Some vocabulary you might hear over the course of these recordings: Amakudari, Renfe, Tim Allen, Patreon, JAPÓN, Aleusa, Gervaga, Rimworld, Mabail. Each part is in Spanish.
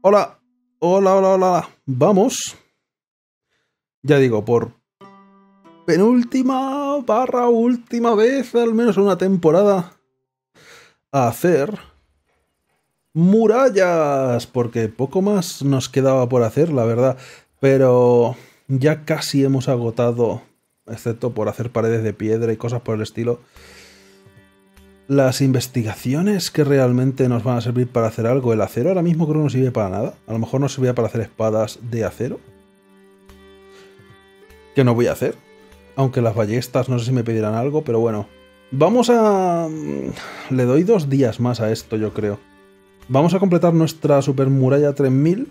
Hola, hola, hola, hola. Vamos. Ya digo, por penúltima barra última vez, al menos en una temporada, a hacer murallas, porque poco más nos quedaba por hacer, la verdad. Pero ya casi hemos agotado, excepto por hacer paredes de piedra y cosas por el estilo, las investigaciones que realmente nos van a servir para hacer algo. El acero ahora mismo creo que no sirve para nada. A lo mejor no sirve para hacer espadas de acero, que no voy a hacer. Aunque las ballestas no sé si me pedirán algo, pero bueno. Vamos a... le doy 2 días más a esto, yo creo. Vamos a completar nuestra super muralla 3000.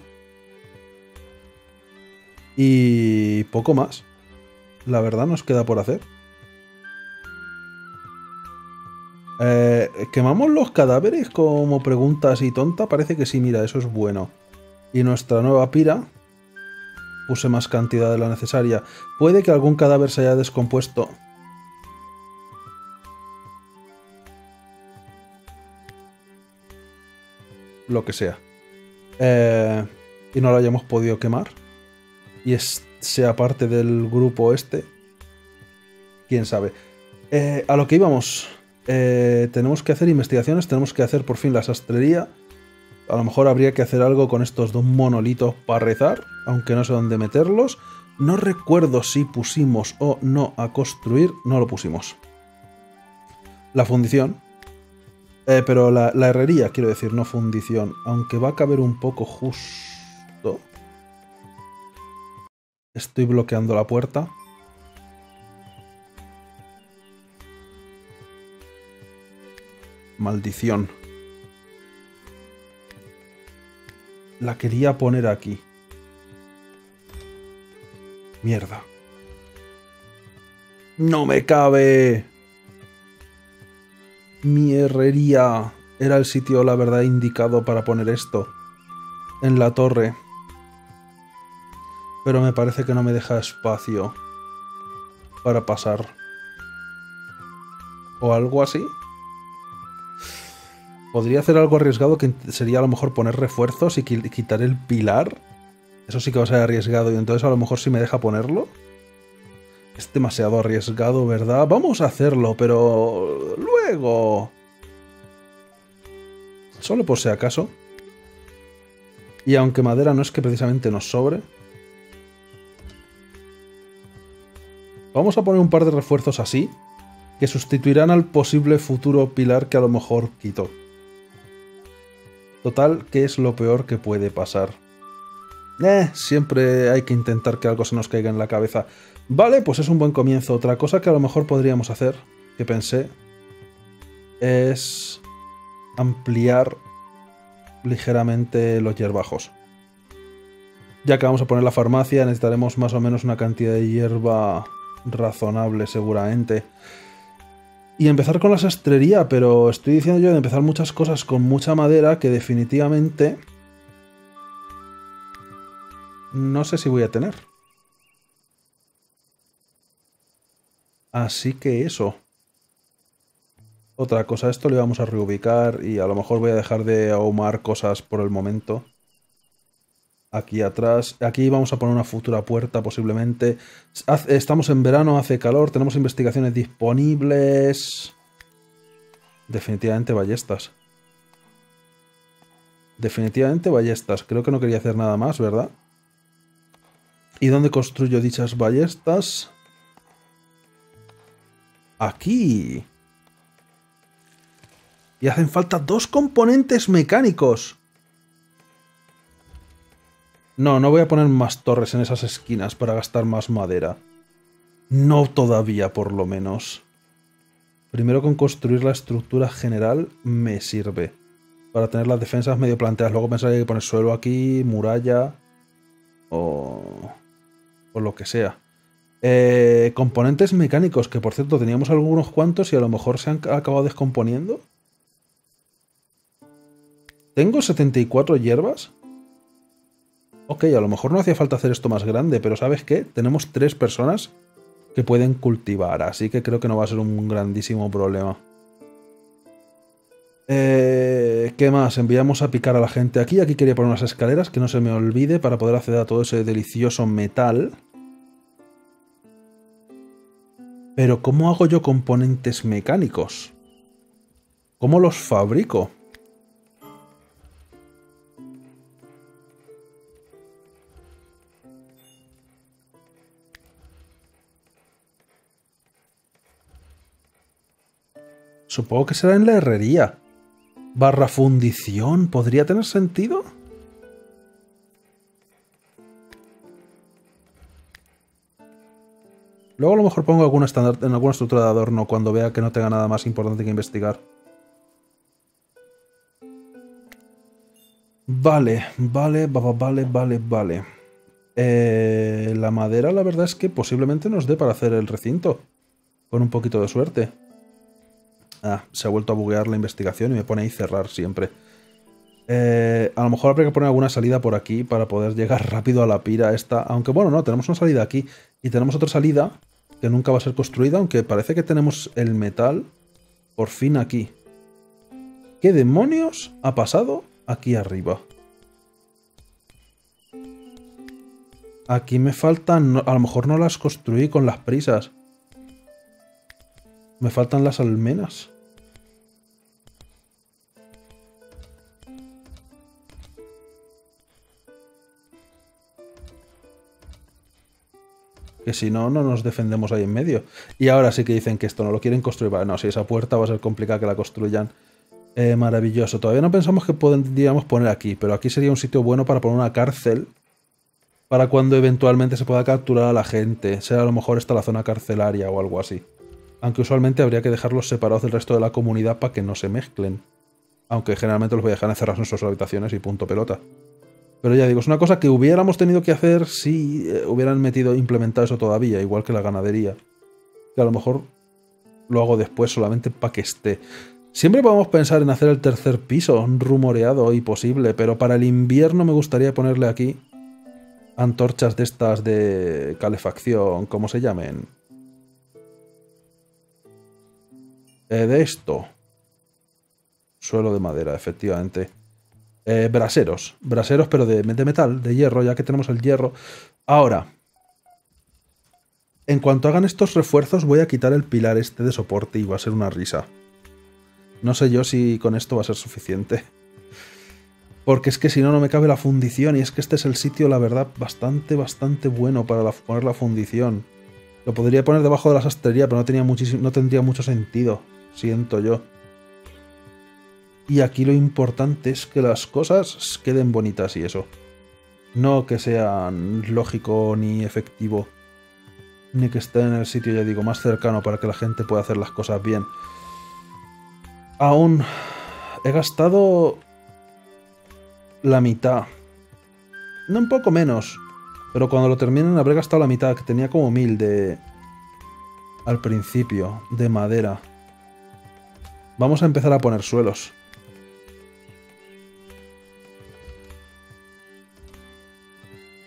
Y poco más. La verdad nos queda por hacer. ¿Quemamos los cadáveres como pregunta así tonta? Parece que sí, mira, eso es bueno. Y nuestra nueva pira, puse más cantidad de la necesaria. Puede que algún cadáver se haya descompuesto. Lo que sea. Y no lo hayamos podido quemar. Y sea parte del grupo este. Quién sabe. A lo que íbamos. Tenemos que hacer investigaciones, tenemos que hacer por fin la sastrería. A lo mejor habría que hacer algo con estos 2 monolitos para rezar, aunque no sé dónde meterlos. No recuerdo si pusimos o no a construir, no lo pusimos. La fundición. Pero la herrería, quiero decir, no fundición, aunque va a caber un poco justo. Estoy bloqueando la puerta. Maldición. La quería poner aquí. Mierda. ¡No me cabe! Mi herrería era el sitio, la verdad, indicado para poner esto. En la torre. Pero me parece que no me deja espacio para pasar. O algo así. Podría hacer algo arriesgado, que sería a lo mejor poner refuerzos y quitar el pilar. Eso sí que va a ser arriesgado, y entonces a lo mejor sí me deja ponerlo. Es demasiado arriesgado, ¿verdad? Vamos a hacerlo, pero luego. Solo por si acaso. Y aunque madera no es que precisamente nos sobre. Vamos a poner un par de refuerzos así, que sustituirán al posible futuro pilar que a lo mejor quito. Total, ¿qué es lo peor que puede pasar? Siempre hay que intentar que algo se nos caiga en la cabeza. Vale, pues es un buen comienzo. Otra cosa que a lo mejor podríamos hacer, que pensé, es ampliar ligeramente los hierbajos. Ya que vamos a poner la farmacia, necesitaremos más o menos una cantidad de hierba razonable, seguramente. Y empezar con la sastrería, pero estoy diciendo yo de empezar muchas cosas con mucha madera que definitivamente no sé si voy a tener. Así que eso. Otra cosa, esto le vamos a reubicar y a lo mejor voy a dejar de ahumar cosas por el momento. Aquí atrás, aquí vamos a poner una futura puerta posiblemente. Estamos en verano, hace calor, tenemos investigaciones disponibles. Definitivamente ballestas. Definitivamente ballestas. Creo que no quería hacer nada más, ¿verdad? ¿Y dónde construyo dichas ballestas? Aquí. Y hacen falta 2 componentes mecánicos. No, no voy a poner más torres en esas esquinas para gastar más madera. No todavía, por lo menos. Primero con construir la estructura general me sirve. Para tener las defensas medio planteadas. Luego pensaría que poner suelo aquí, muralla o lo que sea. Componentes mecánicos, que por cierto teníamos algunos cuantos y a lo mejor se han acabado descomponiendo. Tengo 74 hierbas. Ok, a lo mejor no hacía falta hacer esto más grande, pero ¿sabes qué? Tenemos 3 personas que pueden cultivar, así que creo que no va a ser un grandísimo problema. ¿Qué más? Enviamos a picar a la gente aquí. Aquí quería poner unas escaleras, que no se me olvide, para poder acceder a todo ese delicioso metal. Pero ¿cómo hago yo componentes mecánicos? ¿Cómo los fabrico? Supongo que será en la herrería. Barra fundición, ¿podría tener sentido? Luego a lo mejor pongo algún estándar en alguna estructura de adorno cuando vea que no tenga nada más importante que investigar. Vale. La madera, la verdad es que posiblemente nos dé para hacer el recinto. Con un poquito de suerte. Ah, se ha vuelto a buguear la investigación y me pone ahí cerrar siempre. A lo mejor habría que poner alguna salida por aquí para poder llegar rápido a la pira esta. Aunque bueno, no, tenemos una salida aquí. Y tenemos otra salida que nunca va a ser construida, aunque parece que tenemos el metal por fin aquí. ¿Qué demonios ha pasado aquí arriba? Aquí me faltan... A lo mejor no las construí con las prisas. Me faltan las almenas. Que si no, no nos defendemos ahí en medio. Y ahora sí que dicen que esto no lo quieren construir. Vale, no, si esa puerta va a ser complicada que la construyan. Maravilloso. Todavía no pensamos que podríamos poner aquí, pero aquí sería un sitio bueno para poner una cárcel. Para cuando eventualmente se pueda capturar a la gente. Será a lo mejor esta la zona carcelaria o algo así. Aunque usualmente habría que dejarlos separados del resto de la comunidad para que no se mezclen. Aunque generalmente los voy a dejar encerrados en sus habitaciones y punto pelota. Pero ya digo, es una cosa que hubiéramos tenido que hacer si hubieran implementado eso todavía, igual que la ganadería. Que a lo mejor lo hago después solamente para que esté. Siempre podemos pensar en hacer el tercer piso, rumoreado y posible, pero para el invierno me gustaría ponerle aquí antorchas de estas de calefacción, como se llamen. De esto. Suelo de madera, efectivamente. Braseros. Braseros, pero de metal, de hierro, ya que tenemos el hierro. Ahora. En cuanto hagan estos refuerzos, voy a quitar el pilar este de soporte y va a ser una risa. No sé yo si con esto va a ser suficiente. Porque es que si no, no me cabe la fundición. Y es que este es el sitio, la verdad, bastante bueno para poner la fundición. Lo podría poner debajo de la sastrería, pero no tendría mucho sentido. Siento yo. Y aquí lo importante es que las cosas queden bonitas y eso. No que sean lógico ni efectivo. Ni que esté en el sitio, ya digo, más cercano para que la gente pueda hacer las cosas bien. Aún he gastado la mitad. No, un poco menos. Pero cuando lo terminen habré gastado la mitad, que tenía como 1000 de... al principio, de madera. Vamos a empezar a poner suelos.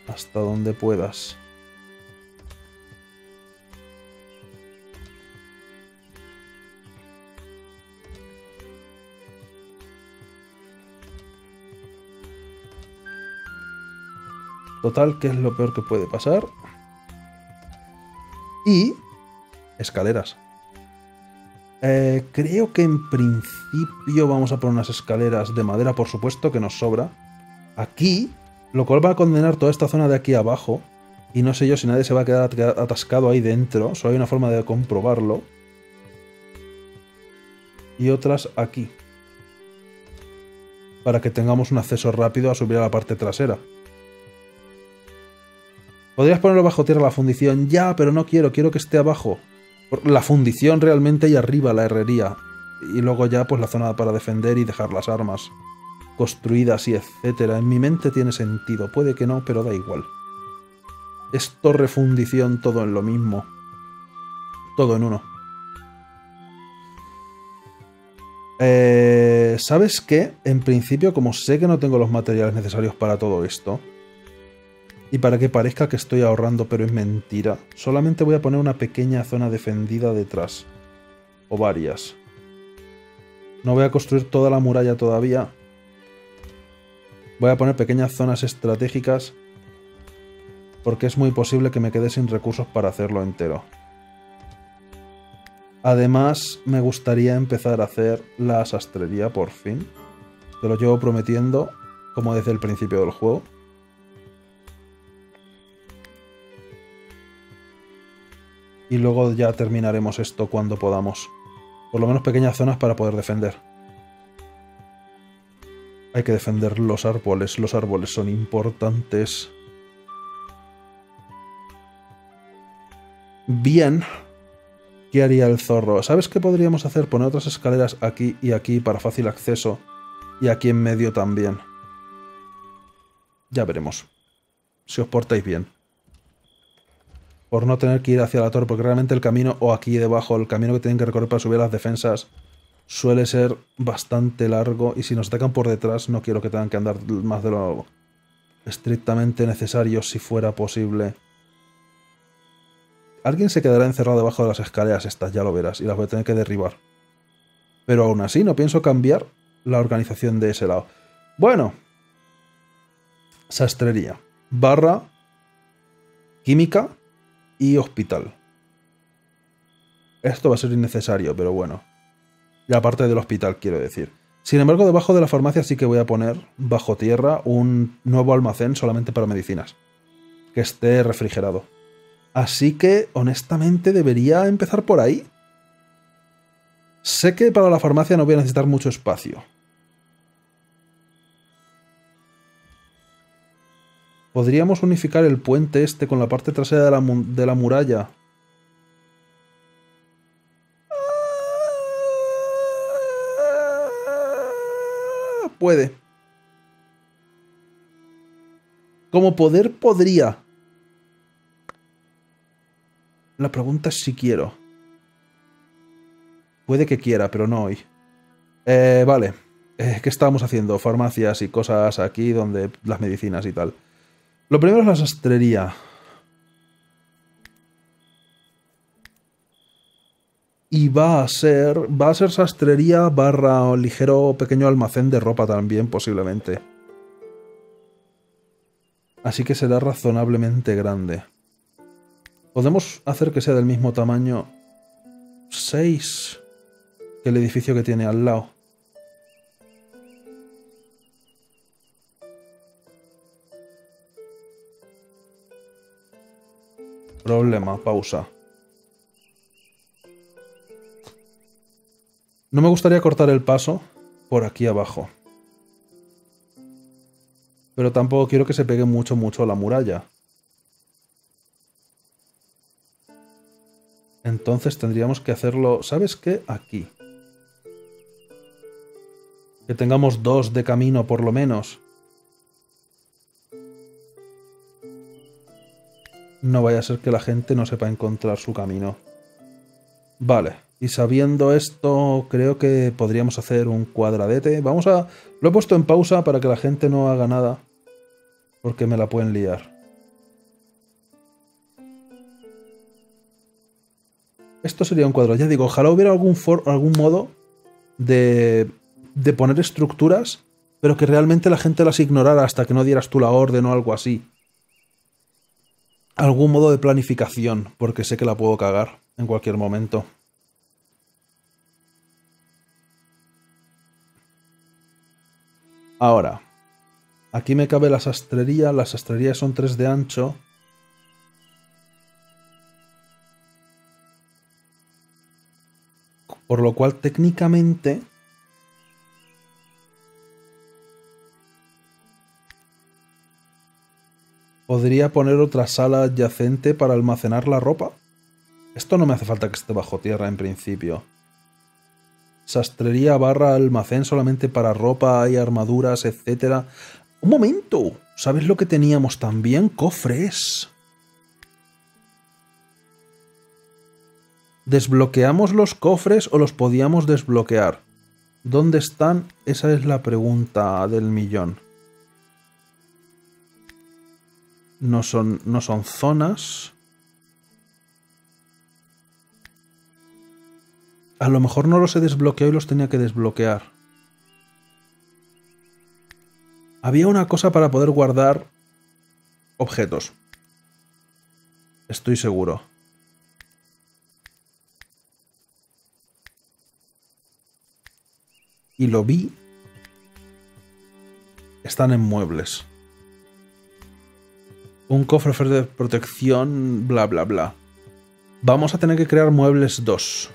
Hasta donde puedas. Total, que es lo peor que puede pasar. Y... escaleras. Creo que en principio vamos a poner unas escaleras de madera, por supuesto, que nos sobra. Aquí, lo cual va a condenar toda esta zona de aquí abajo. Y no sé yo si nadie se va a quedar atascado ahí dentro. Solo hay una forma de comprobarlo. Y otras aquí. Para que tengamos un acceso rápido a subir a la parte trasera. Podrías ponerlo bajo tierra la fundición. Ya, pero no quiero. Quiero que esté abajo. La fundición realmente y arriba la herrería. Y luego ya pues la zona para defender y dejar las armas construidas y etcétera. En mi mente tiene sentido. Puede que no, pero da igual. Es torre fundición, todo en lo mismo. Todo en uno. ¿Sabes qué? En principio, como sé que no tengo los materiales necesarios para todo esto... Y para que parezca que estoy ahorrando, pero es mentira. Solamente voy a poner una pequeña zona defendida detrás. O varias. No voy a construir toda la muralla todavía. Voy a poner pequeñas zonas estratégicas, porque es muy posible que me quede sin recursos para hacerlo entero. Además, me gustaría empezar a hacer la sastrería por fin. Te lo llevo prometiendo, como desde el principio del juego. Y luego ya terminaremos esto cuando podamos. Por lo menos pequeñas zonas para poder defender. Hay que defender los árboles. Los árboles son importantes. Bien. ¿Qué haría el zorro? ¿Sabes qué podríamos hacer? Poner otras escaleras aquí y aquí para fácil acceso. Y aquí en medio también. Ya veremos. Si os portáis bien. Por no tener que ir hacia la torre. Porque realmente el camino, o aquí debajo, el camino que tienen que recorrer para subir a las defensas suele ser bastante largo. Y si nos atacan por detrás, no quiero que tengan que andar más de lo estrictamente necesario, si fuera posible. Alguien se quedará encerrado debajo de las escaleras estas, ya lo verás, y las voy a tener que derribar. Pero aún así no pienso cambiar la organización de ese lado. Bueno. Sastrería. Barra. Química. Y hospital. Esto va a ser innecesario, pero bueno. Y aparte del hospital, quiero decir. Sin embargo, debajo de la farmacia sí que voy a poner, bajo tierra, un nuevo almacén solamente para medicinas. Que esté refrigerado. Así que, honestamente, debería empezar por ahí. Sé que para la farmacia no voy a necesitar mucho espacio. Podríamos unificar el puente este con la parte trasera de la muralla. Puede. Como poder, podría. La pregunta es si quiero. Puede que quiera, pero no hoy. Vale. ¿Qué estábamos haciendo? Farmacias y cosas aquí donde las medicinas y tal. Lo primero es la sastrería. Y va a ser sastrería barra ligero pequeño almacén de ropa también, posiblemente. Así que será razonablemente grande. Podemos hacer que sea del mismo tamaño 6 que el edificio que tiene al lado. Problema, pausa. No me gustaría cortar el paso por aquí abajo. Pero tampoco quiero que se pegue mucho a la muralla. Entonces tendríamos que hacerlo, ¿sabes qué? Aquí. Que tengamos 2 de camino por lo menos. No vaya a ser que la gente no sepa encontrar su camino. Vale, y sabiendo esto creo que podríamos hacer un cuadradete. Vamos a... Lo he puesto en pausa para que la gente no haga nada. Porque me la pueden liar. Esto sería un cuadro. Ya digo, ojalá hubiera algún modo de poner estructuras, pero que realmente la gente las ignorara hasta que no dieras tú la orden o algo así. Algún modo de planificación, porque sé que la puedo cagar en cualquier momento. Ahora, aquí me cabe la sastrería. Las sastrerías son 3 de ancho. Por lo cual, técnicamente, podría poner otra sala adyacente para almacenar la ropa. Esto no me hace falta que esté bajo tierra en principio. Sastrería barra almacén solamente para ropa y armaduras, etc. ¡Un momento! ¿Sabes lo que teníamos también? ¡Cofres! ¿Desbloqueamos los cofres o los podíamos desbloquear? ¿Dónde están? Esa es la pregunta del millón. No son zonas. A lo mejor no los he desbloqueado y los tenía que desbloquear. Había una cosa para poder guardar objetos. Estoy seguro. Y lo vi. Están en muebles. Un cofre de protección, bla, bla, bla. Vamos a tener que crear muebles 2.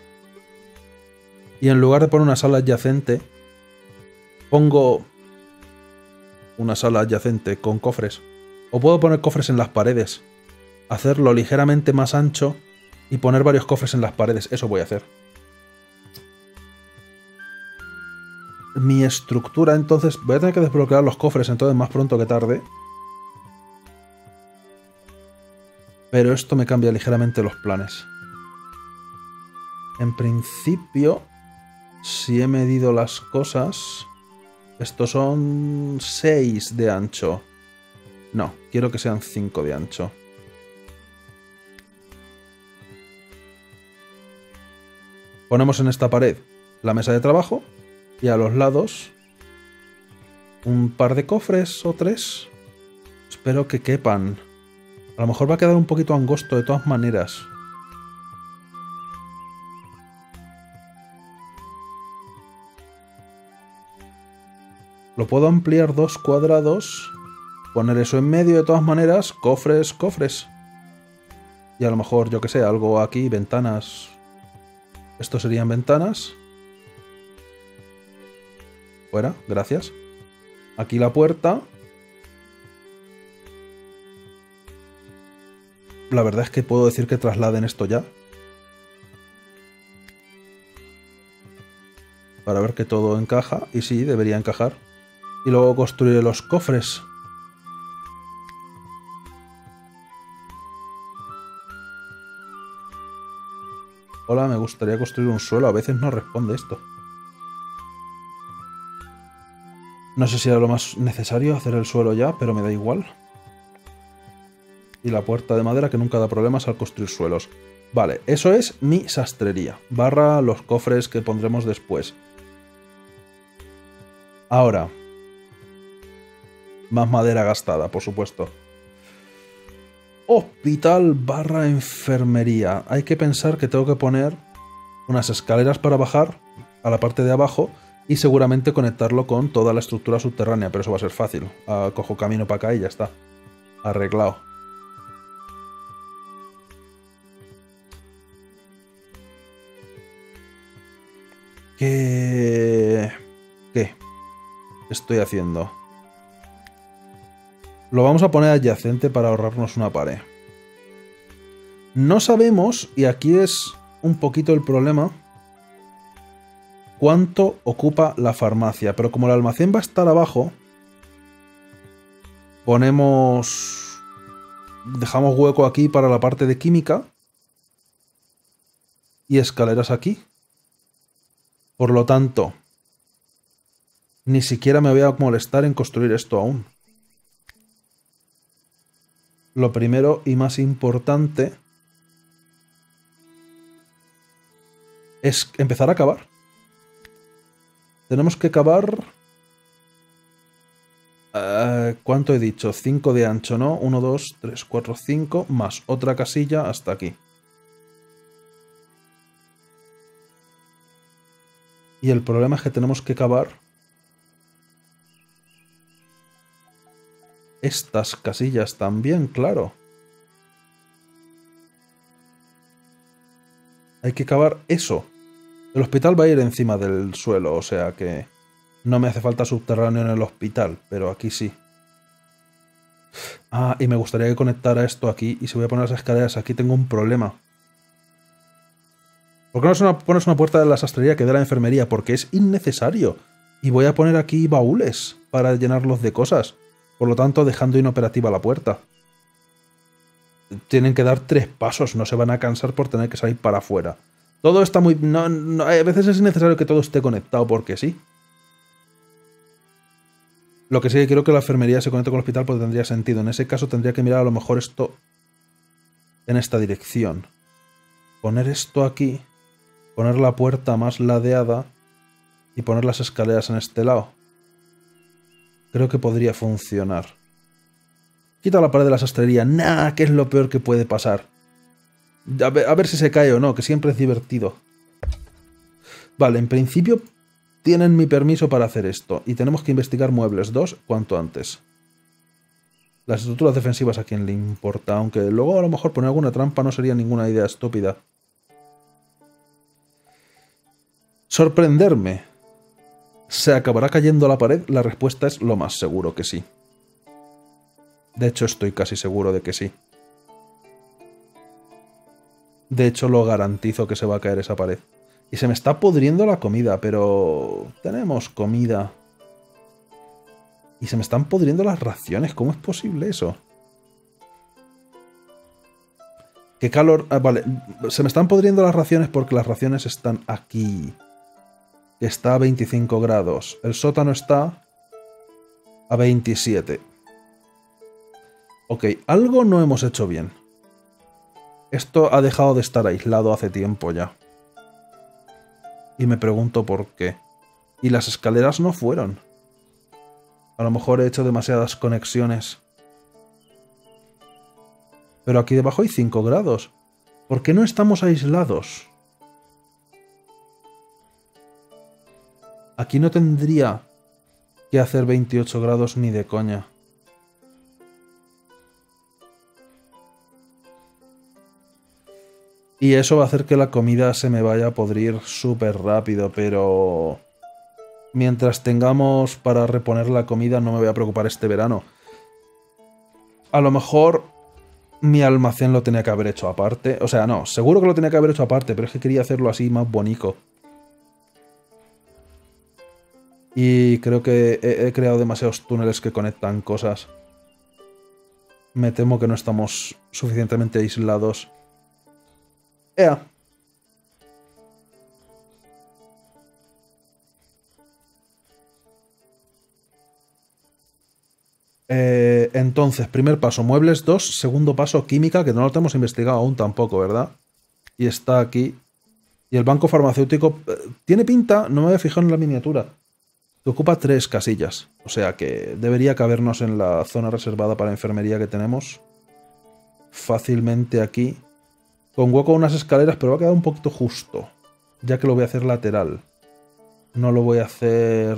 Y en lugar de poner una sala adyacente, pongo una sala adyacente con cofres. O puedo poner cofres en las paredes. Hacerlo ligeramente más ancho y poner varios cofres en las paredes. Eso voy a hacer. Mi estructura, entonces... Voy a tener que desbloquear los cofres, entonces, más pronto que tarde. Pero esto me cambia ligeramente los planes. En principio, si he medido las cosas... Estos son 6 de ancho. No, quiero que sean 5 de ancho. Ponemos en esta pared la mesa de trabajo y a los lados un par de cofres o 3. Espero que quepan. A lo mejor va a quedar un poquito angosto de todas maneras. Lo puedo ampliar 2 cuadrados, poner eso en medio de todas maneras, cofres, cofres. Y a lo mejor, yo que sé, algo aquí, ventanas. Esto serían ventanas. Fuera, gracias. Aquí la puerta. La verdad es que puedo decir que trasladen esto ya. Para ver que todo encaja. Y sí, debería encajar. Y luego construiré los cofres. Hola, me gustaría construir un suelo. A veces no responde esto. No sé si era lo más necesario hacer el suelo ya, pero me da igual. Y la puerta de madera que nunca da problemas al construir suelos. Vale, eso es mi sastrería. Barra los cofres que pondremos después. Ahora... Más madera gastada, por supuesto. Hospital barra enfermería. Hay que pensar que tengo que poner unas escaleras para bajar a la parte de abajo y seguramente conectarlo con toda la estructura subterránea, pero eso va a ser fácil. Cojo camino para acá y ya está. Arreglado. ¿Qué estoy haciendo? Lo vamos a poner adyacente para ahorrarnos una pared. No sabemos, y aquí es un poquito el problema, cuánto ocupa la farmacia. Pero como el almacén va a estar abajo, ponemos... Dejamos hueco aquí para la parte de química. Y escaleras aquí. Por lo tanto, ni siquiera me voy a molestar en construir esto aún. Lo primero y más importante es empezar a cavar. Tenemos que cavar... ¿Cuánto he dicho? 5 de ancho, ¿no? 1, 2, 3, 4, 5, más otra casilla hasta aquí. Y el problema es que tenemos que cavar... Estas casillas también, claro. Hay que cavar eso. El hospital va a ir encima del suelo, o sea que no me hace falta subterráneo en el hospital, pero aquí sí. Ah, y me gustaría que conectara esto aquí, y si voy a poner las escaleras aquí tengo un problema. ¿Por qué no pones una puerta de la sastrería que de la enfermería? Porque es innecesario. Y voy a poner aquí baúles para llenarlos de cosas. Por lo tanto, dejando inoperativa la puerta. Tienen que dar 3 pasos, no se van a cansar por tener que salir para afuera. Todo está muy... a veces es necesario que todo esté conectado, porque sí. Lo que sí que quiero que la enfermería se conecte con el hospital, porque tendría sentido. En ese caso tendría que mirar a lo mejor esto en esta dirección. Poner esto aquí. poner la puerta más ladeada y poner las escaleras en este lado. Creo que podría funcionar. Quita la pared de la sastrería. ¡Nah! ¿Qué es lo peor que puede pasar? A ver si se cae o no, que siempre es divertido. Vale, en principio tienen mi permiso para hacer esto. Y tenemos que investigar muebles 2 cuanto antes. Las estructuras defensivas a quien le importa. Aunque luego a lo mejor poner alguna trampa no sería ninguna idea estúpida. Sorprenderme. ¿Se acabará cayendo la pared? La respuesta es lo más seguro que sí. De hecho, estoy casi seguro de que sí. De hecho, lo garantizo que se va a caer esa pared. Y se me está pudriendo la comida, pero... tenemos comida. Y se me están pudriendo las raciones. ¿Cómo es posible eso? ¿Qué calor...? Ah, vale. Se me están pudriendo las raciones porque las raciones están aquí. Está a 25 grados. El sótano está a 27. Ok, algo no hemos hecho bien. Esto ha dejado de estar aislado hace tiempo ya. Y me pregunto por qué. Y las escaleras no fueron. A lo mejor he hecho demasiadas conexiones. Pero aquí debajo hay 5 grados. ¿Por qué no estamos aislados? Aquí no tendría que hacer 28 grados ni de coña. Y eso va a hacer que la comida se me vaya a podrir súper rápido, pero... mientras tengamos para reponer la comida no me voy a preocupar este verano. A lo mejor mi almacén lo tenía que haber hecho aparte. O sea, no, seguro que lo tenía que haber hecho aparte, pero es que quería hacerlo así más bonito. Y creo que he creado demasiados túneles que conectan cosas. Me temo que no estamos suficientemente aislados. ¡Ea! Entonces, primer paso, muebles 2. Segundo paso, química, que no lo tenemos investigado aún tampoco, ¿verdad? Y está aquí. Y el banco farmacéutico... tiene pinta, no me había fijado en la miniatura. Que ocupa 3 casillas, o sea que debería cabernos en la zona reservada para enfermería que tenemos. Fácilmente aquí. Con hueco unas escaleras, pero va a quedar un poquito justo, ya que lo voy a hacer lateral. No lo voy a hacer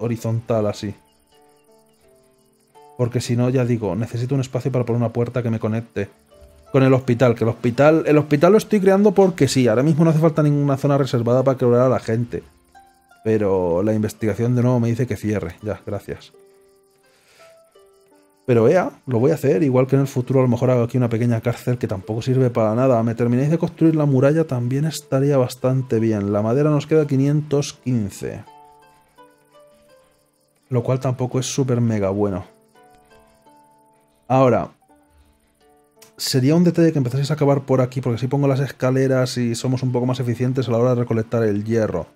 horizontal así. Porque si no, ya digo, necesito un espacio para poner una puerta que me conecte con el hospital. Que el hospital lo estoy creando porque sí, ahora mismo no hace falta ninguna zona reservada para curar a la gente. Pero la investigación de nuevo me dice que cierre. Ya, gracias. Pero ea, lo voy a hacer. Igual que en el futuro a lo mejor hago aquí una pequeña cárcel que tampoco sirve para nada. Me terminéis de construir la muralla, también estaría bastante bien. La madera nos queda 515. Lo cual tampoco es súper mega bueno. Ahora, sería un detalle que empezaseis a acabar por aquí, porque si pongo las escaleras y somos un poco más eficientes a la hora de recolectar el hierro.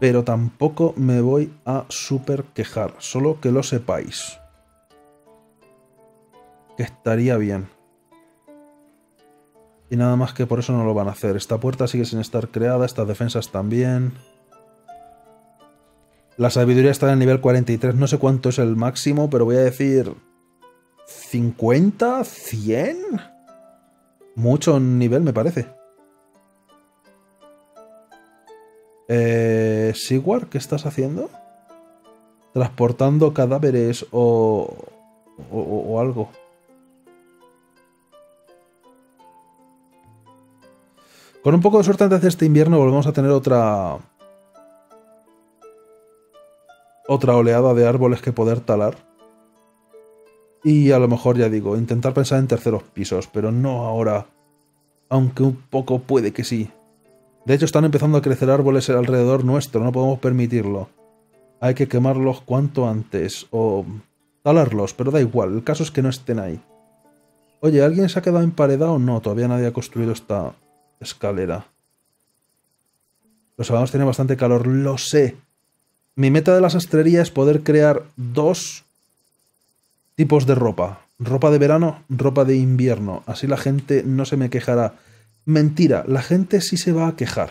Pero tampoco me voy a súper quejar, solo que lo sepáis. Que estaría bien. Y nada más que por eso no lo van a hacer. Esta puerta sigue sin estar creada, estas defensas también. La sabiduría está en el nivel 43, no sé cuánto es el máximo, pero voy a decir... ¿50? ¿100? Mucho nivel me parece. Sigwar, ¿qué estás haciendo? ¿Transportando cadáveres o algo? Con un poco de suerte antes de este invierno volvemos a tener otra oleada de árboles que poder talar. Y a lo mejor, ya digo, intentar pensar en terceros pisos, pero no ahora. Aunque un poco puede que sí. De hecho, están empezando a crecer árboles alrededor nuestro, no podemos permitirlo. Hay que quemarlos cuanto antes, o talarlos, pero da igual, el caso es que no estén ahí. Oye, ¿alguien se ha quedado emparedado? No, todavía nadie ha construido esta escalera. Los sabanos tienen bastante calor, lo sé. Mi meta de la sastrería es poder crear 2 tipos de ropa. Ropa de verano, ropa de invierno, así la gente no se me quejará. Mentira, la gente sí se va a quejar.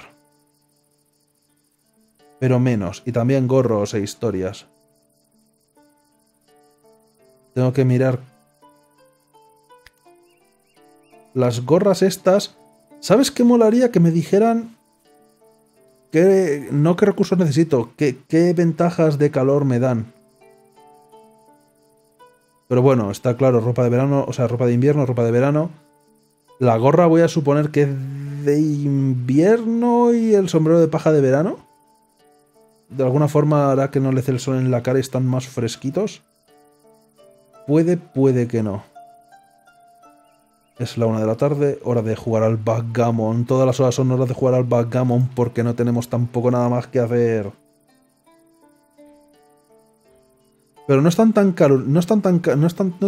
Pero menos, y también gorros e historias. Tengo que mirar. Las gorras estas... ¿Sabes qué molaría? Que me dijeran... no qué recursos necesito, qué ventajas de calor me dan. Pero bueno, está claro, ropa de verano, o sea, ropa de invierno, ropa de verano. La gorra voy a suponer que es de invierno y el sombrero de paja de verano. De alguna forma hará que no le dé el sol en la cara y están más fresquitos. Puede que no. Es la 1 de la tarde, hora de jugar al backgammon. Todas las horas son horas de jugar al backgammon porque no tenemos tampoco nada más que hacer. Pero no están tan calor, no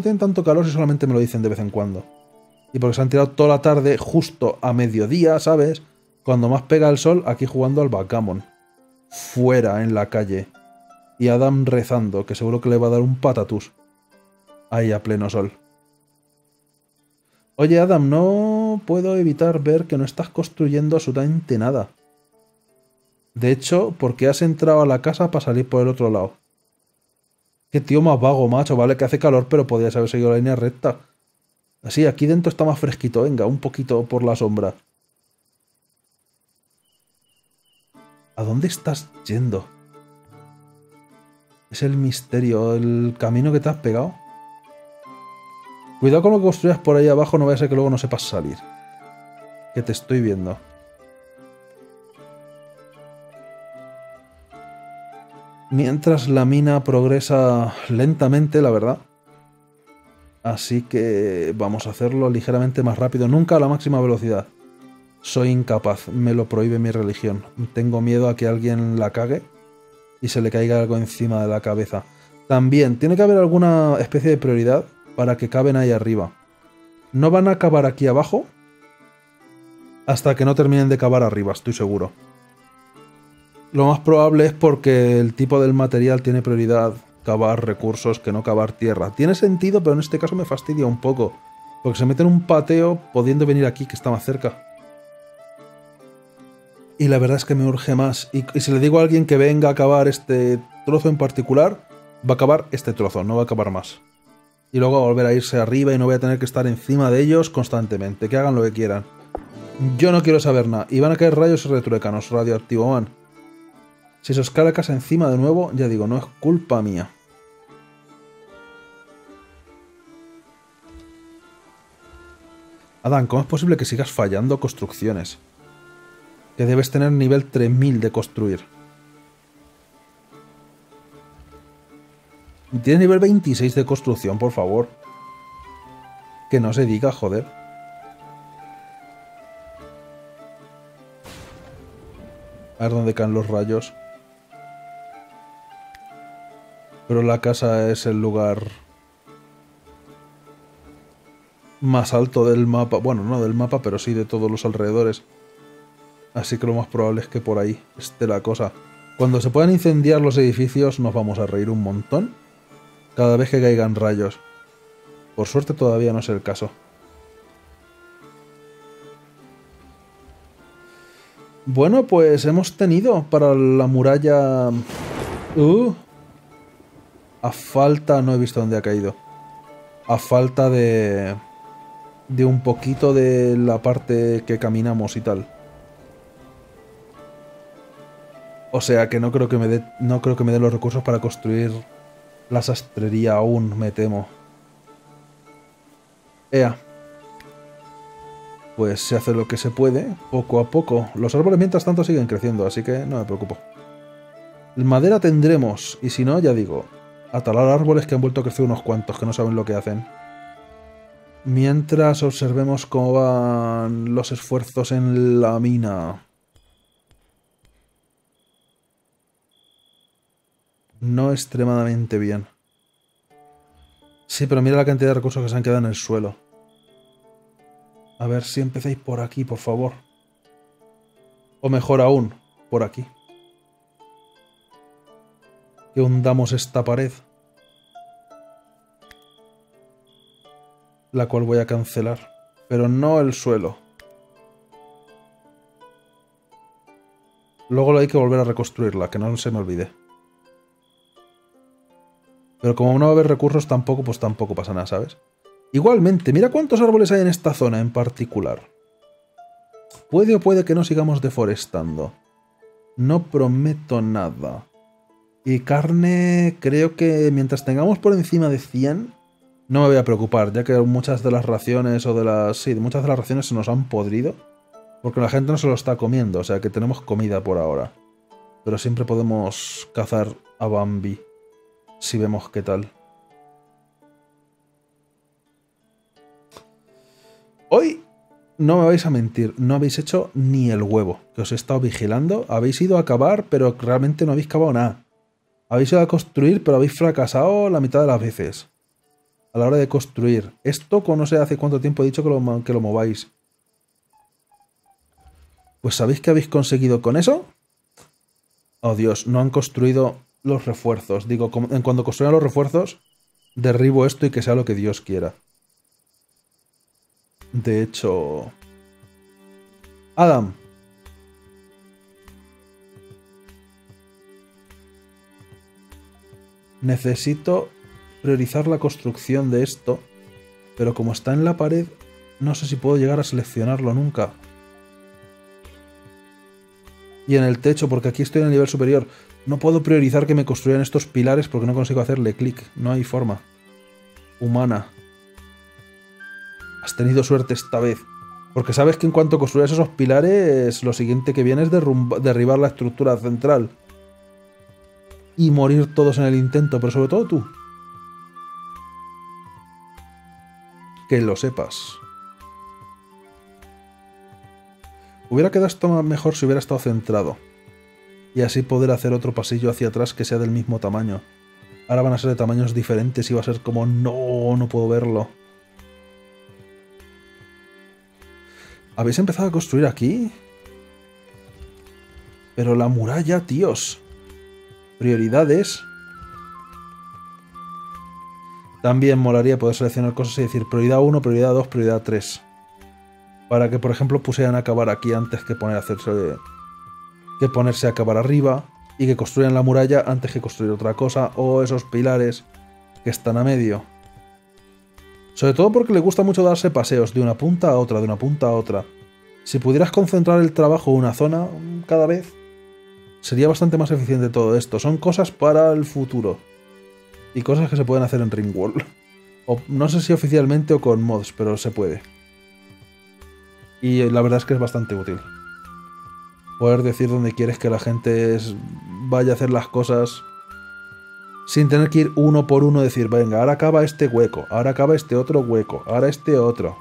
tienen tanto calor si solamente me lo dicen de vez en cuando. Y porque se han tirado toda la tarde justo a mediodía, ¿sabes? Cuando más pega el sol, aquí jugando al backgammon. Fuera, en la calle. Y Adam rezando, que seguro que le va a dar un patatús. Ahí a pleno sol. Oye, Adam, no puedo evitar ver que no estás construyendo absolutamente nada. De hecho, ¿por qué has entrado a la casa para salir por el otro lado? Qué tío más vago, macho. Vale, que hace calor, pero podrías haber seguido la línea recta. Así, aquí dentro está más fresquito. Venga, un poquito por la sombra. ¿A dónde estás yendo? Es el misterio, el camino que te has pegado. Cuidado con lo que construyas por ahí abajo, no vaya a ser que luego no sepas salir. Que te estoy viendo. Mientras la mina progresa lentamente, la verdad. Así que vamos a hacerlo ligeramente más rápido. Nunca a la máxima velocidad. Soy incapaz, me lo prohíbe mi religión. Tengo miedo a que alguien la cague y se le caiga algo encima de la cabeza. También tiene que haber alguna especie de prioridad para que caben ahí arriba. No van a cavar aquí abajo hasta que no terminen de cavar arriba, estoy seguro. Lo más probable es porque el tipo del material tiene prioridad cavar recursos que no cavar tierra. Tiene sentido, pero en este caso me fastidia un poco, porque se meten un pateo pudiendo venir aquí, que está más cerca. Y la verdad es que me urge más. Y si le digo a alguien que venga a cavar este trozo en particular, va a cavar este trozo, no va a cavar más. Y luego va a volver a irse arriba y no voy a tener que estar encima de ellos constantemente. Que hagan lo que quieran. Yo no quiero saber nada. Y van a caer rayos retruécanos, radioactivo, man. Si se os cae la casa encima de nuevo, ya digo, no es culpa mía. Adán, ¿cómo es posible que sigas fallando construcciones? Que debes tener nivel 3000 de construir. Tienes nivel 26 de construcción, por favor. Que no se diga, joder. A ver dónde caen los rayos. Pero la casa es el lugar más alto del mapa. Bueno, no del mapa, pero sí de todos los alrededores. Así que lo más probable es que por ahí esté la cosa. Cuando se puedan incendiar los edificios nos vamos a reír un montón cada vez que caigan rayos. Por suerte todavía no es el caso. Bueno, pues hemos tenido para la muralla... A falta... No he visto dónde ha caído. A falta de... un poquito de la parte que caminamos y tal. O sea que no creo que me dé los recursos para construir la sastrería aún, me temo. Ea. Pues se hace lo que se puede, poco a poco. Los árboles mientras tanto siguen creciendo, así que no me preocupo. Madera tendremos, y si no, ya digo, atalar árboles que han vuelto a crecer unos cuantos, que no saben lo que hacen. Mientras observemos cómo van los esfuerzos en la mina... No extremadamente bien. Sí, pero mira la cantidad de recursos que se han quedado en el suelo. A ver si empezáis por aquí, por favor. O mejor aún, por aquí. Que hundamos esta pared. La cual voy a cancelar. Pero no el suelo. Luego hay que volver a reconstruirla, que no se me olvide. Pero como no va a haber recursos tampoco, pues tampoco pasa nada, ¿sabes? Igualmente, mira cuántos árboles hay en esta zona en particular. Puede o puede que no sigamos deforestando. No prometo nada. Y carne, creo que mientras tengamos por encima de 100, no me voy a preocupar, ya que muchas de las raciones o de las... Sí, muchas de las raciones se nos han podrido, porque la gente no se lo está comiendo, o sea que tenemos comida por ahora. Pero siempre podemos cazar a Bambi, si vemos qué tal. Hoy, no me vais a mentir, no habéis hecho ni el huevo, que os he estado vigilando. Habéis ido a cavar, pero realmente no habéis cavado nada. Habéis ido a construir, pero habéis fracasado la mitad de las veces. A la hora de construir. Esto, no sé hace cuánto tiempo he dicho que lo mováis. Pues ¿sabéis qué habéis conseguido con eso? Oh Dios, no han construido los refuerzos. Digo, cuando construyan los refuerzos, derribo esto y que sea lo que Dios quiera. De hecho... Adam. Necesito priorizar la construcción de esto, pero como está en la pared, no sé si puedo llegar a seleccionarlo nunca. Y en el techo, porque aquí estoy en el nivel superior, no puedo priorizar que me construyan estos pilares porque no consigo hacerle clic. No hay forma humana. Has tenido suerte esta vez, porque sabes que en cuanto construyas esos pilares, lo siguiente que viene es derribar la estructura central. Y morir todos en el intento, pero sobre todo tú. Que lo sepas. Hubiera quedado esto mejor si hubiera estado centrado. Y así poder hacer otro pasillo hacia atrás que sea del mismo tamaño. Ahora van a ser de tamaños diferentes y va a ser como... No, no puedo verlo. ¿Habéis empezado a construir aquí? Pero la muralla, tíos... Prioridades. También molaría poder seleccionar cosas y decir prioridad 1, prioridad 2, prioridad 3. Para que, por ejemplo, pusieran a acabar aquí antes que ponerse a acabar arriba. Y que construyan la muralla antes que construir otra cosa. O esos pilares que están a medio. Sobre todo porque le gusta mucho darse paseos de una punta a otra, de una punta a otra. Si pudieras concentrar el trabajo en una zona cada vez... Sería bastante más eficiente todo esto. Son cosas para el futuro. Y cosas que se pueden hacer en Rimworld. O, no sé si oficialmente o con mods, pero se puede. Y la verdad es que es bastante útil. Poder decir dónde quieres que la gente vaya a hacer las cosas. Sin tener que ir uno por uno, decir, venga, ahora acaba este hueco, ahora acaba este otro hueco, ahora este otro.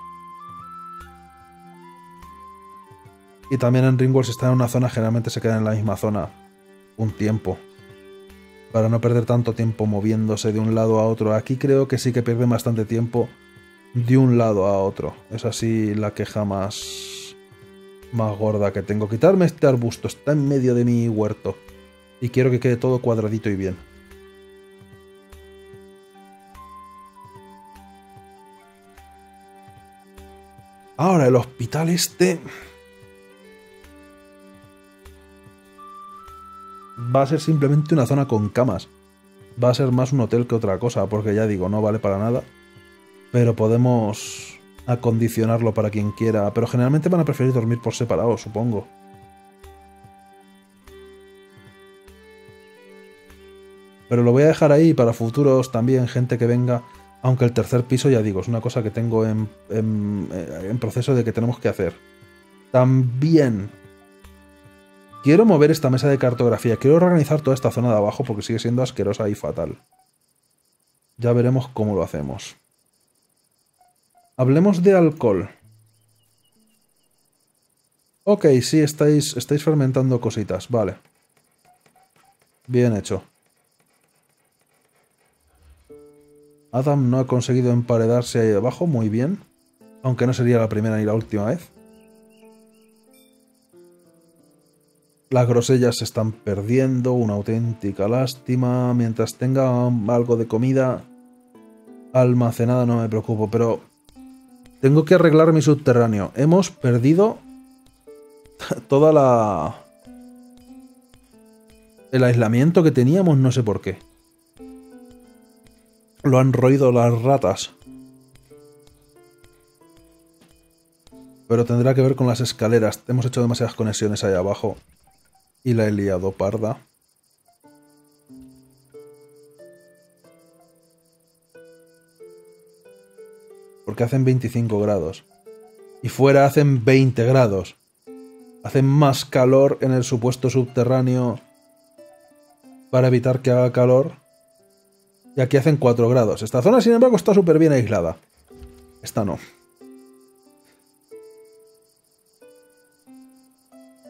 Y también en Rimworld, si están en una zona, generalmente se quedan en la misma zona un tiempo. Para no perder tanto tiempo moviéndose de un lado a otro. Aquí creo que sí que pierden bastante tiempo de un lado a otro. Es así la queja más gorda que tengo. Quitarme este arbusto, está en medio de mi huerto. Y quiero que quede todo cuadradito y bien. Ahora, el hospital este... Va a ser simplemente una zona con camas. Va a ser más un hotel que otra cosa, porque ya digo, no vale para nada. Pero podemos acondicionarlo para quien quiera. Pero generalmente van a preferir dormir por separado, supongo. Pero lo voy a dejar ahí para futuros también, gente que venga. Aunque el tercer piso, ya digo, es una cosa que tengo en proceso de que tenemos que hacer. También... Quiero mover esta mesa de cartografía. Quiero reorganizar toda esta zona de abajo porque sigue siendo asquerosa y fatal. Ya veremos cómo lo hacemos. Hablemos de alcohol. Ok, sí, estáis fermentando cositas. Vale. Bien hecho. Adam no ha conseguido emparedarse ahí abajo. Muy bien. Aunque no sería la primera ni la última vez. Las grosellas se están perdiendo, una auténtica lástima. Mientras tenga algo de comida almacenada no me preocupo, pero tengo que arreglar mi subterráneo. Hemos perdido toda la... el aislamiento que teníamos, no sé por qué. Lo han roído las ratas. Pero tendrá que ver con las escaleras. Hemos hecho demasiadas conexiones ahí abajo. Y la he liado parda. Porque hacen 25 grados. Y fuera hacen 20 grados. Hacen más calor en el supuesto subterráneo para evitar que haga calor. Y aquí hacen 4 grados. Esta zona, sin embargo, está súper bien aislada. Esta no.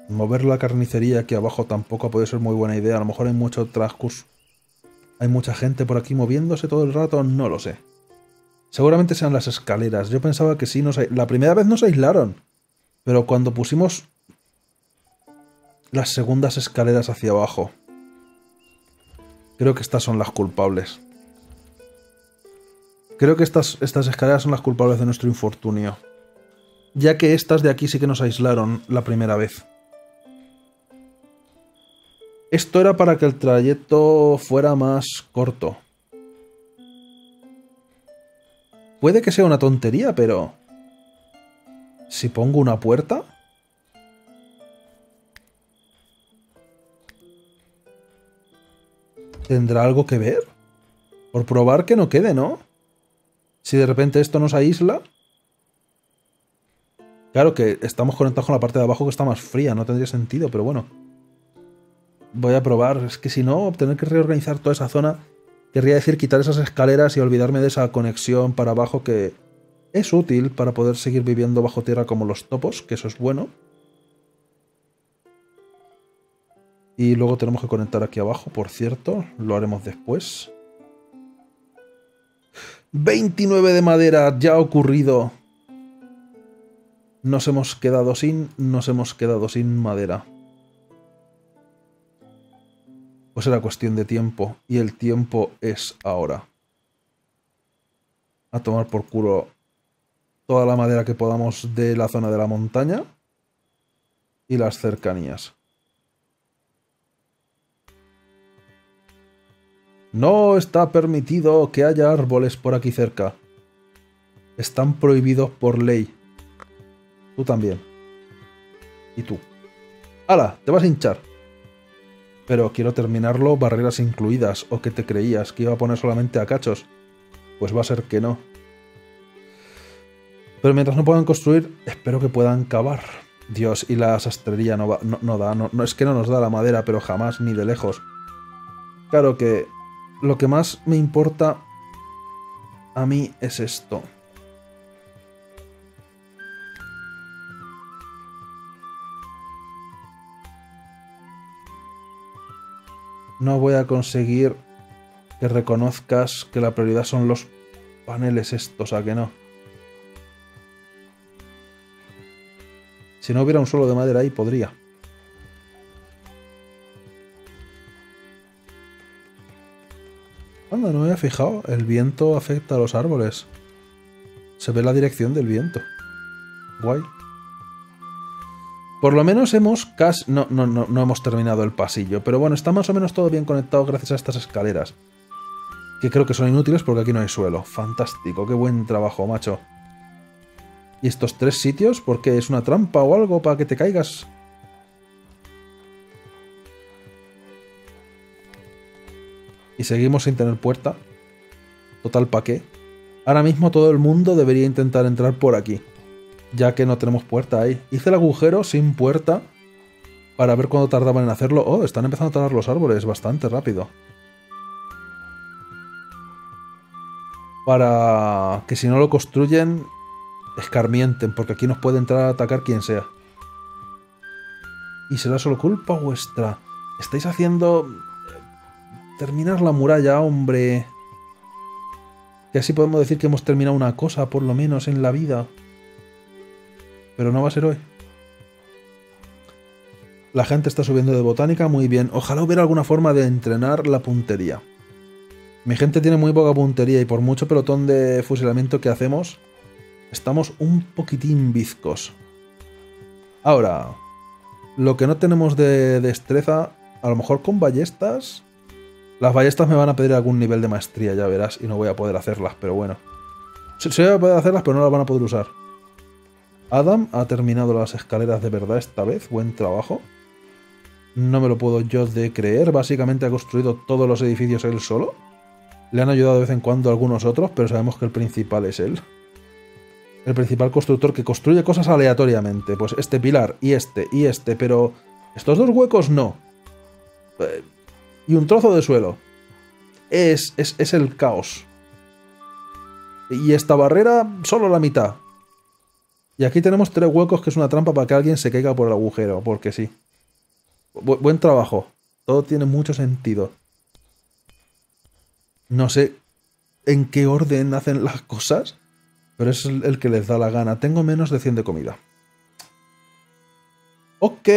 Mover la carnicería aquí abajo tampoco ha podido ser muy buena idea. A lo mejor hay mucho transcurso. ¿Hay mucha gente por aquí moviéndose todo el rato? No lo sé. Seguramente sean las escaleras. Yo pensaba que sí. La primera vez nos aislaron. Pero cuando pusimos las segundas escaleras hacia abajo, creo que estas son las culpables. Creo que estas escaleras son las culpables de nuestro infortunio. Ya que estas de aquí sí que nos aislaron la primera vez. Esto era para que el trayecto fuera más corto. Puede que sea una tontería, pero... ¿si pongo una puerta? ¿Tendrá algo que ver? Por probar que no quede, ¿no? Si de repente esto nos aísla... Claro que estamos conectados con la parte de abajo que está más fría, no tendría sentido, pero bueno. Voy a probar, es que si no, tener que reorganizar toda esa zona... Querría decir quitar esas escaleras y olvidarme de esa conexión para abajo que es útil para poder seguir viviendo bajo tierra como los topos, que eso es bueno. Y luego tenemos que conectar aquí abajo, por cierto, lo haremos después. 29 de madera, ya ha ocurrido. Nos hemos quedado sin madera. Pues era cuestión de tiempo, y el tiempo es ahora. A tomar por culo toda la madera que podamos de la zona de la montaña y las cercanías. No está permitido que haya árboles por aquí cerca. Están prohibidos por ley. Tú también. Y tú. ¡Hala! Te vas a hinchar. Pero quiero terminarlo, barreras incluidas. ¿O qué te creías? ¿Que iba a poner solamente a cachos? Pues va a ser que no. Pero mientras no puedan construir, espero que puedan cavar. Dios, y la sastrería no da, es que no nos da la madera, pero jamás, ni de lejos. Claro que lo que más me importa a mí es esto. No voy a conseguir que reconozcas que la prioridad son los paneles estos, ¿a que no? Si no hubiera un suelo de madera ahí, podría. Anda, no me había fijado. El viento afecta a los árboles. Se ve la dirección del viento. Guay. Por lo menos hemos casi... No hemos terminado el pasillo, pero bueno, está más o menos todo bien conectado gracias a estas escaleras. Que creo que son inútiles porque aquí no hay suelo. Fantástico, qué buen trabajo, macho. ¿Y estos tres sitios? ¿Por qué? ¿Es una trampa o algo para que te caigas? Y seguimos sin tener puerta. Total, ¿para qué? Ahora mismo todo el mundo debería intentar entrar por aquí. Ya que no tenemos puerta ahí. Hice el agujero sin puerta para ver cuándo tardaban en hacerlo. Oh, están empezando a talar los árboles bastante rápido. Para que si no lo construyen, escarmienten, porque aquí nos puede entrar a atacar quien sea. ¿Y será solo culpa vuestra? Estáis haciendo... terminar la muralla, hombre. Y así podemos decir que hemos terminado una cosa, por lo menos, en la vida. Pero no va a ser hoy. La gente está subiendo de botánica, muy bien. Ojalá hubiera alguna forma de entrenar la puntería. Mi gente tiene muy poca puntería y por mucho pelotón de fusilamiento que hacemos, estamos un poquitín bizcos. Ahora, lo que no tenemos de destreza A lo mejor con ballestas... Las ballestas me van a pedir algún nivel de maestría, ya verás, y no voy a poder hacerlas, pero bueno. Sí voy a poder hacerlas, pero no las van a poder usar. Adam ha terminado las escaleras de verdad esta vez, buen trabajo. No me lo puedo yo de creer, básicamente ha construido todos los edificios él solo. Le han ayudado de vez en cuando algunos otros, pero sabemos que el principal es él. El principal constructor que construye cosas aleatoriamente, pues este pilar y este, pero estos dos huecos no. Y un trozo de suelo. Es el caos. Y esta barrera, solo la mitad. Y aquí tenemos 3 huecos, que es una trampa para que alguien se caiga por el agujero, porque sí. Buen trabajo. Todo tiene mucho sentido. No sé en qué orden hacen las cosas, pero es el que les da la gana. Tengo menos de 100 de comida. Ok.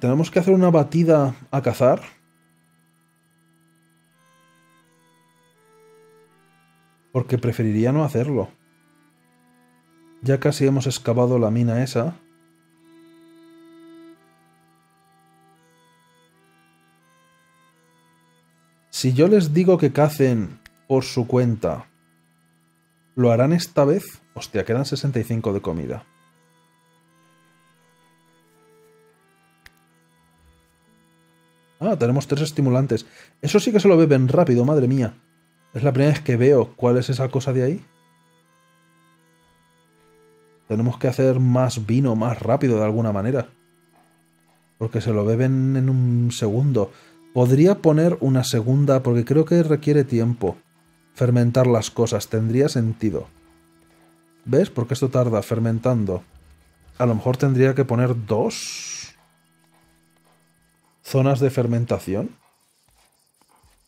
Tenemos que hacer una batida a cazar. Porque preferiría no hacerlo. Ya casi hemos excavado la mina esa. Si yo les digo que cacen por su cuenta, ¿lo harán esta vez? Hostia, quedan 65 de comida. Ah, tenemos 3 estimulantes. Eso sí que se lo beben rápido, madre mía. Es la primera vez que veo. ¿Cuál es esa cosa de ahí? Tenemos que hacer más vino, más rápido de alguna manera. Porque se lo beben en un segundo. Podría poner una segunda, porque creo que requiere tiempo. Fermentar las cosas, tendría sentido. ¿Ves? Porque esto tarda fermentando. A lo mejor tendría que poner 2 zonas de fermentación.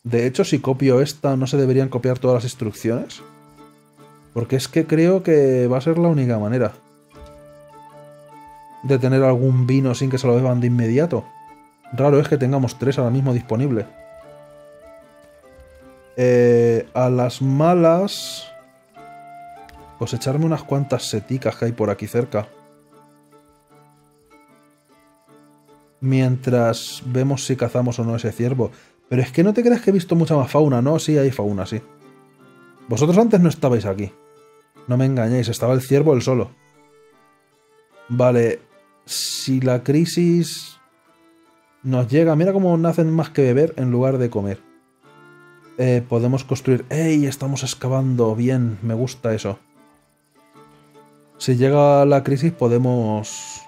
De hecho, si copio esta, ¿no se deberían copiar todas las instrucciones? Porque es que creo que va a ser la única manera de tener algún vino sin que se lo beban de inmediato. Raro es que tengamos 3 ahora mismo disponible. A las malas... Cosecharme unas cuantas seticas que hay por aquí cerca. Mientras vemos si cazamos o no ese ciervo. Pero es que no te creas que he visto mucha más fauna, ¿no? Sí, hay fauna, sí. Vosotros antes no estabais aquí. No me engañéis, estaba el ciervo él solo. Vale, si la crisis nos llega... Mira cómo nacen más que beber en lugar de comer. Podemos construir... ¡Ey! Estamos excavando bien, me gusta eso. Si llega la crisis podemos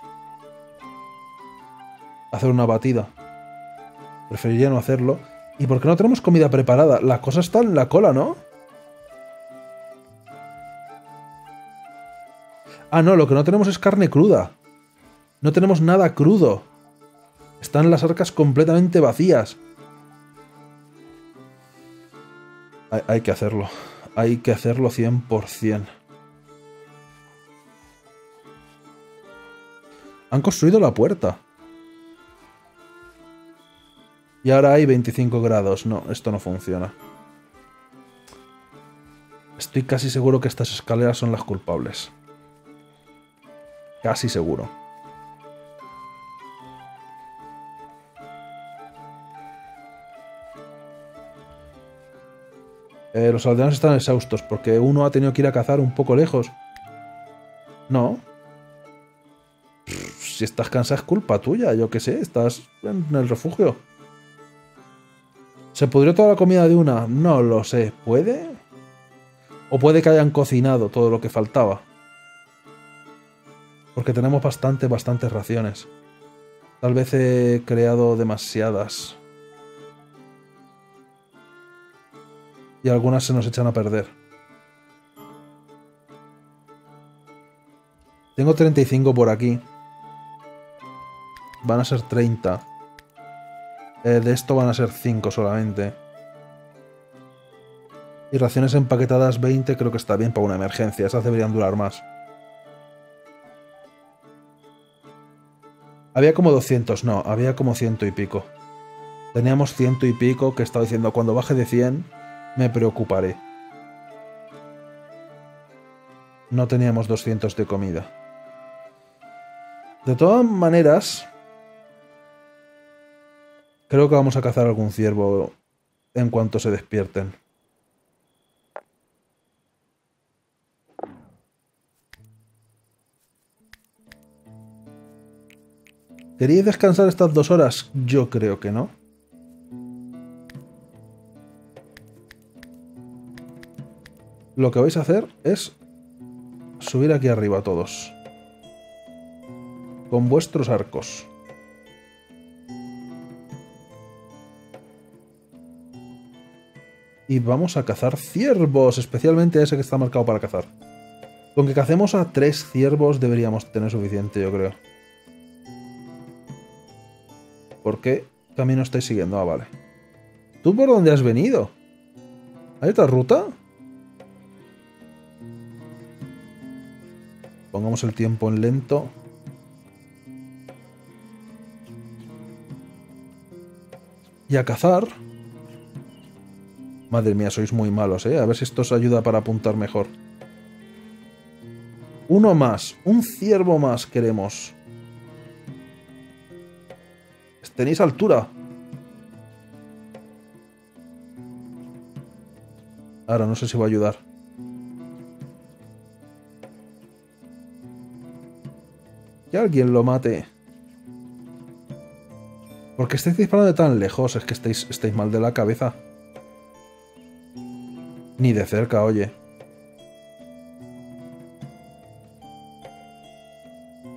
hacer una batida. Preferiría no hacerlo. ¿Y por qué no tenemos comida preparada? La cosa está en la cola, ¿no? Ah, no, lo que no tenemos es carne cruda. No tenemos nada crudo. Están las arcas completamente vacías. Hay que hacerlo. Hay que hacerlo 100%. Han construido la puerta. Y ahora hay 25 grados. No, esto no funciona. Estoy casi seguro que estas escaleras son las culpables. Casi seguro. Los aldeanos están exhaustos porque uno ha tenido que ir a cazar un poco lejos. No. Si estás cansado es culpa tuya, yo qué sé, estás en el refugio. ¿Se pudrió toda la comida de una? No lo sé, ¿puede? O puede que hayan cocinado todo lo que faltaba. Porque tenemos bastantes raciones. Tal vez he creado demasiadas. Y algunas se nos echan a perder. Tengo 35 por aquí. Van a ser 30. De esto van a ser 5 solamente. Y raciones empaquetadas 20 creo que está bien para una emergencia. Esas deberían durar más. Había como 200. No, había como 100 y pico. Teníamos 100 y pico, que estaba diciendo cuando baje de 100 me preocuparé. No teníamos 200 de comida. De todas maneras, creo que vamos a cazar algún ciervo en cuanto se despierten. ¿Queréis descansar estas 2 horas? Yo creo que no. Lo que vais a hacer es subir aquí arriba todos. Con vuestros arcos. Y vamos a cazar ciervos, especialmente ese que está marcado para cazar. Con que cacemos a 3 ciervos deberíamos tener suficiente, yo creo. ¿Por qué camino estáis siguiendo? Ah, vale. ¿Tú por dónde has venido? ¿Hay otra ruta? Pongamos el tiempo en lento. Y a cazar. Madre mía, sois muy malos, ¿eh? A ver si esto os ayuda para apuntar mejor. 1 más. Un ciervo más queremos. Tenéis altura. Ahora no sé si va a ayudar. Que alguien lo mate. ¿Por qué estáis disparando de tan lejos? Es que estáis mal de la cabeza. Ni de cerca, oye.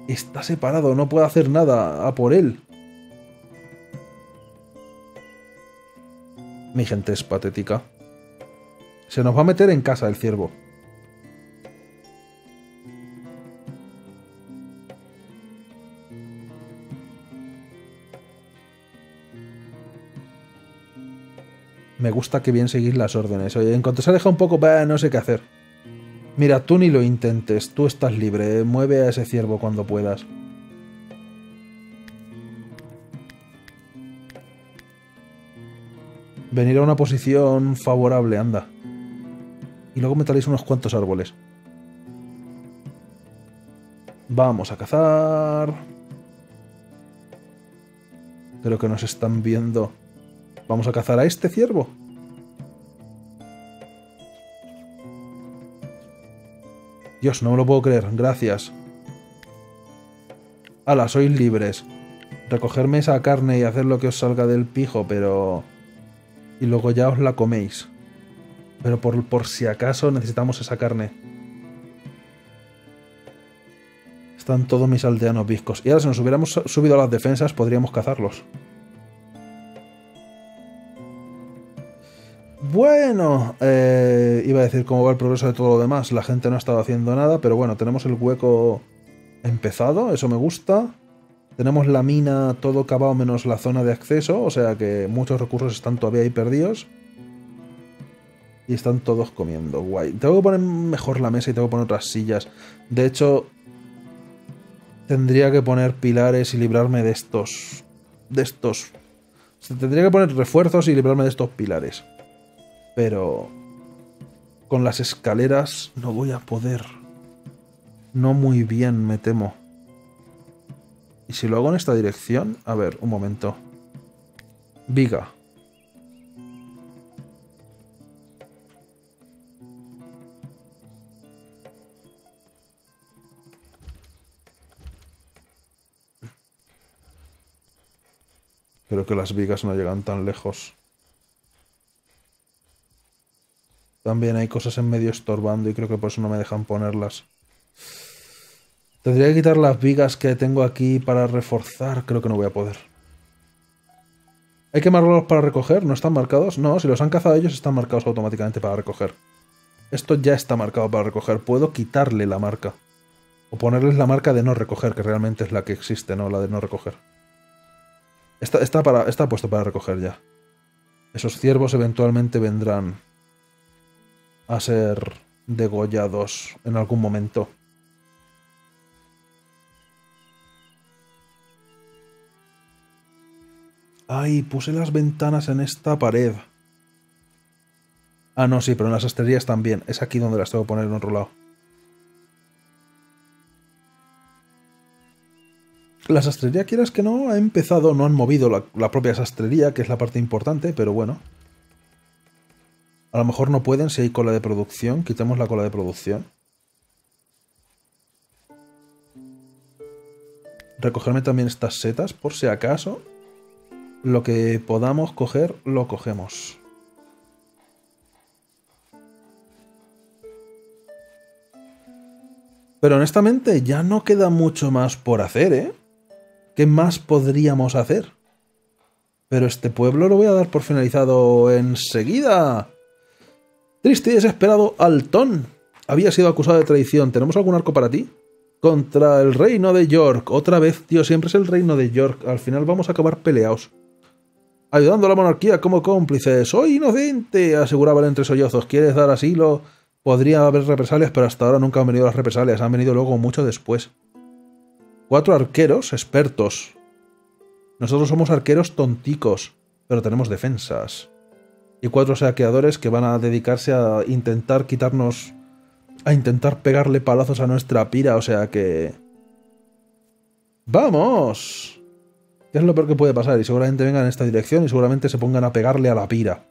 Está separado, no puede hacer nada. A por él. Mi gente es patética. Se nos va a meter en casa el ciervo. Me gusta que bien seguís las órdenes. Oye, en cuanto se aleja un poco, bah, no sé qué hacer. Mira, tú ni lo intentes. Tú estás libre. Mueve a ese ciervo cuando puedas. Venir a una posición favorable, anda. Y luego metaréis unos cuantos árboles. Vamos a cazar. Creo que nos están viendo. Vamos a cazar a este ciervo. Dios, no me lo puedo creer. Gracias. Hala, sois libres. Recogerme esa carne y hacer lo que os salga del pijo, pero... Y luego ya os la coméis. Pero por si acaso necesitamos esa carne. Están todos mis aldeanos bizcos. Y ahora si nos hubiéramos subido a las defensas podríamos cazarlos. Bueno, iba a decir cómo va el progreso de todo lo demás. La gente no ha estado haciendo nada, pero bueno, tenemos el hueco empezado, eso me gusta. Tenemos la mina todo cavado menos la zona de acceso, o sea que muchos recursos están todavía ahí perdidos. Y están todos comiendo, guay. Tengo que poner mejor la mesa y tengo que poner otras sillas. De hecho, tendría que poner pilares y librarme de estos... O sea, tendría que poner refuerzos y librarme de estos pilares. Pero... con las escaleras no voy a poder. No muy bien, me temo. Y si lo hago en esta dirección... A ver, un momento. Viga. Creo que las vigas no llegan tan lejos. También hay cosas en medio estorbando y creo que por eso no me dejan ponerlas. Tendría que quitar las vigas que tengo aquí para reforzar. Creo que no voy a poder. ¿Hay que marcarlos para recoger? ¿No están marcados? No, si los han cazado ellos están marcados automáticamente para recoger. Esto ya está marcado para recoger. Puedo quitarle la marca. O ponerles la marca de no recoger, que realmente es la que existe, ¿no? La de no recoger. Está puesto para recoger ya. Esos ciervos eventualmente vendrán a ser degollados en algún momento. Ay, puse las ventanas en esta pared. Ah, no, sí, pero en las hosterías también. Es aquí donde las tengo que poner en otro lado. La sastrería, quieras que no, ha empezado, no han movido la propia sastrería, que es la parte importante, pero bueno. A lo mejor no pueden, si hay cola de producción, quitamos la cola de producción. Recogerme también estas setas, por si acaso. Lo que podamos coger, lo cogemos. Pero honestamente ya no queda mucho más por hacer, ¿eh? ¿Qué más podríamos hacer? Pero este pueblo lo voy a dar por finalizado enseguida. Triste y desesperado Altón había sido acusado de traición. ¿Tenemos algún arco para ti? Contra el reino de York. Otra vez, tío, siempre es el reino de York. Al final vamos a acabar peleados. Ayudando a la monarquía como cómplice. ¡Soy inocente!, aseguraba el entre sollozos. ¿Quieres dar asilo? Podría haber represalias, pero hasta ahora nunca han venido las represalias. Han venido luego mucho después. 4 arqueros expertos. Nosotros somos arqueros tonticos, pero tenemos defensas. Y 4 saqueadores que van a dedicarse a intentar quitarnos... a intentar pegarle palazos a nuestra pira, o sea que... ¡Vamos! ¿Qué es lo peor que puede pasar? Y seguramente vengan en esta dirección y seguramente se pongan a pegarle a la pira.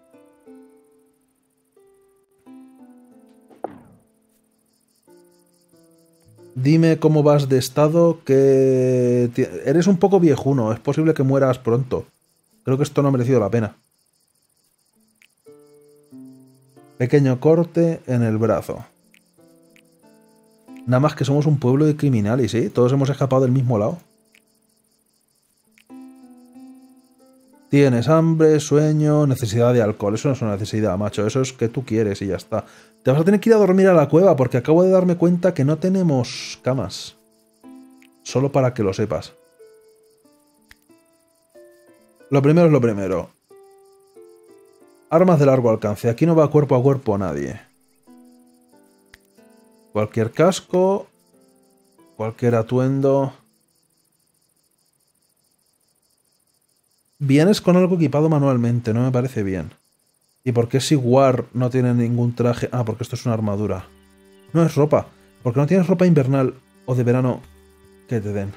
Dime cómo vas de estado, que... eres un poco viejuno, es posible que mueras pronto. Creo que esto no ha merecido la pena. Pequeño corte en el brazo. Nada más que somos un pueblo de criminales, ¿sí? Todos hemos escapado del mismo lado. Tienes hambre, sueño, necesidad de alcohol. Eso no es una necesidad, macho. Eso es que tú quieres y ya está. Te vas a tener que ir a dormir a la cueva porque acabo de darme cuenta que no tenemos camas. Solo para que lo sepas. Lo primero es lo primero. Armas de largo alcance. Aquí no va cuerpo a cuerpo nadie. Cualquier casco, cualquier atuendo. Vienes con algo equipado manualmente, no me parece bien. ¿Y por qué si War no tiene ningún traje? Ah, porque esto es una armadura. No es ropa. ¿Por qué no tienes ropa invernal o de verano que te den?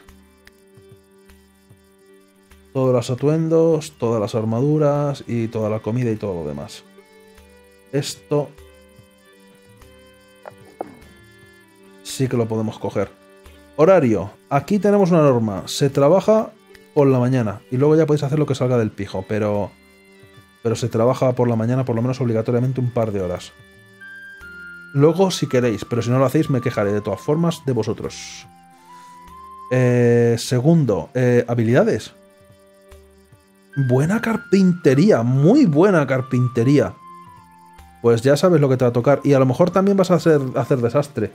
Todos los atuendos, todas las armaduras y toda la comida y todo lo demás. Esto... sí que lo podemos coger. Horario. Aquí tenemos una norma. Se trabaja por la mañana. Y luego ya podéis hacer lo que salga del pijo. Pero se trabaja por la mañana, por lo menos obligatoriamente, un par de horas. Luego, si queréis. Pero si no lo hacéis, me quejaré de todas formas de vosotros. Segundo. Habilidades. Buena carpintería. Muy buena carpintería. Pues ya sabes lo que te va a tocar. Y a lo mejor también vas a hacer desastre.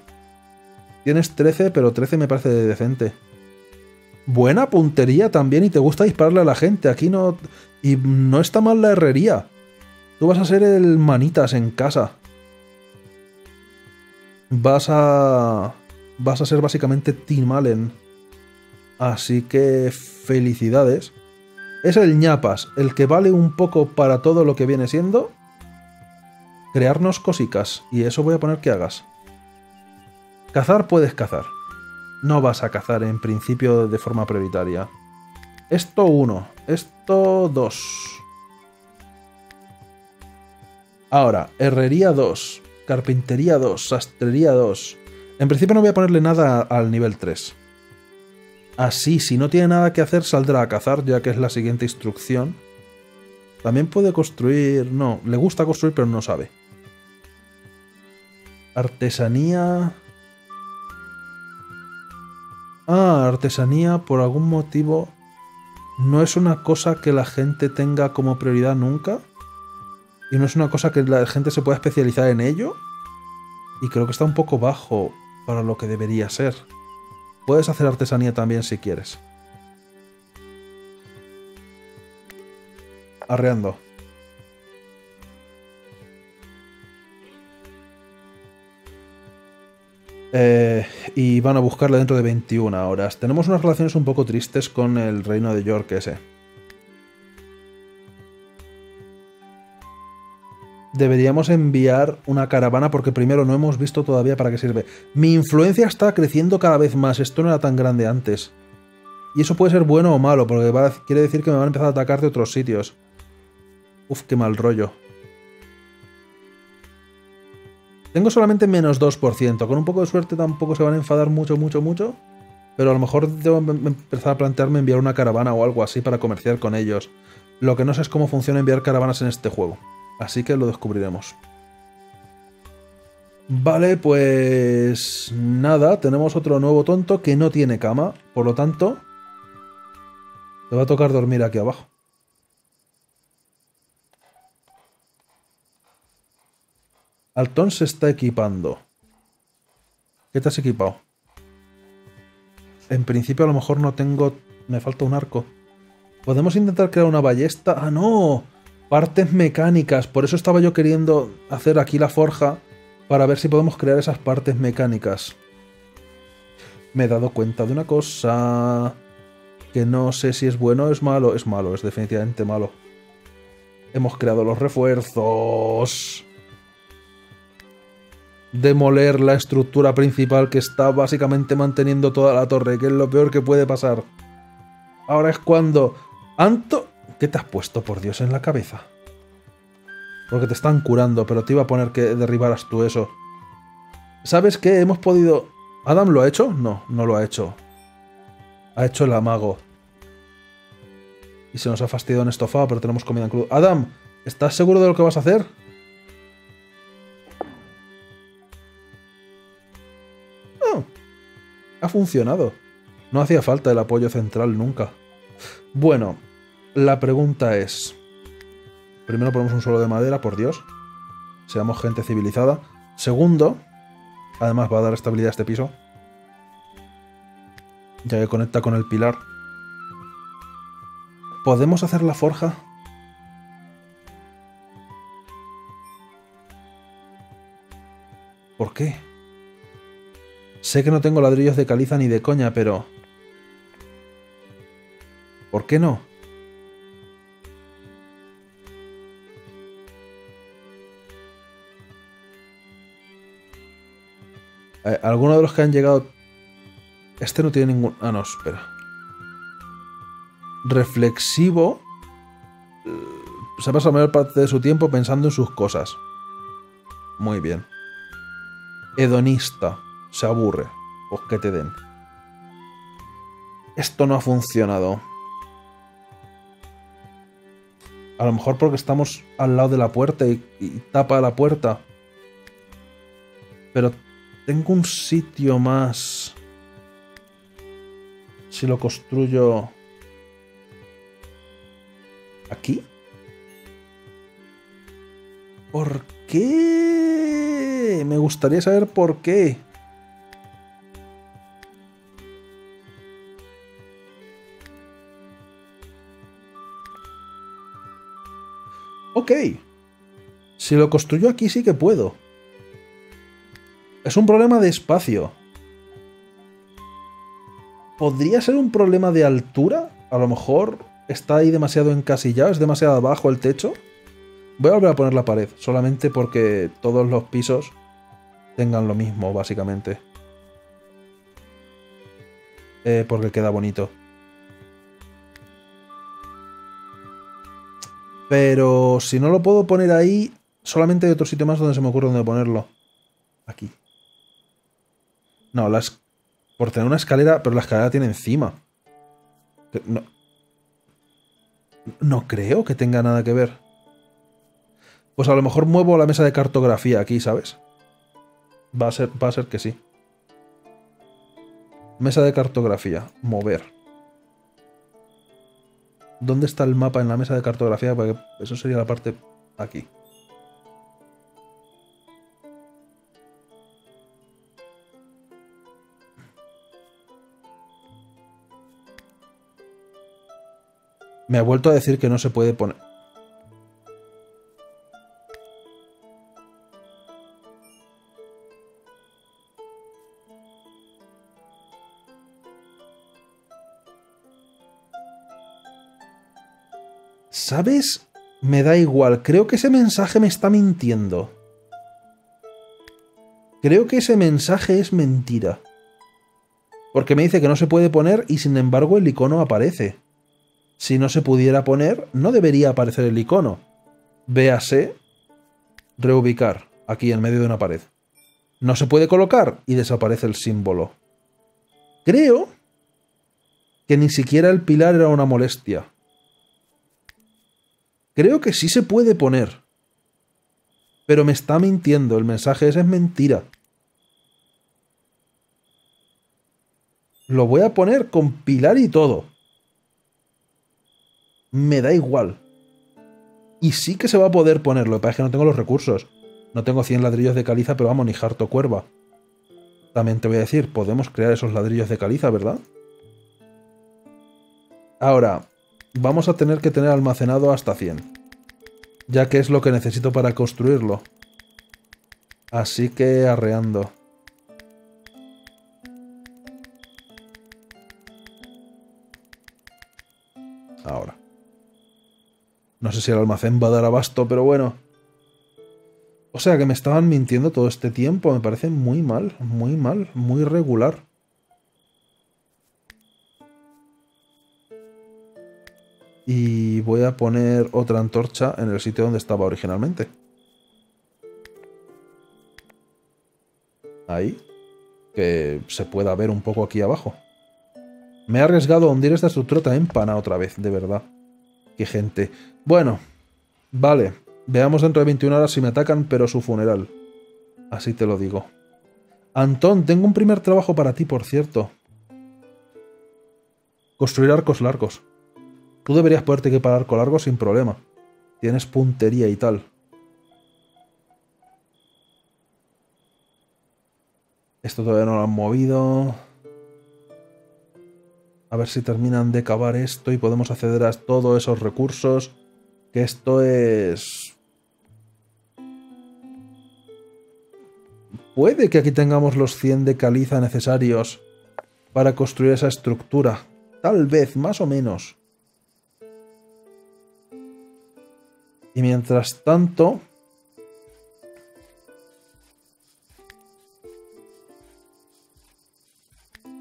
Tienes 13, pero 13 me parece decente. Buena puntería también y te gusta dispararle a la gente. Aquí no... y no está mal la herrería. Tú vas a ser el manitas en casa. Vas a ser básicamente Tim Allen. Así que felicidades. Es el ñapas, el que vale un poco para todo lo que viene siendo crearnos cositas. Y eso voy a poner que hagas. Cazar puedes cazar. No vas a cazar en principio de forma prioritaria. Esto 1. Esto 2. Ahora, herrería 2. Carpintería 2. Sastrería 2. En principio no voy a ponerle nada al nivel 3. Así, si no tiene nada que hacer, saldrá a cazar, ya que es la siguiente instrucción. También puede construir... no, le gusta construir, pero no sabe. Artesanía... ah, artesanía por algún motivo no es una cosa que la gente tenga como prioridad nunca. Y no es una cosa que la gente se pueda especializar en ello. Y creo que está un poco bajo para lo que debería ser. Puedes hacer artesanía también si quieres. Arreando. Y van a buscarla dentro de 21 horas. Tenemos unas relaciones un poco tristes con el reino de York ese. Deberíamos enviar una caravana porque primero no hemos visto todavía para qué sirve. Mi influencia está creciendo cada vez más. Esto no era tan grande antes. Y eso puede ser bueno o malo, porque quiere decir que me van a empezar a atacar de otros sitios. Uf, qué mal rollo. Tengo solamente menos 2%. Con un poco de suerte tampoco se van a enfadar mucho, mucho, mucho. Pero a lo mejor debo empezar a plantearme enviar una caravana o algo así para comerciar con ellos. Lo que no sé es cómo funciona enviar caravanas en este juego. Así que lo descubriremos. Vale, pues... nada, tenemos otro nuevo tonto que no tiene cama. Por lo tanto... te va a tocar dormir aquí abajo. Altón se está equipando. ¿Qué te has equipado? En principio a lo mejor no tengo... me falta un arco. ¿Podemos intentar crear una ballesta? ¡Ah, no! Partes mecánicas. Por eso estaba yo queriendo hacer aquí la forja para ver si podemos crear esas partes mecánicas. Me he dado cuenta de una cosa... que no sé si es bueno o es malo. Es malo, es definitivamente malo. Hemos creado los refuerzos... demoler la estructura principal que está básicamente manteniendo toda la torre, que es lo peor que puede pasar. Ahora es cuando... Anto... ¿Qué te has puesto, por Dios, en la cabeza? Porque te están curando, pero te iba a poner que derribaras tú eso. ¿Sabes qué? Hemos podido... ¿Adam lo ha hecho? No, no lo ha hecho. Ha hecho el amago. Y se nos ha fastidiado en estofado, pero tenemos comida en crudo. Adam, ¿estás seguro de lo que vas a hacer? Ha funcionado. No hacía falta el apoyo central nunca. Bueno, la pregunta es... primero ponemos un suelo de madera, por Dios. Seamos gente civilizada. Segundo, además va a dar estabilidad a este piso, ya que conecta con el pilar. ¿Podemos hacer la forja? ¿Por qué? Sé que no tengo ladrillos de caliza ni de coña, pero... ¿por qué no? Alguno de los que han llegado... este no tiene ningún... ah, no, espera. Reflexivo. Se pasa la mayor parte de su tiempo pensando en sus cosas. Muy bien. Hedonista. Se aburre. Pues que te den. Esto no ha funcionado. A lo mejor porque estamos al lado de la puerta y tapa la puerta. Pero tengo un sitio más. Si lo construyo... ¿aquí? ¿Por qué? Me gustaría saber por qué. Ok, si lo construyo aquí sí que puedo. Es un problema de espacio. ¿Podría ser un problema de altura? A lo mejor está ahí demasiado encasillado, es demasiado abajo el techo. Voy a volver a poner la pared, solamente porque todos los pisos tengan lo mismo, básicamente. Porque queda bonito. Pero si no lo puedo poner ahí, solamente hay otro sitio más donde se me ocurre dónde ponerlo. Aquí. No, por tener una escalera, pero la escalera tiene encima. No creo que tenga nada que ver. Pues a lo mejor muevo la mesa de cartografía aquí, ¿sabes? Va a ser que sí. Mesa de cartografía. Mover. ¿Dónde está el mapa en la mesa de cartografía? Porque eso sería la parte aquí. Me ha vuelto a decir que no se puede poner. ¿Sabes? Me da igual. Creo que ese mensaje me está mintiendo. Creo que ese mensaje es mentira. Porque me dice que no se puede poner y sin embargo el icono aparece. Si no se pudiera poner, no debería aparecer el icono. Véase reubicar aquí en medio de una pared. No se puede colocar y desaparece el símbolo. Creo que ni siquiera el pilar era una molestia. Creo que sí se puede poner. Pero me está mintiendo, el mensaje ese es mentira. Lo voy a poner con pilar y todo. Me da igual. Y sí que se va a poder poner, lo que pasa es que no tengo los recursos. No tengo 100 ladrillos de caliza, pero vamos, ni harto cuerva. También te voy a decir, podemos crear esos ladrillos de caliza, ¿verdad? Ahora, vamos a tener que tener almacenado hasta 100. Ya que es lo que necesito para construirlo. Así que arreando. Ahora. No sé si el almacén va a dar abasto, pero bueno. O sea que me estaban mintiendo todo este tiempo. Me parece muy mal, muy mal, muy regular. Y voy a poner otra antorcha en el sitio donde estaba originalmente. Ahí. Que se pueda ver un poco aquí abajo. Me he arriesgado a hundir esta estructura también pana otra vez, de verdad. Qué gente. Bueno. Vale. Veamos dentro de 21 horas si me atacan, pero su funeral. Así te lo digo. Antón, tengo un primer trabajo para ti, por cierto. Construir arcos largos. Tú deberías poderte equipar arco largo sin problema. Tienes puntería y tal. Esto todavía no lo han movido. A ver si terminan de cavar esto y podemos acceder a todos esos recursos. Que esto es... Puede que aquí tengamos los 100 de caliza necesarios para construir esa estructura. Tal vez, más o menos. Y mientras tanto,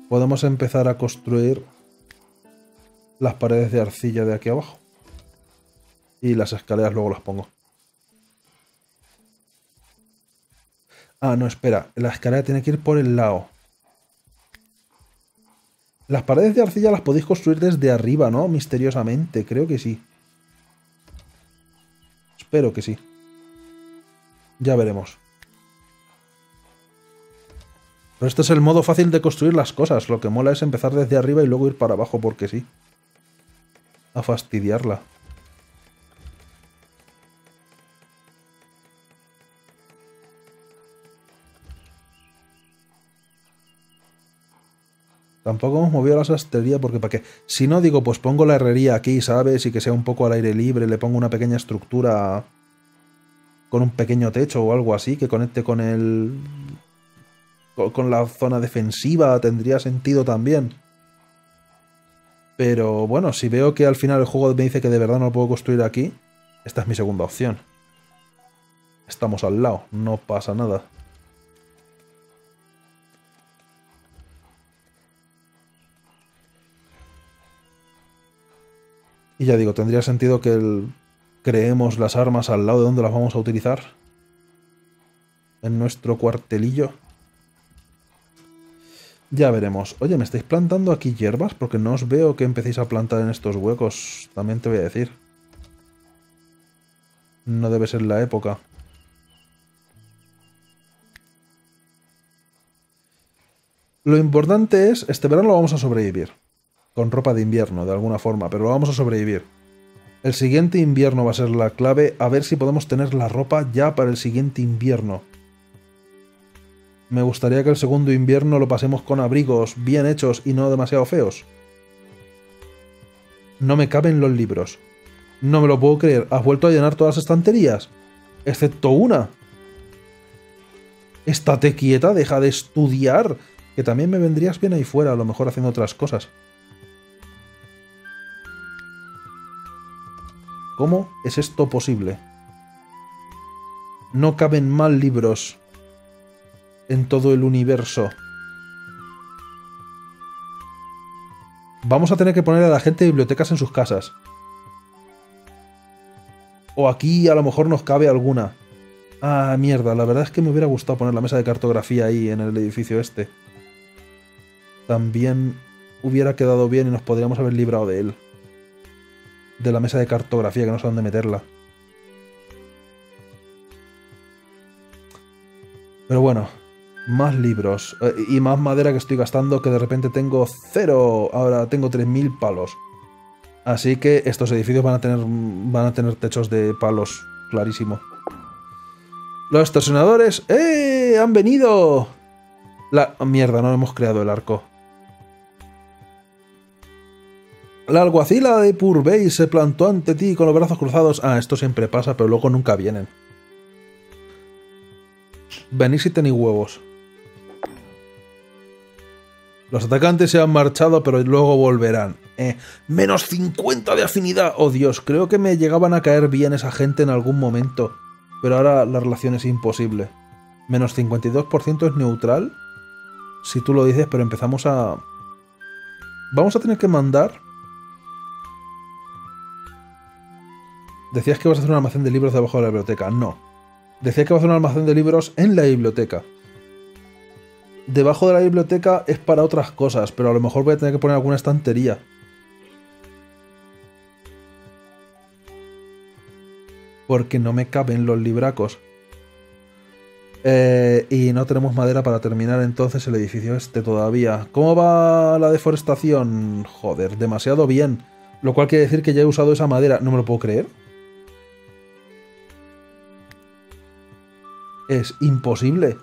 podemos empezar a construir las paredes de arcilla de aquí abajo. Y las escaleras luego las pongo. Ah, no, espera. La escalera tiene que ir por el lado. Las paredes de arcilla las podéis construir desde arriba, ¿no? Misteriosamente, creo que sí. Espero que sí. Ya veremos. Pero este es el modo fácil de construir las cosas. Lo que mola es empezar desde arriba y luego ir para abajo, porque sí. A fastidiarla. Tampoco hemos movido la sastrería porque para qué. Si no, digo, pues pongo la herrería aquí, ¿sabes? Y que sea un poco al aire libre, le pongo una pequeña estructura con un pequeño techo o algo así que conecte con el... con la zona defensiva, tendría sentido también. Pero bueno, si veo que al final el juego me dice que de verdad no lo puedo construir aquí, esta es mi segunda opción. Estamos al lado, no pasa nada. Y ya digo, tendría sentido que creemos las armas al lado de donde las vamos a utilizar. En nuestro cuartelillo. Ya veremos. Oye, ¿me estáis plantando aquí hierbas? Porque no os veo que empecéis a plantar en estos huecos. También te voy a decir. No debe ser la época. Lo importante es, este verano lo vamos a sobrevivir. Con ropa de invierno, de alguna forma, pero lo vamos a sobrevivir. El siguiente invierno va a ser la clave, a ver si podemos tener la ropa ya para el siguiente invierno. Me gustaría que el segundo invierno lo pasemos con abrigos bien hechos y no demasiado feos. No me caben los libros. No me lo puedo creer. ¿Has vuelto a llenar todas las estanterías? Excepto una. Estate quieta, deja de estudiar. Que también me vendrías bien ahí fuera, a lo mejor haciendo otras cosas. ¿Cómo es esto posible? No caben más libros en todo el universo. Vamos a tener que poner a la gente bibliotecas en sus casas. O aquí a lo mejor nos cabe alguna. Ah, mierda, la verdad es que me hubiera gustado poner la mesa de cartografía ahí en el edificio este. También hubiera quedado bien y nos podríamos haber librado de él. De la mesa de cartografía, que no sé dónde meterla. Pero bueno, más libros y más madera que estoy gastando, que de repente tengo cero, ahora tengo 3000 palos. Así que estos edificios van a tener techos de palos, clarísimo. Los torsionadores, ¡eh! ¡Han venido! La mierda, no hemos creado el arco. La alguacila de Purvey se plantó ante ti con los brazos cruzados. Ah, esto siempre pasa, pero luego nunca vienen. Venid si tenéis huevos. Los atacantes se han marchado, pero luego volverán. Menos 50 de afinidad. Oh Dios, creo que me llegaban a caer bien esa gente en algún momento. Pero ahora la relación es imposible. Menos 52% es neutral. Si tú lo dices, pero empezamos a... Vamos a tener que mandar... Decías que vas a hacer un almacén de libros debajo de la biblioteca. No. Decías que vas a hacer un almacén de libros en la biblioteca. Debajo de la biblioteca es para otras cosas, pero a lo mejor voy a tener que poner alguna estantería. Porque no me caben los libracos. Y no tenemos madera para terminar entonces el edificio este todavía. ¿Cómo va la deforestación? Joder, demasiado bien. Lo cual quiere decir que ya he usado esa madera. No me lo puedo creer. Es imposible.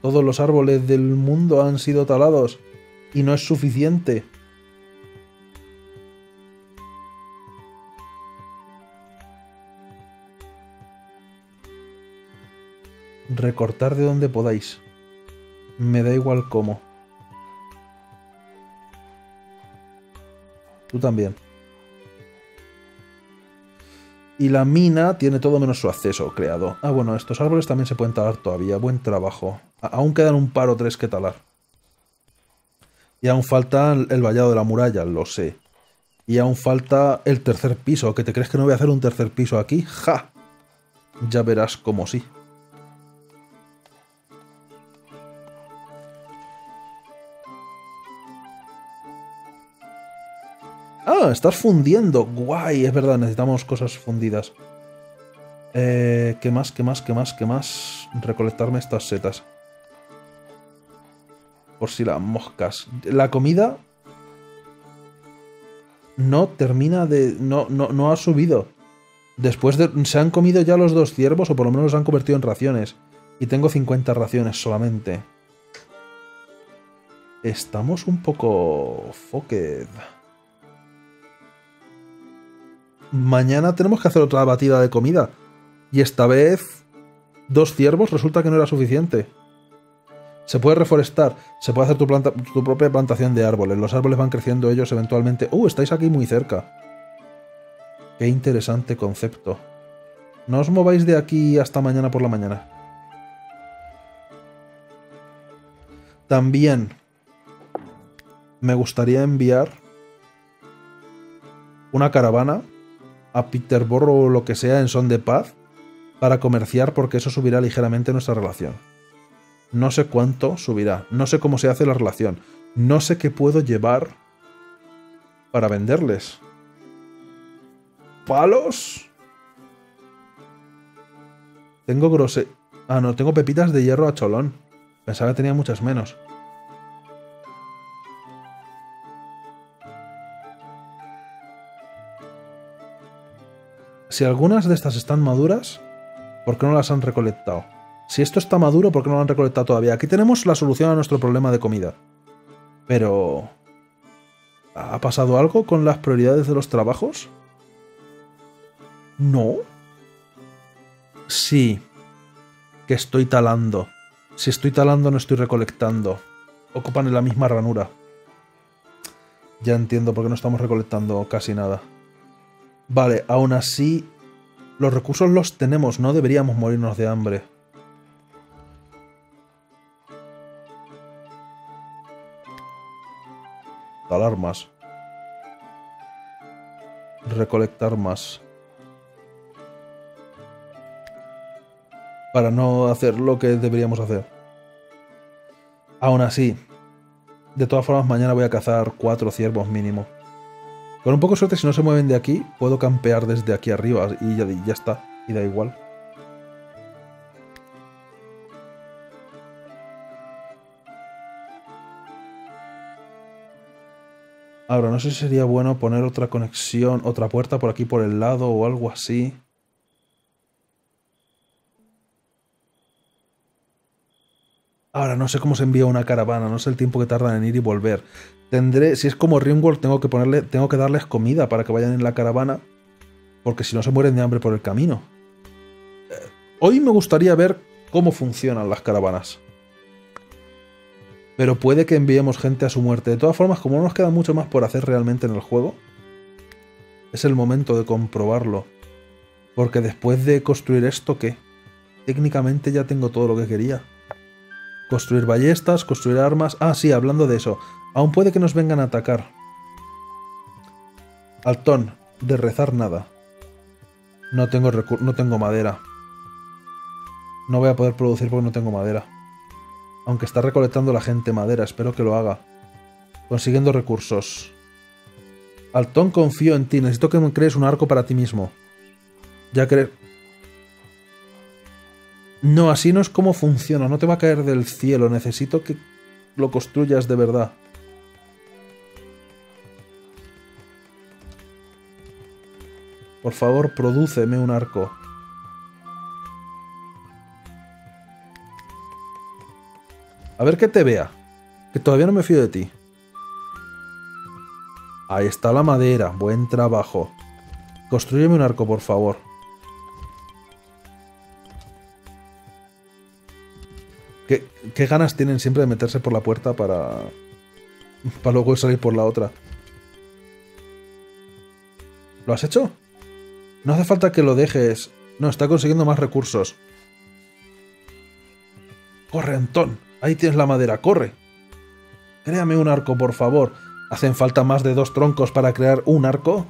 Todos los árboles del mundo han sido talados y no es suficiente. Recortar de donde podáis. Me da igual cómo. Tú también. Y la mina tiene todo menos su acceso creado. Ah, bueno, estos árboles también se pueden talar todavía. Buen trabajo. Aún quedan un par o tres que talar. Y aún falta el vallado de la muralla, lo sé. Y aún falta el tercer piso. ¿Que te crees que no voy a hacer un tercer piso aquí? ¡Ja! Ya verás cómo sí. ¡Ah! ¡Estás fundiendo! ¡Guay! Es verdad, necesitamos cosas fundidas. ¿Qué más? ¿Qué más? ¿Qué más? ¿Qué más? Recolectarme estas setas. Por si las moscas. La comida... No termina de... No ha subido. Después de... Se han comido ya los dos ciervos, o por lo menos los han convertido en raciones. Y tengo 50 raciones solamente. Estamos un poco... fucked. Mañana tenemos que hacer otra batida de comida. Y esta vez... Dos ciervos resulta que no era suficiente. Se puede reforestar. Se puede hacer tu propia plantación de árboles. Los árboles van creciendo ellos eventualmente. ¡Uh! Estáis aquí muy cerca. Qué interesante concepto. No os mováis de aquí hasta mañana por la mañana. También... Me gustaría enviar... Una caravana... a Peterborough o lo que sea en son de paz para comerciar, porque eso subirá ligeramente nuestra relación. No sé cuánto subirá, no sé cómo se hace la relación, no sé qué puedo llevar para venderles. ¿Palos? Tengo grose... Ah, no, tengo pepitas de hierro a cholón. Pensaba que tenía muchas menos. Si algunas de estas están maduras, ¿por qué no las han recolectado? Si esto está maduro, ¿por qué no lo han recolectado todavía? Aquí tenemos la solución a nuestro problema de comida. Pero... ¿ha pasado algo con las prioridades de los trabajos? No. Sí. Que estoy talando. Si estoy talando, no estoy recolectando. Ocupan la misma ranura. Ya entiendo por qué no estamos recolectando casi nada. Vale, aún así, los recursos los tenemos, no deberíamos morirnos de hambre. Talar más. Recolectar más. Para no hacer lo que deberíamos hacer. Aún así, de todas formas mañana voy a cazar 4 ciervos mínimo. Con un poco de suerte, si no se mueven de aquí, puedo campear desde aquí arriba y ya está, y da igual. Ahora, no sé si sería bueno poner otra conexión, otra puerta por aquí por el lado o algo así. Ahora, no sé cómo se envía una caravana, no sé el tiempo que tardan en ir y volver. Tendré, si es como Rimworld, tengo que darles comida para que vayan en la caravana, porque si no se mueren de hambre por el camino. Hoy me gustaría ver cómo funcionan las caravanas. Pero puede que enviemos gente a su muerte. De todas formas, como no nos queda mucho más por hacer realmente en el juego, es el momento de comprobarlo. Porque después de construir esto, ¿qué? Técnicamente ya tengo todo lo que quería. Construir ballestas, construir armas... Ah, sí, hablando de eso. Aún puede que nos vengan a atacar. Altón, de rezar nada. No tengo madera. No voy a poder producir porque no tengo madera. Aunque está recolectando la gente madera, espero que lo haga. Consiguiendo recursos. Altón, confío en ti. Necesito que me crees un arco para ti mismo. Ya crees... No, así no es como funciona. No te va a caer del cielo. Necesito que lo construyas de verdad. Por favor, prodúceme un arco. A ver que te vea. Que todavía no me fío de ti. Ahí está la madera. Buen trabajo. Constrúyeme un arco, por favor. ¿Qué ganas tienen siempre de meterse por la puerta para luego salir por la otra? ¿Lo has hecho? No hace falta que lo dejes. No, está consiguiendo más recursos. ¡Corre, Antón! Ahí tienes la madera, ¡corre! Créame un arco, por favor. ¿Hacen falta más de 2 troncos para crear un arco?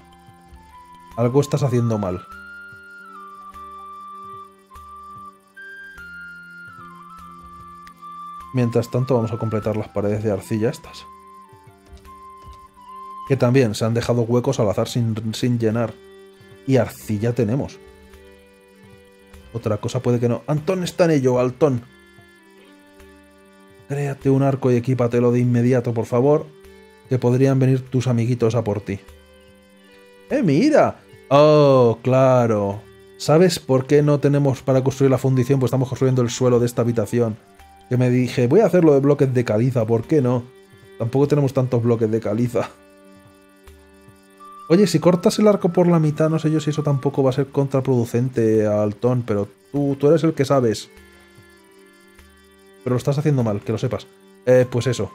Algo estás haciendo mal. Mientras tanto vamos a completar las paredes de arcilla estas. Que también se han dejado huecos al azar sin llenar. Y arcilla tenemos. Otra cosa puede que no. ¡Antón está en ello, Altón! Créate un arco y equípatelo de inmediato, por favor. Que podrían venir tus amiguitos a por ti. ¡Eh, mira! ¡Oh, claro! ¿Sabes por qué no tenemos para construir la fundición? Pues estamos construyendo el suelo de esta habitación. Que me dije, voy a hacerlo de bloques de caliza, ¿por qué no? Tampoco tenemos tantos bloques de caliza. Oye, si cortas el arco por la mitad, no sé yo si eso tampoco va a ser contraproducente a Altón, pero tú eres el que sabes. Pero lo estás haciendo mal, que lo sepas. Pues eso.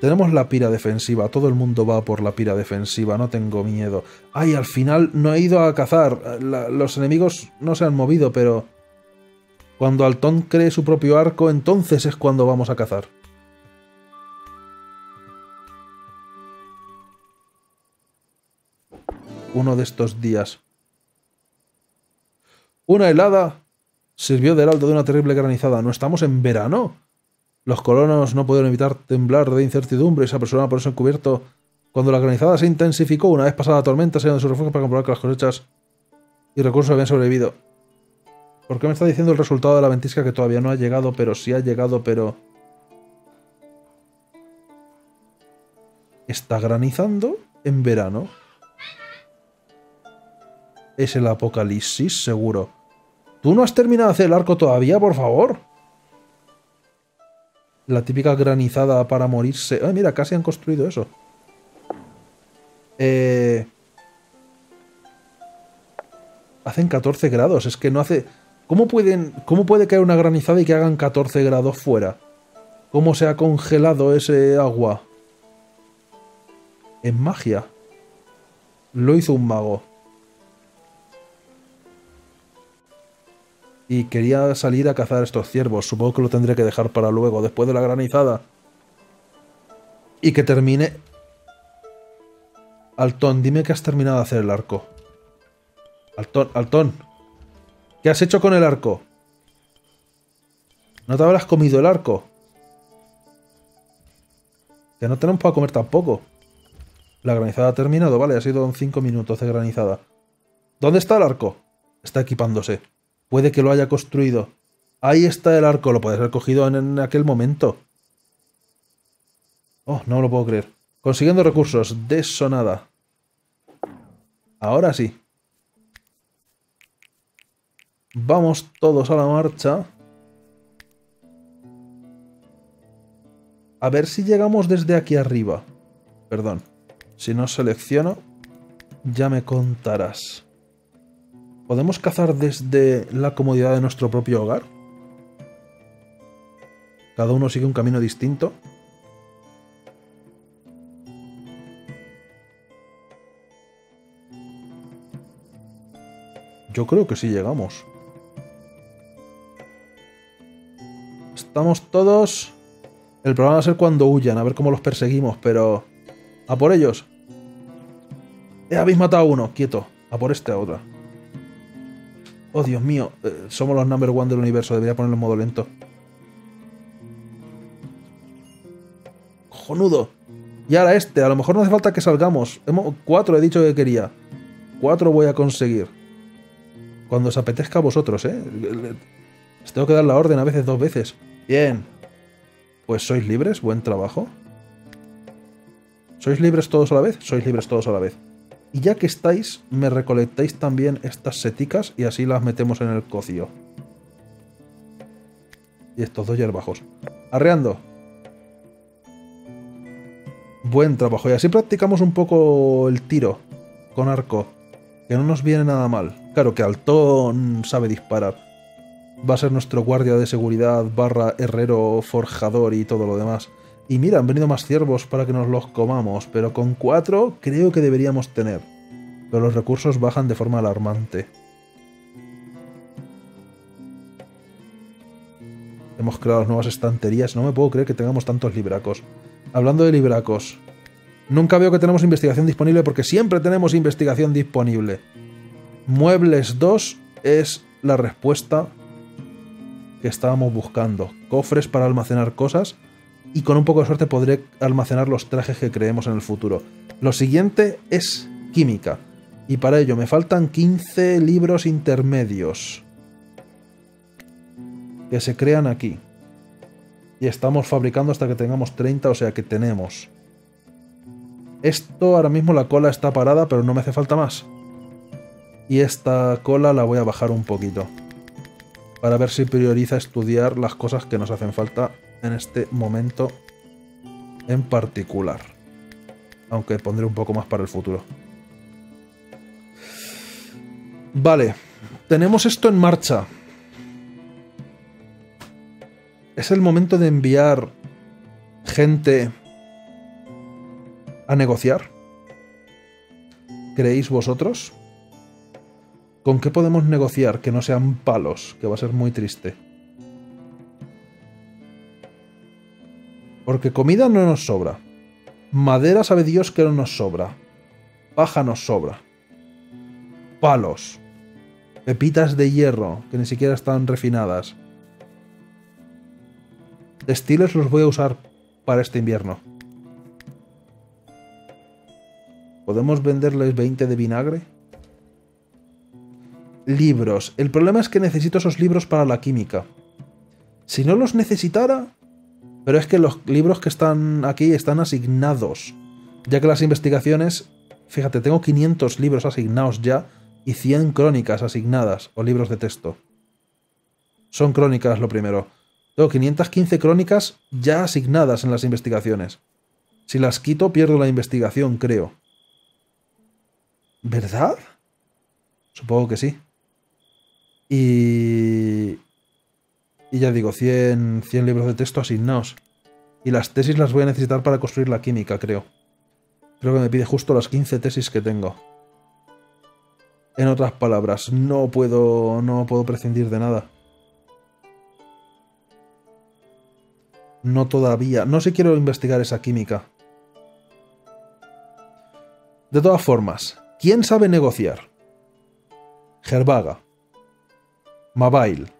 Tenemos la pira defensiva, todo el mundo va por la pira defensiva, no tengo miedo. ¡Ay, al final no he ido a cazar! Los enemigos no se han movido, pero... Cuando Altón cree su propio arco, entonces es cuando vamos a cazar. Uno de estos días. Una helada sirvió de heraldo de una terrible granizada. ¿No estamos en verano? Los colonos no pudieron evitar temblar de incertidumbre y se apresuraron por eso encubierto. Cuando la granizada se intensificó, una vez pasada la tormenta, salieron de su refugio para comprobar que las cosechas y recursos habían sobrevivido. ¿Por qué me está diciendo el resultado de la ventisca que todavía no ha llegado, pero sí ha llegado, pero... ¿Está granizando en verano? Es el apocalipsis, seguro. ¿Tú no has terminado de hacer el arco todavía, por favor? La típica granizada para morirse. ¡Ay, mira! Casi han construido eso. Hacen 14 grados. Es que no hace... ¿Cómo puede caer una granizada y que hagan 14 grados fuera? ¿Cómo se ha congelado ese agua? En magia. Lo hizo un mago. y quería salir a cazar a estos ciervos. Supongo que lo tendré que dejar para luego, después de la granizada. Y que termine... Altón, dime que has terminado de hacer el arco. Altón, Altón. ¿Qué has hecho con el arco? ¿No te habrás comido el arco? Que no tenemos para comer tampoco. La granizada ha terminado, vale, ha sido 5 minutos de granizada. ¿Dónde está el arco? Está equipándose. Puede que lo haya construido. Ahí está el arco, lo puedes haber cogido en aquel momento. Oh, no lo puedo creer. Consiguiendo recursos, desonada. Ahora sí. Vamos todos a la marcha. A ver si llegamos desde aquí arriba. Perdón. Si no selecciono, ya me contarás. ¿Podemos cazar desde la comodidad de nuestro propio hogar? Cada uno sigue un camino distinto. Yo creo que sí llegamos. Estamos todos... El problema va a ser cuando huyan, a ver cómo los perseguimos, pero... ¡A por ellos! Habéis matado a uno, quieto. A por este, a otra. Oh, Dios mío. Somos los #1 del universo, debería ponerlo en modo lento. ¡Cojonudo! Y ahora este, a lo mejor no hace falta que salgamos. 4 he dicho que quería. 4 voy a conseguir. Cuando os apetezca a vosotros, ¿eh? Les tengo que dar la orden a veces 2 veces. Bien. Pues sois libres, buen trabajo. ¿Sois libres todos a la vez? Sois libres todos a la vez. Y ya que estáis, me recolectáis también estas seticas y así las metemos en el cocido. Y estos 2 hierbajos. Arreando. Buen trabajo. Y así practicamos un poco el tiro con arco. Que no nos viene nada mal. Claro que Altón sabe disparar. Va a ser nuestro guardia de seguridad / herrero, forjador y todo lo demás. Y mira, han venido más ciervos para que nos los comamos, pero con 4 creo que deberíamos tener. Pero los recursos bajan de forma alarmante. Hemos creado nuevas estanterías. No me puedo creer que tengamos tantos libracos. Hablando de libracos, nunca veo que tenemos investigación disponible porque siempre tenemos investigación disponible. Muebles 2 es la respuesta que estábamos buscando. Cofres para almacenar cosas. Y con un poco de suerte podré almacenar los trajes que creemos en el futuro. Lo siguiente es química. Y para ello me faltan 15 libros intermedios. Que se crean aquí. Y estamos fabricando hasta que tengamos 30, o sea que tenemos. Esto ahora mismo la cola está parada, pero no me hace falta más. Y esta cola la voy a bajar un poquito. Para ver si prioriza estudiar las cosas que nos hacen falta en este momento en particular. Aunque pondré un poco más para el futuro. Vale. Tenemos esto en marcha. Es el momento de enviar gente a negociar. ¿Creéis vosotros? ¿Con qué podemos negociar que no sean palos? Que va a ser muy triste. Porque comida no nos sobra. Madera sabe Dios que no nos sobra. Paja nos sobra. Palos. Pepitas de hierro, que ni siquiera están refinadas. Textiles los voy a usar para este invierno. ¿Podemos venderles 20 de vinagre? Libros. El problema es que necesito esos libros para la química. Si no los necesitara... Pero es que los libros que están aquí están asignados. Ya que las investigaciones... Fíjate, tengo 500 libros asignados ya y 100 crónicas asignadas o libros de texto. Son crónicas lo primero. Tengo 515 crónicas ya asignadas en las investigaciones. Si las quito, pierdo la investigación, creo. ¿Verdad? Supongo que sí. Y ya digo, 100 libros de texto asignados. Y las tesis las voy a necesitar para construir la química, creo. Creo que me pide justo las 15 tesis que tengo. En otras palabras, no puedo prescindir de nada. No todavía. No sé, quiero investigar esa química. De todas formas, ¿quién sabe negociar? Gervaga. Mabail.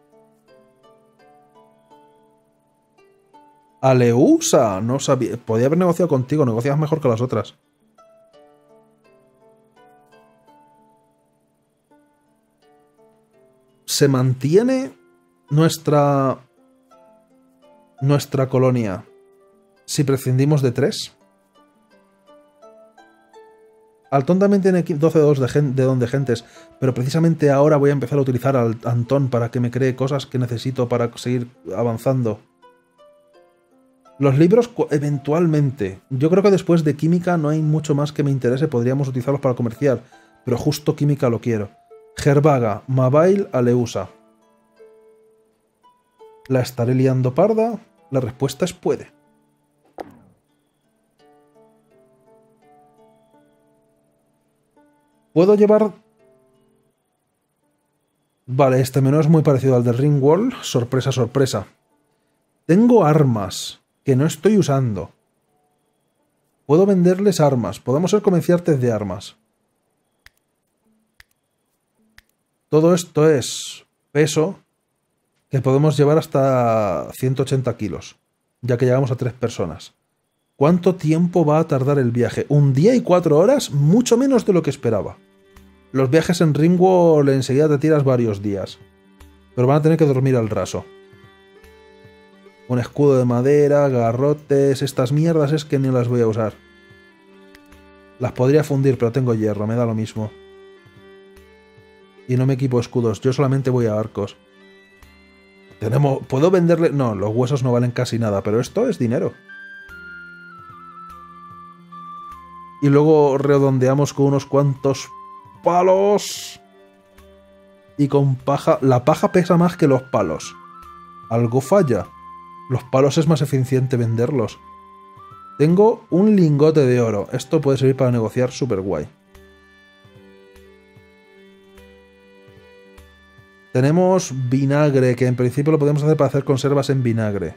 Aleusa. No sabía. Podía haber negociado contigo. Negocias mejor que las otras. Se mantiene nuestra colonia si prescindimos de 3. Altón también tiene 12-2 de don de gentes, pero precisamente ahora voy a empezar a utilizar al Antón para que me cree cosas que necesito para seguir avanzando. Los libros eventualmente. Yo creo que después de química no hay mucho más que me interese. Podríamos utilizarlos para comerciar, pero justo química lo quiero. Gervaga, Mabail, Aleusa. ¿La estaré liando parda? La respuesta es puede. ¿Puedo llevar...? Vale, este menú es muy parecido al de Rimworld. Sorpresa, sorpresa. Tengo armas que no estoy usando. Puedo venderles armas. Podemos ser comerciantes de armas. Todo esto es peso que podemos llevar hasta 180 kilos, ya que llegamos a 3 personas. ¿Cuánto tiempo va a tardar el viaje? Un día y 4 horas, mucho menos de lo que esperaba. Los viajes en Rimworld enseguida te tiras varios días, pero van a tener que dormir al raso. Un escudo de madera, garrotes, estas mierdas es que ni las voy a usar. Las podría fundir, pero tengo hierro, me da lo mismo. Y no me equipo escudos, yo solamente voy a arcos. ¿Puedo venderle...? No, los huesos no valen casi nada, pero esto es dinero. Y luego redondeamos con unos cuantos palos. Y con paja... La paja pesa más que los palos. Algo falla. Los palos es más eficiente venderlos. Tengo un lingote de oro. Esto puede servir para negociar súper guay. Tenemos vinagre, que en principio lo podemos hacer para hacer conservas en vinagre.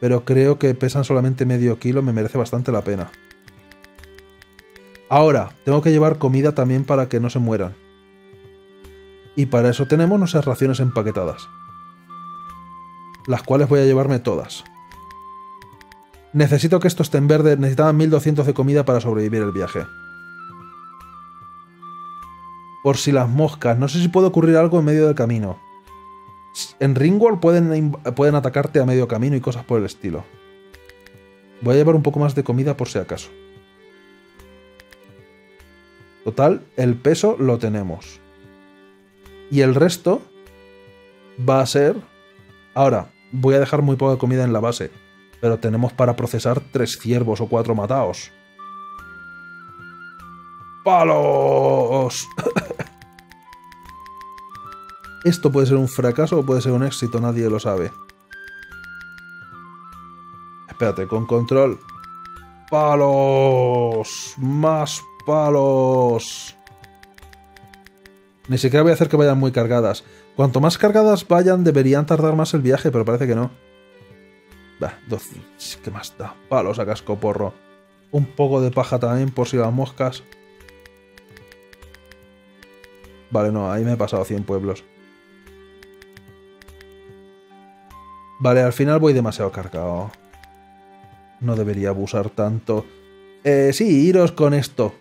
Pero creo que pesan solamente medio kilo, me merece bastante la pena. Ahora, tengo que llevar comida también para que no se mueran. Y para eso tenemos nuestras raciones empaquetadas. Las cuales voy a llevarme todas. Necesito que esto esté en verde, necesitaba 1200 de comida para sobrevivir el viaje. Por si las moscas, no sé si puede ocurrir algo en medio del camino. En Rimworld pueden atacarte a medio camino y cosas por el estilo. Voy a llevar un poco más de comida por si acaso. Total, el peso lo tenemos. Y el resto va a ser... Ahora, voy a dejar muy poca comida en la base, pero tenemos para procesar 3 ciervos o 4 mataos. ¡Palos! Esto puede ser un fracaso o puede ser un éxito, nadie lo sabe. Espérate, con control. ¡Palos! ¡Más palos! Ni siquiera voy a hacer que vayan muy cargadas. Cuanto más cargadas vayan, deberían tardar más el viaje, pero parece que no. Bah, 12. ¿Qué más da? Palos a cascoporro. Un poco de paja también, por si las moscas... Vale, no, ahí me he pasado 100 pueblos. Vale, al final voy demasiado cargado. No debería abusar tanto. Sí, iros con esto.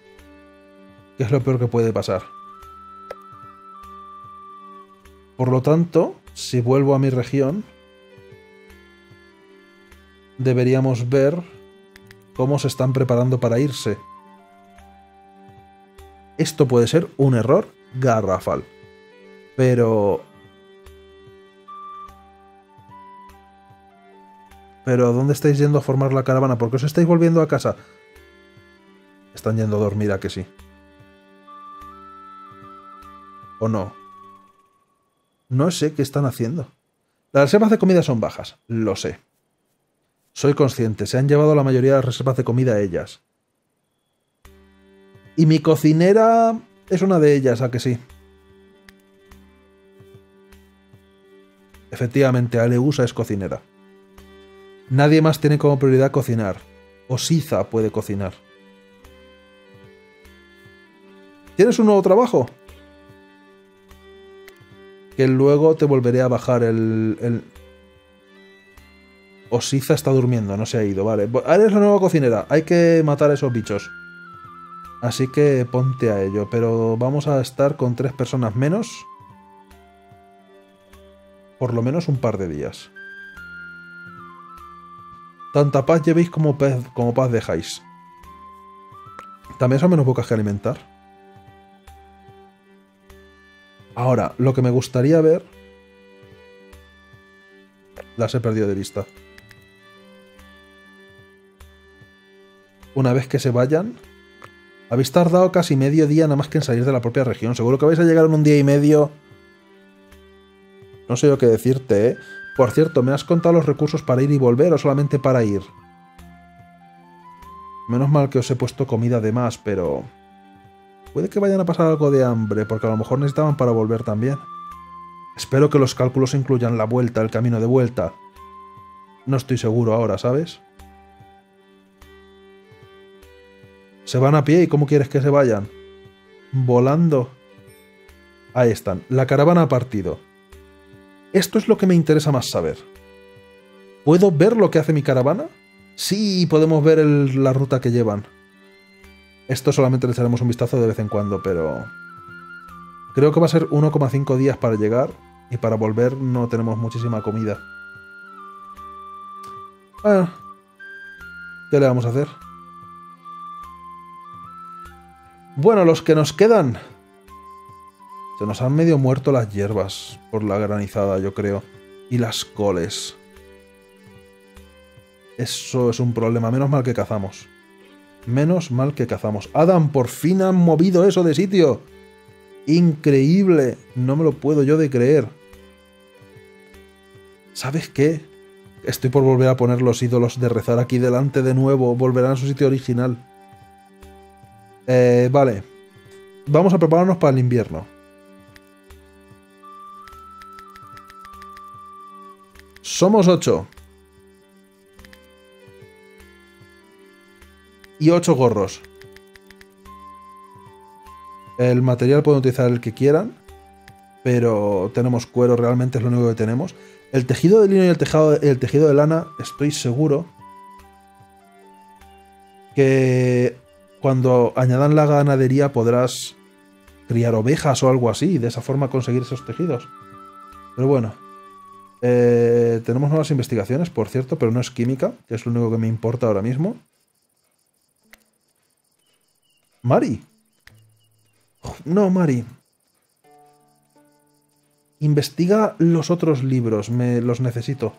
Que es lo peor que puede pasar. Por lo tanto, si vuelvo a mi región... Deberíamos ver cómo se están preparando para irse. Esto puede ser un error garrafal, pero ¿dónde estáis yendo a formar la caravana? ¿Por qué os estáis volviendo a casa? Están yendo a dormir, ¿a que sí? ¿O no? No sé qué están haciendo. Las reservas de comida son bajas, lo sé. Soy consciente, se han llevado la mayoría de las reservas de comida a ellas. Y mi cocinera... Es una de ellas, ¿a que sí? Efectivamente, Aleusa es cocinera. Nadie más tiene como prioridad cocinar. O Siza puede cocinar. ¿Tienes un nuevo trabajo? Que luego te volveré a bajar el... Osiza está durmiendo, no se ha ido, vale. Eres la nueva cocinera, hay que matar a esos bichos. Así que ponte a ello, pero vamos a estar con 3 personas menos. Por lo menos un par de días. Tanta paz llevéis como paz dejáis. También son menos bocas que alimentar. Ahora, lo que me gustaría ver... Las he perdido de vista. Una vez que se vayan... Habéis tardado casi medio día nada más que en salir de la propia región. Seguro que vais a llegar en un día y medio... No sé yo qué decirte, ¿eh? Por cierto, ¿me has contado los recursos para ir y volver o solamente para ir? Menos mal que os he puesto comida de más, pero... Puede que vayan a pasar algo de hambre, porque a lo mejor necesitaban para volver también. Espero que los cálculos incluyan la vuelta, el camino de vuelta. No estoy seguro ahora, ¿sabes? ¿Se van a pie y cómo quieres que se vayan? Volando. Ahí están, la caravana ha partido. Esto es lo que me interesa más saber. ¿Puedo ver lo que hace mi caravana? Sí, podemos ver la ruta que llevan. Esto solamente le echaremos un vistazo de vez en cuando, pero... Creo que va a ser 1,5 días para llegar, y para volver no tenemos muchísima comida. Bueno, ¿qué le vamos a hacer? Bueno, los que nos quedan... Se nos han medio muerto las hierbas por la granizada, yo creo. Y las coles. Eso es un problema, menos mal que cazamos. Menos mal que cazamos. ¡Adam, por fin han movido eso de sitio! ¡Increíble! No me lo puedo yo de creer. ¿Sabes qué? Estoy por volver a poner los ídolos de rezar aquí delante de nuevo. Volverán a su sitio original. Vale. Vamos a prepararnos para el invierno. Somos 8. Y 8 gorros. El material pueden utilizar el que quieran, pero tenemos cuero, realmente es lo único que tenemos. El tejido de lino y el tejido de lana, estoy seguro que cuando añadan la ganadería podrás criar ovejas o algo así, y de esa forma conseguir esos tejidos. Pero bueno, tenemos nuevas investigaciones, por cierto, pero no es química, que es lo único que me importa ahora mismo. Mari. No, Mari. Investiga los otros libros. Me los necesito.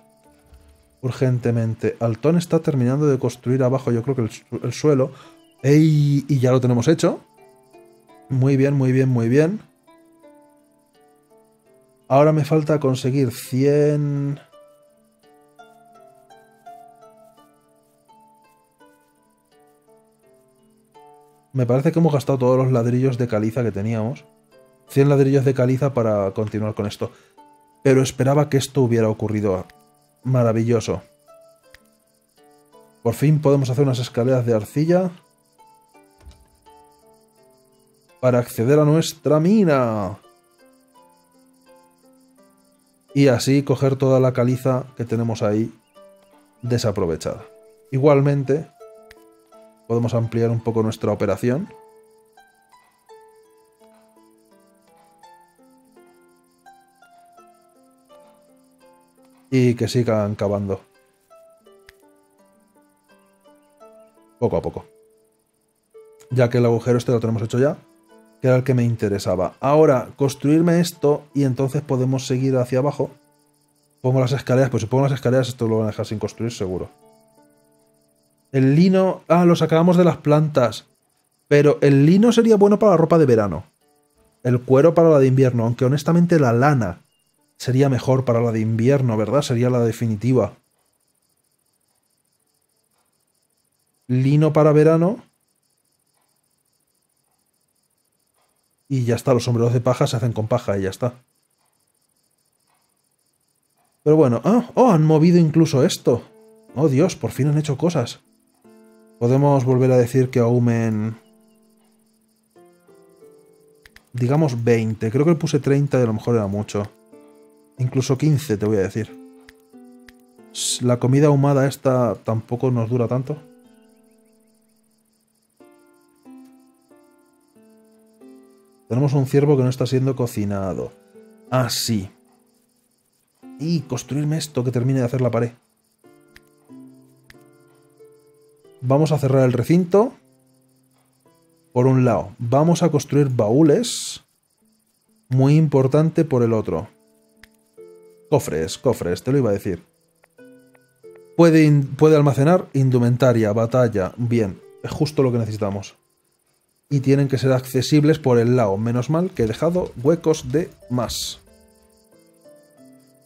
Urgentemente. Altón está terminando de construir abajo, yo creo que el suelo. ¡Ey! Y ya lo tenemos hecho. Muy bien, muy bien, muy bien. Ahora me falta conseguir 100... Me parece que hemos gastado todos los ladrillos de caliza que teníamos. 100 ladrillos de caliza para continuar con esto. Pero esperaba que esto hubiera ocurrido. Maravilloso. Por fin podemos hacer unas escaleras de arcilla. Para acceder a nuestra mina. Y así coger toda la caliza que tenemos ahí desaprovechada. Igualmente... Podemos ampliar un poco nuestra operación. Y que sigan cavando. Poco a poco. Ya que el agujero este lo tenemos hecho ya. Que era el que me interesaba. Ahora, construirme esto y entonces podemos seguir hacia abajo. Pongo las escaleras. Pues si pongo las escaleras esto lo van a dejar sin construir seguro. El lino... Ah, lo sacábamos de las plantas. Pero el lino sería bueno para la ropa de verano. El cuero para la de invierno. Aunque honestamente la lana sería mejor para la de invierno, ¿verdad? Sería la definitiva. Lino para verano. Y ya está. Los sombreros de paja se hacen con paja y ya está. Pero bueno. ¡Ah! ¡Oh! Han movido incluso esto. Oh Dios, por fin han hecho cosas. Podemos volver a decir que ahumen... Digamos 20. Creo que le puse 30 y a lo mejor era mucho. Incluso 15 te voy a decir. La comida ahumada esta tampoco nos dura tanto. Tenemos un ciervo que no está siendo cocinado. Ah, sí. Y construirme esto que termine de hacer la pared. Vamos a cerrar el recinto. Por un lado, vamos a construir baúles. Muy importante por el otro. Cofres, cofres, te lo iba a decir. Puede almacenar indumentaria, batalla, bien. Es justo lo que necesitamos. Y tienen que ser accesibles por el lado. Menos mal que he dejado huecos de más.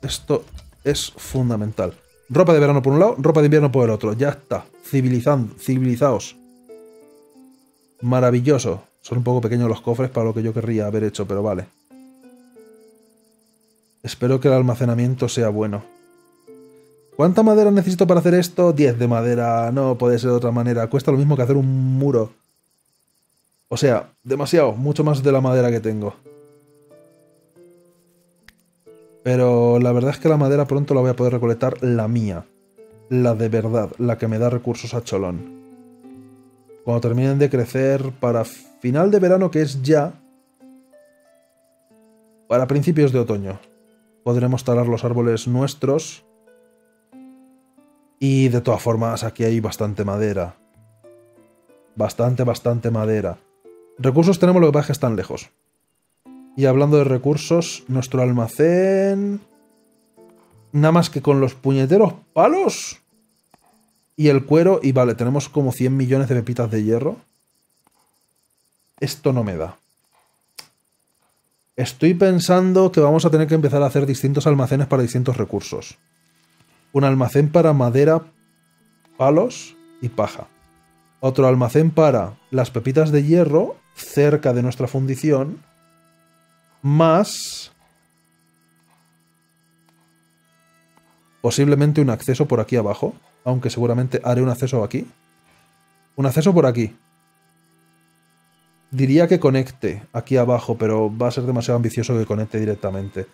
Esto es fundamental. Ropa de verano por un lado, ropa de invierno por el otro. Ya está. Civilizaos. Maravilloso. Son un poco pequeños los cofres para lo que yo querría haber hecho, pero vale. Espero que el almacenamiento sea bueno. ¿Cuánta madera necesito para hacer esto? 10 de madera. No puede ser de otra manera. Cuesta lo mismo que hacer un muro. O sea, demasiado, mucho más de la madera que tengo. Pero la verdad es que la madera pronto la voy a poder recolectar, la mía. La de verdad, la que me da recursos a cholón. Cuando terminen de crecer para final de verano, que es ya, para principios de otoño, podremos talar los árboles nuestros. Y de todas formas, aquí hay bastante madera. Bastante madera. Recursos tenemos, lo que pasa es que están lejos. Y hablando de recursos, nuestro almacén... Nada más que con los puñeteros palos y el cuero. Y vale, tenemos como 100 millones de pepitas de hierro. Esto no me da. Estoy pensando que vamos a tener que empezar a hacer distintos almacenes para distintos recursos. Un almacén para madera, palos y paja. Otro almacén para las pepitas de hierro cerca de nuestra fundición, más posiblemente un acceso por aquí abajo, aunque seguramente haré un acceso aquí. Un acceso por aquí. Diría que conecte aquí abajo, pero va a ser demasiado ambicioso que conecte directamente.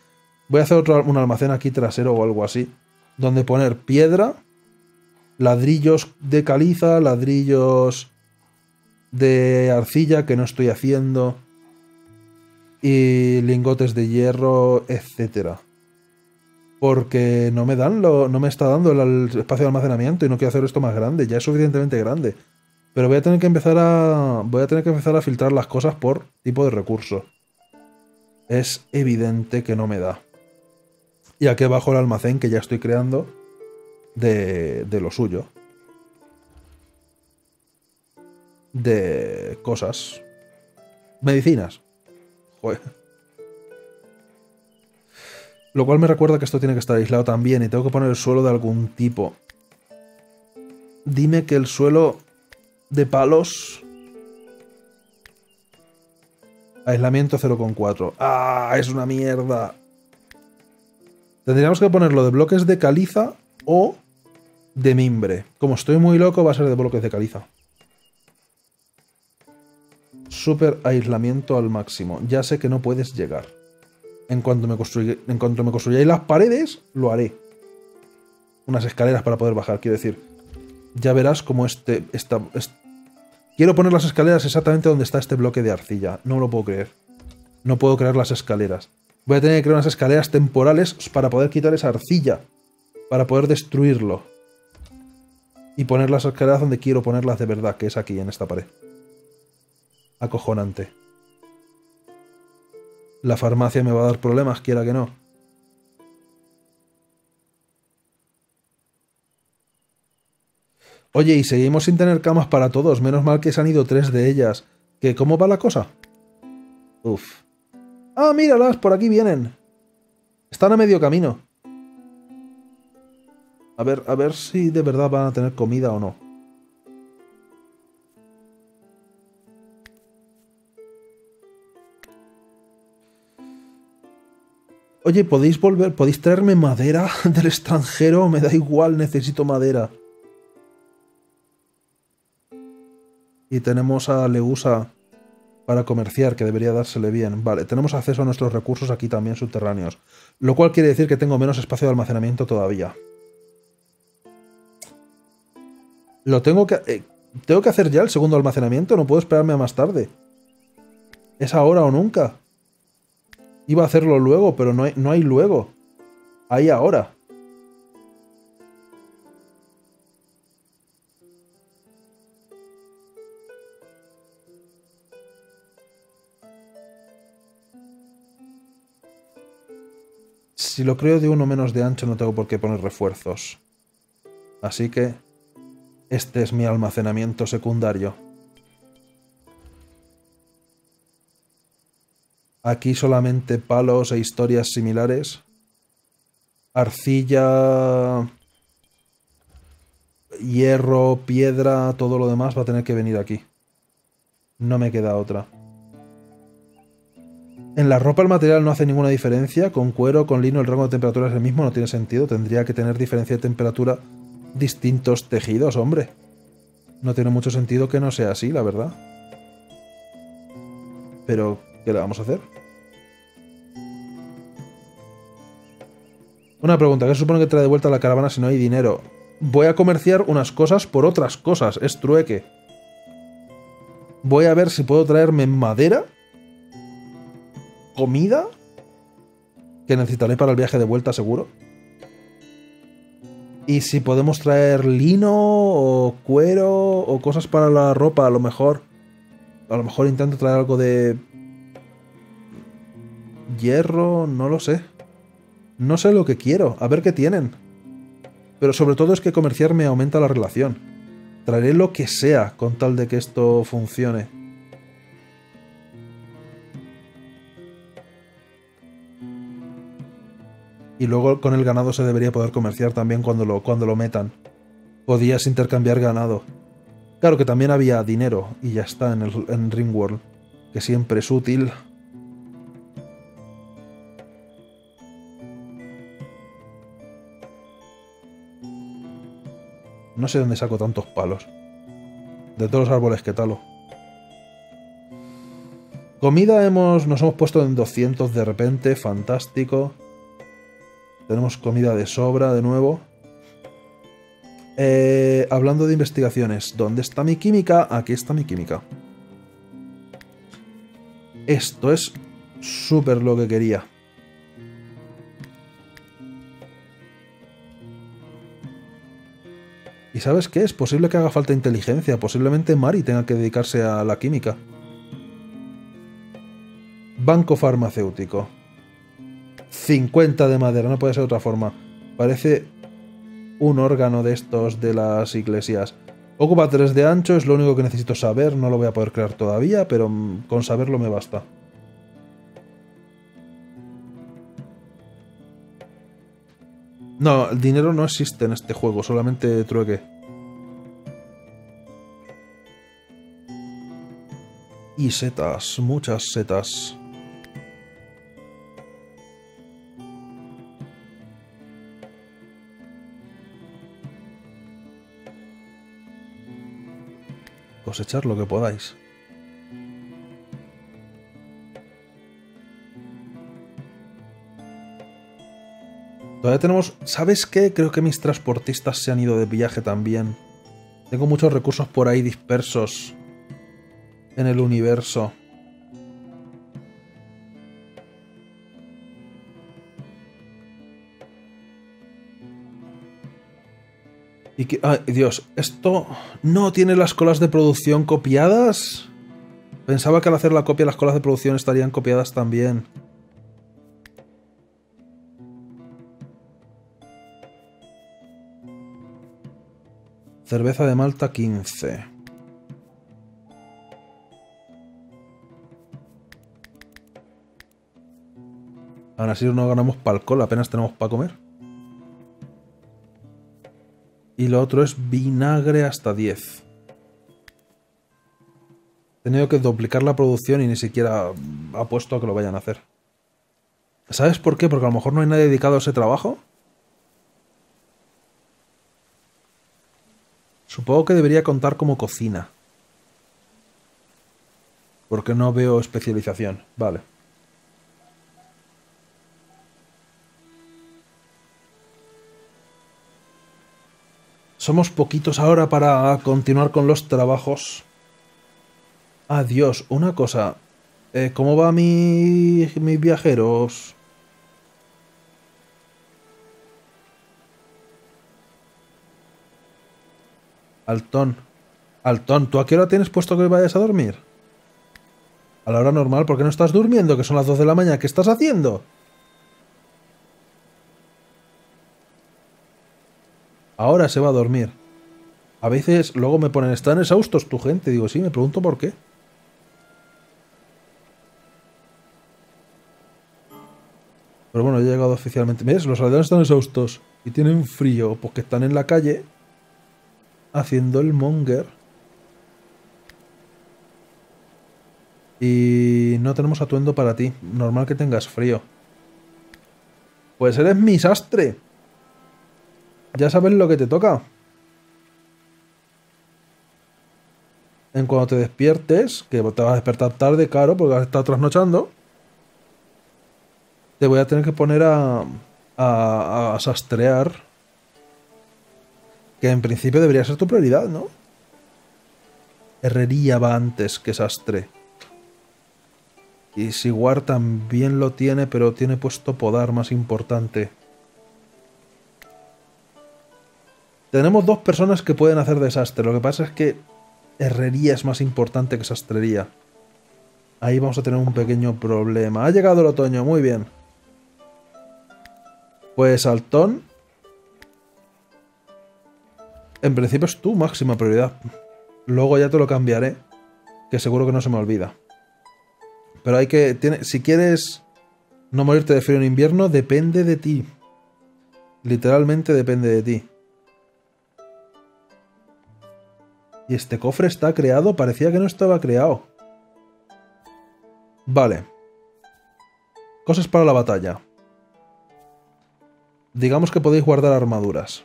Voy a hacer un almacén aquí trasero o algo así, donde poner piedra... Ladrillos de caliza, ladrillos de arcilla, que no estoy haciendo, y lingotes de hierro, etcétera. Porque no me está dando el espacio de almacenamiento y no quiero hacer esto más grande, ya es suficientemente grande. Pero voy a tener que empezar a, filtrar las cosas por tipo de recurso. Es evidente que no me da. Y aquí abajo el almacén que ya estoy creando... De lo suyo. De cosas. Medicinas. Joder. Lo cual me recuerda que esto tiene que estar aislado también. Y tengo que poner el suelo de algún tipo. Dime que el suelo de palos... Aislamiento 0,4. ¡Ah! Es una mierda. Tendríamos que ponerlo de bloques de caliza o... de mimbre. Como estoy muy loco, va a ser de bloques de caliza. Super aislamiento al máximo. Ya sé que no puedes llegar. En cuanto me construyáis las paredes, lo haré. Unas escaleras para poder bajar, quiero decir. Ya verás cómo quiero poner las escaleras exactamente donde está este bloque de arcilla. No me lo puedo creer. No puedo creer las escaleras. Voy a tener que crear unas escaleras temporales para poder quitar esa arcilla. Para poder destruirlo. Y poner las escaleras donde quiero ponerlas de verdad, que es aquí, en esta pared. Acojonante. La farmacia me va a dar problemas, quiera que no. Oye, y seguimos sin tener camas para todos. Menos mal que se han ido 3 de ellas. ¿Qué? ¿Cómo va la cosa? Uf. ¡Ah, míralas! Por aquí vienen. Están a medio camino. A ver si de verdad van a tener comida o no. Oye, ¿podéis volver? ¿Podéis traerme madera del extranjero? Me da igual, necesito madera. Y tenemos a Leusa para comerciar, que debería dársele bien. Vale, tenemos acceso a nuestros recursos aquí también subterráneos. Lo cual quiere decir que tengo menos espacio de almacenamiento todavía. Lo tengo que hacer ya el segundo almacenamiento, no puedo esperarme a más tarde. Es ahora o nunca. Iba a hacerlo luego, pero no hay luego. Hay ahora. Si lo creo de uno menos de ancho, no tengo por qué poner refuerzos. Así que este es mi almacenamiento secundario. Aquí solamente palos e historias similares. Arcilla, hierro, piedra, todo lo demás va a tener que venir aquí. No me queda otra. En la ropa el material no hace ninguna diferencia. Con cuero, con lino, el rango de temperatura es el mismo. No tiene sentido. Tendría que tener diferencia de temperatura distintos tejidos, hombre. No tiene mucho sentido que no sea así, la verdad. Pero, ¿qué le vamos a hacer? Una pregunta. ¿Qué se supone que trae de vuelta la caravana si no hay dinero? Voy a comerciar unas cosas por otras cosas. Es trueque. Voy a ver si puedo traerme madera, comida, que necesitaré para el viaje de vuelta seguro, y si podemos traer lino o cuero o cosas para la ropa. A lo mejor intento traer algo de hierro, no lo sé, no sé lo que quiero, a ver qué tienen, pero sobre todo es que comerciar me aumenta la relación. Traeré lo que sea con tal de que esto funcione. Y luego con el ganado se debería poder comerciar también cuando lo metan. Podías intercambiar ganado. Claro que también había dinero, y ya está en Rimworld, que siempre es útil. No sé dónde saco tantos palos. De todos los árboles que talo. Comida nos hemos puesto en 200 de repente, fantástico. Tenemos comida de sobra de nuevo. Hablando de investigaciones. ¿Dónde está mi química? Aquí está mi química. Esto es súper lo que quería. ¿Y sabes qué? Es posible que haga falta inteligencia. Posiblemente Mari tenga que dedicarse a la química. Banco farmacéutico. 50 de madera, no puede ser de otra forma. Parece un órgano de estos de las iglesias. Ocupa 3 de ancho, es lo único que necesito saber. No lo voy a poder crear todavía, pero con saberlo me basta. No, el dinero no existe en este juego, solamente trueque. Y setas, muchas setas. Cosechar lo que podáis. Todavía tenemos... ¿Sabes qué? Creo que mis transportistas se han ido de viaje también. Tengo muchos recursos por ahí dispersos en el universo. Y que, ay, Dios, ¿esto no tiene las colas de producción copiadas? Pensaba que al hacer la copia las colas de producción estarían copiadas también. Cerveza de Malta 15. Ahora sí no ganamos para alcohol, apenas tenemos para comer. Y lo otro es vinagre hasta 10. He tenido que duplicar la producción y ni siquiera apuesto a que lo vayan a hacer. ¿Sabes por qué? Porque a lo mejor no hay nadie dedicado a ese trabajo. Supongo que debería contar como cocina. Porque no veo especialización. Vale. Somos poquitos ahora para continuar con los trabajos. Adiós, una cosa. ¿Cómo va mis viajeros? Altón. Altón, ¿tú a qué hora tienes puesto que vayas a dormir? A la hora normal, ¿por qué no estás durmiendo? Que son las 2 de la mañana. ¿Qué estás haciendo? Ahora se va a dormir. A veces luego me ponen, ¿están exhaustos tu gente? Digo, sí, me pregunto por qué. Pero bueno, he llegado oficialmente. ¿Ves? Los aldeanos están exhaustos y tienen frío porque están en la calle haciendo el monger. Y no tenemos atuendo para ti. Normal que tengas frío. Pues eres mi sastre. Ya sabes lo que te toca. En cuando te despiertes, que te vas a despertar tarde, claro, porque has estado trasnochando, te voy a tener que poner a sastrear, que en principio debería ser tu prioridad, ¿no? Herrería va antes que sastre. Y Siguar también lo tiene, pero tiene puesto podar más importante. Tenemos dos personas que pueden hacer desastre. Lo que pasa es que herrería es más importante que sastrería. Ahí vamos a tener un pequeño problema. Ha llegado el otoño, muy bien. Pues Altón. En principio es tu máxima prioridad. Luego ya te lo cambiaré, que seguro que no se me olvida. Pero hay que... si quieres no morirte de frío en invierno, depende de ti. Literalmente depende de ti. Y este cofre está creado, parecía que no estaba creado. Vale. Cosas para la batalla. Digamos que podéis guardar armaduras.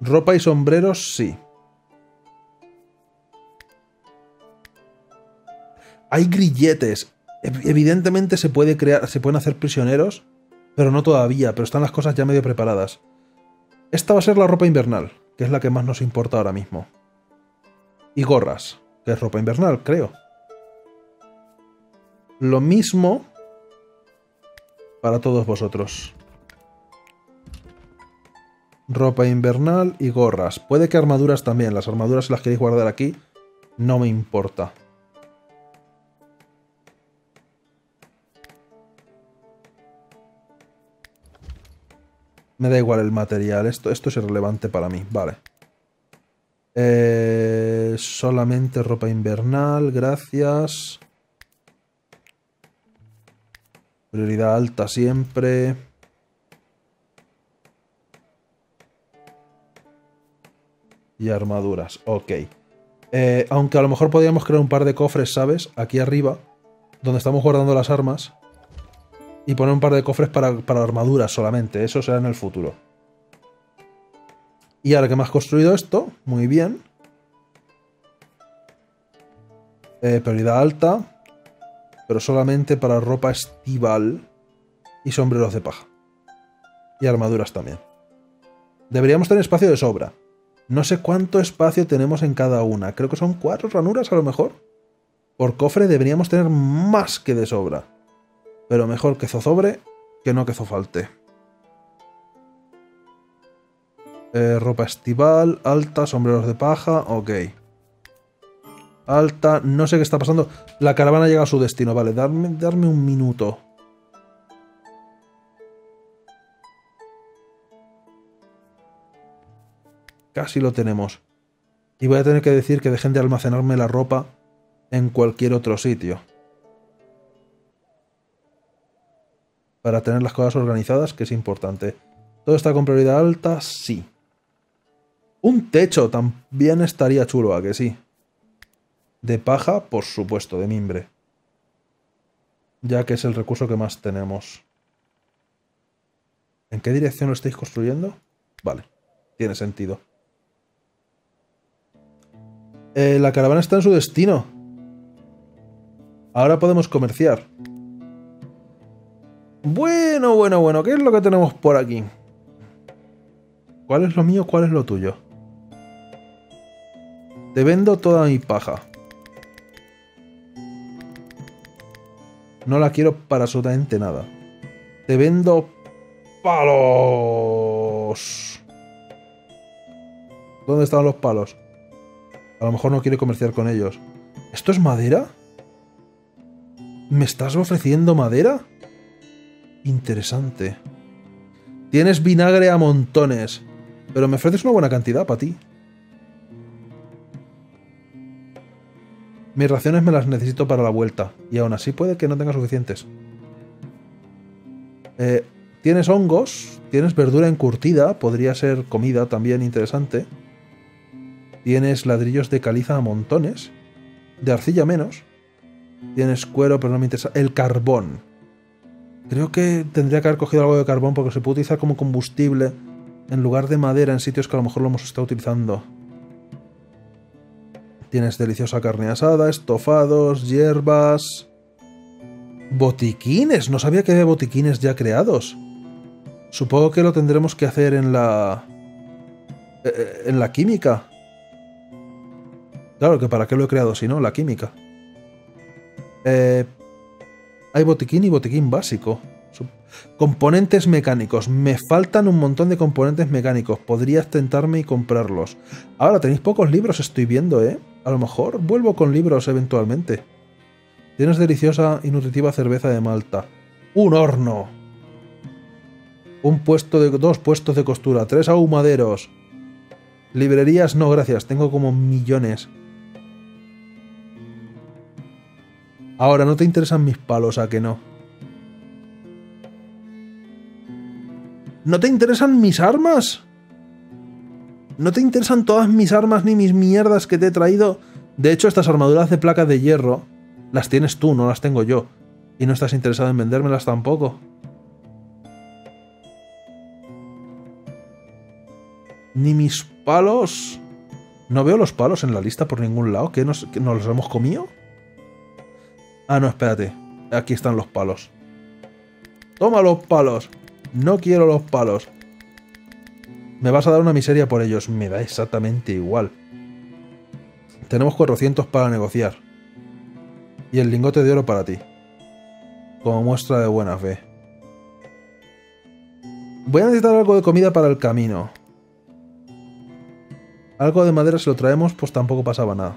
Ropa y sombreros, sí. Hay grilletes. Evidentemente se puede crear, se pueden hacer prisioneros, pero no todavía, pero están las cosas ya medio preparadas. Esta va a ser la ropa invernal, que es la que más nos importa ahora mismo. Y gorras, que es ropa invernal, creo. Lo mismo para todos vosotros. Ropa invernal y gorras. Puede que armaduras también. Las armaduras, si las queréis guardar aquí, no me importa. Me da igual el material, esto es irrelevante para mí, vale. Solamente ropa invernal, gracias. Prioridad alta siempre. Y armaduras, ok. Aunque a lo mejor podríamos crear un par de cofres, ¿sabes? Aquí arriba, donde estamos guardando las armas. Y poner un par de cofres para armaduras solamente. Eso será en el futuro. Y ahora que me has construido esto, muy bien. Prioridad alta. Pero solamente para ropa estival. Y sombreros de paja. Y armaduras también. Deberíamos tener espacio de sobra. No sé cuánto espacio tenemos en cada una. Creo que son 4 ranuras a lo mejor. Por cofre deberíamos tener más que de sobra. Pero mejor que zozobre que no que zofalte. Ropa estival, alta, sombreros de paja, ok. Alta, no sé qué está pasando. La caravana llega a su destino, vale, darme un minuto. Casi lo tenemos. Y voy a tener que decir que dejen de almacenarme la ropa en cualquier otro sitio. Para tener las cosas organizadas, que es importante. ¿Todo está con prioridad alta? Sí. Un techo también estaría chulo, ¿a que sí? De paja, por supuesto, de mimbre. ya que es el recurso que más tenemos. ¿En qué dirección lo estáis construyendo? Vale, tiene sentido. La caravana está en su destino. Ahora podemos comerciar. Bueno, bueno, bueno. ¿Qué es lo que tenemos por aquí? ¿Cuál es lo mío? ¿Cuál es lo tuyo? Te vendo toda mi paja. No la quiero para absolutamente nada. Te vendo palos. ¿Dónde están los palos? A lo mejor no quiere comerciar con ellos. ¿Esto es madera? ¿Me estás ofreciendo madera? Interesante. Tienes vinagre a montones, pero me ofreces una buena cantidad para ti. Mis raciones me las necesito para la vuelta, y aún así puede que no tenga suficientes. Tienes hongos, tienes verdura encurtida, podría ser comida también interesante. Tienes ladrillos de caliza a montones, de arcilla menos. Tienes cuero, pero no me interesa. El carbón. Creo que tendría que haber cogido algo de carbón porque se puede utilizar como combustible en lugar de madera en sitios que a lo mejor lo hemos estado utilizando. Tienes deliciosa carne asada, estofados, hierbas... ¡Botiquines! No sabía que había botiquines ya creados. Supongo que lo tendremos que hacer en la... química. Claro, que para qué lo he creado si no, la química. Hay botiquín y botiquín básico. Componentes mecánicos. Me faltan un montón de componentes mecánicos. Podrías tentarme y comprarlos. Ahora, tenéis pocos libros, estoy viendo, ¿eh? A lo mejor vuelvo con libros eventualmente. Tienes deliciosa y nutritiva cerveza de Malta. ¡Un horno! Dos puestos de costura. 3 ahumaderos. Librerías, no, gracias. Tengo como millones. Ahora, ¿no te interesan mis palos? ¿A que no? ¿No te interesan mis armas? ¿No te interesan todas mis armas ni mis mierdas que te he traído? De hecho, estas armaduras de placas de hierro las tienes tú, no las tengo yo. Y no estás interesado en vendérmelas tampoco. Ni mis palos... No veo los palos en la lista por ningún lado. ¿Que nos los hemos comido? Ah, no, espérate. Aquí están los palos. ¡Toma los palos! No quiero los palos. Me vas a dar una miseria por ellos. Me da exactamente igual. Tenemos 400 para negociar. Y el lingote de oro para ti. Como muestra de buena fe. Voy a necesitar algo de comida para el camino. Algo de madera, si lo traemos, pues tampoco pasaba nada.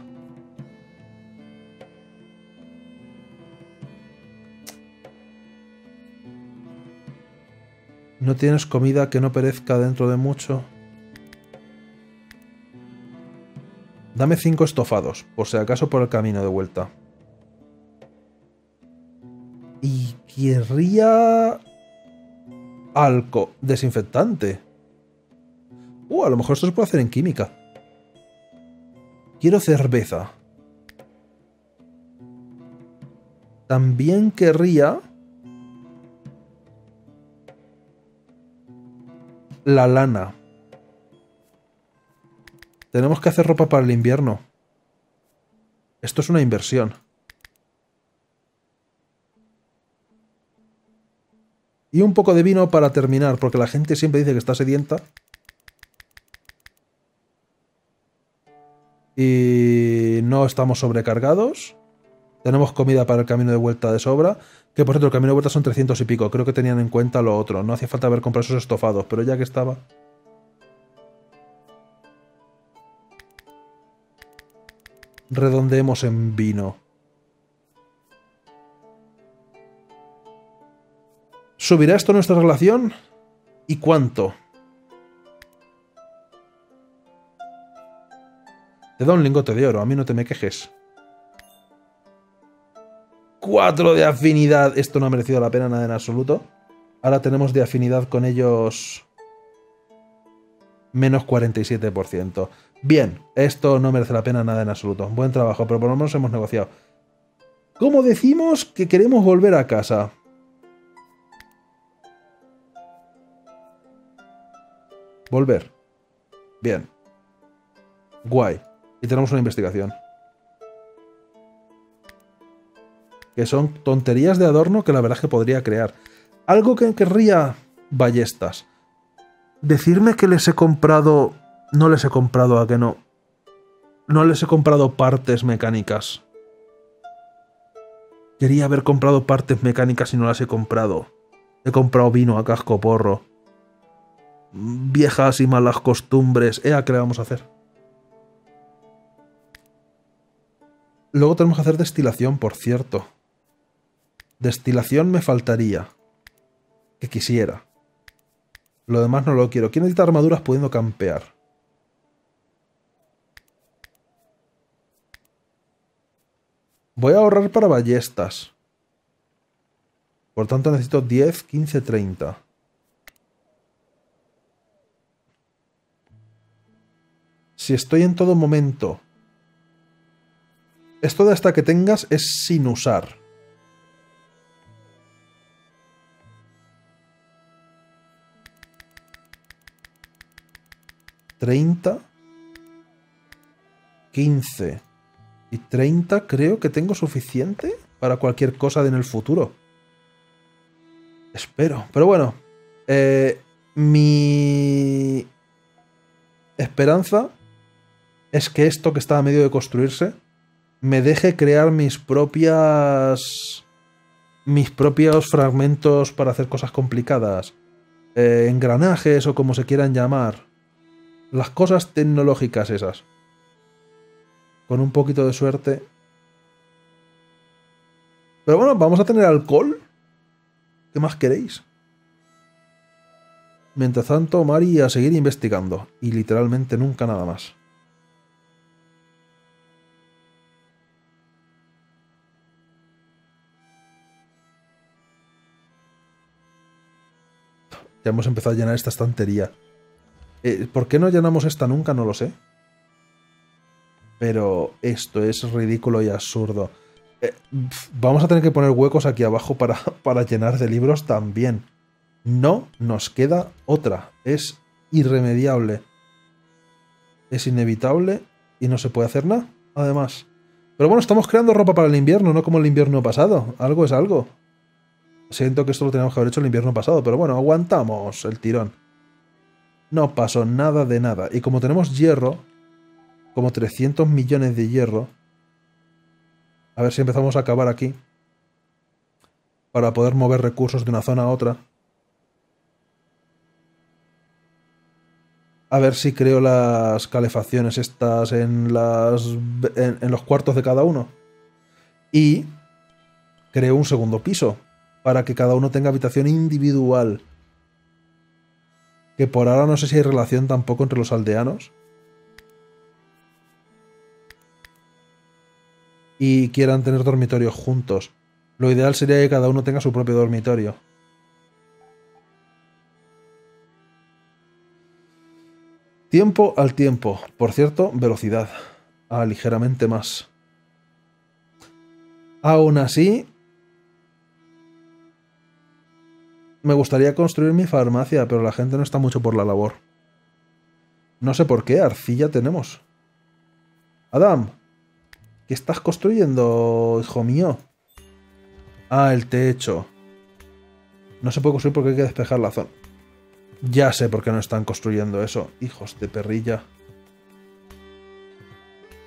¿No tienes comida que no perezca dentro de mucho? Dame 5 estofados, por si acaso por el camino de vuelta. Y querría... alcohol, desinfectante. A lo mejor esto se puede hacer en química. Quiero cerveza. También querría... la lana. Tenemos que hacer ropa para el invierno. Esto es una inversión. Y un poco de vino para terminar, porque la gente siempre dice que está sedienta. Y no estamos sobrecargados. Tenemos comida para el camino de vuelta de sobra. Que por cierto, el camino de vuelta son 300 y pico. Creo que tenían en cuenta lo otro. No hacía falta haber comprado esos estofados, pero ya que estaba... redondeemos en vino. ¿Subirá esto nuestra relación? ¿Y cuánto? Te da un lingote de oro, a mí no te me quejes. 4 de afinidad. Esto no ha merecido la pena nada en absoluto. Ahora tenemos de afinidad con ellos... menos 47%. Bien, esto no merece la pena nada en absoluto. Buen trabajo, pero por lo menos hemos negociado. ¿Cómo decimos que queremos volver a casa? Volver. Bien. Guay. Y tenemos una investigación. Que son tonterías de adorno que la verdad es que podría crear. Algo que querría... Ballestas. Decirme que les he comprado... No les he comprado, ¿a que no? No les he comprado partes mecánicas. Quería haber comprado partes mecánicas y no las he comprado. He comprado vino a casco porro. Viejas y malas costumbres. ¿A qué le vamos a hacer? Luego tenemos que hacer destilación, por cierto. Destilación me faltaría. Que quisiera. Lo demás no lo quiero. Quiero necesitar armaduras pudiendo campear. Voy a ahorrar para ballestas. Por tanto necesito 10, 15, 30. Si estoy en todo momento... Esto de hasta que tengas es sin usar. ¿30? 15... Y 30 creo que tengo suficiente para cualquier cosa en el futuro. Espero. Pero bueno, mi esperanza es que esto que está a medio de construirse me deje crear mis propios fragmentos para hacer cosas complicadas. Engranajes o como se quieran llamar. Las cosas tecnológicas esas. Con un poquito de suerte. Pero bueno, vamos a tener alcohol. ¿Qué más queréis? Mientras tanto, Mari a seguir investigando. Y literalmente nunca nada más. Ya hemos empezado a llenar esta estantería. ¿Por qué no llenamos esta nunca? No lo sé. Pero esto es ridículo y absurdo. Vamos a tener que poner huecos aquí abajo para llenar de libros también. No nos queda otra. Es irremediable. Es inevitable y no se puede hacer nada, además. Pero bueno, estamos creando ropa para el invierno, no como el invierno pasado. Algo es algo. Siento que esto lo teníamos que haber hecho el invierno pasado, pero bueno, aguantamos el tirón. No pasó nada de nada. Y como tenemos hierro... Como 300 millones de hierro. A ver si empezamos a acabar aquí. Para poder mover recursos de una zona a otra. A ver si creo las calefacciones estas en los cuartos de cada uno. Y creo un segundo piso. Para que cada uno tenga habitación individual. Que por ahora no sé si hay relación tampoco entre los aldeanos. Y quieran tener dormitorios juntos. Lo ideal sería que cada uno tenga su propio dormitorio. Tiempo al tiempo. Por cierto, velocidad. Ligeramente más. Aún así... Me gustaría construir mi farmacia, pero la gente no está mucho por la labor. No sé por qué, arcilla tenemos. Adam... ¿Qué estás construyendo, hijo mío? El techo. No se puede construir porque hay que despejar la zona. Ya sé por qué no están construyendo eso. Hijos de perrilla.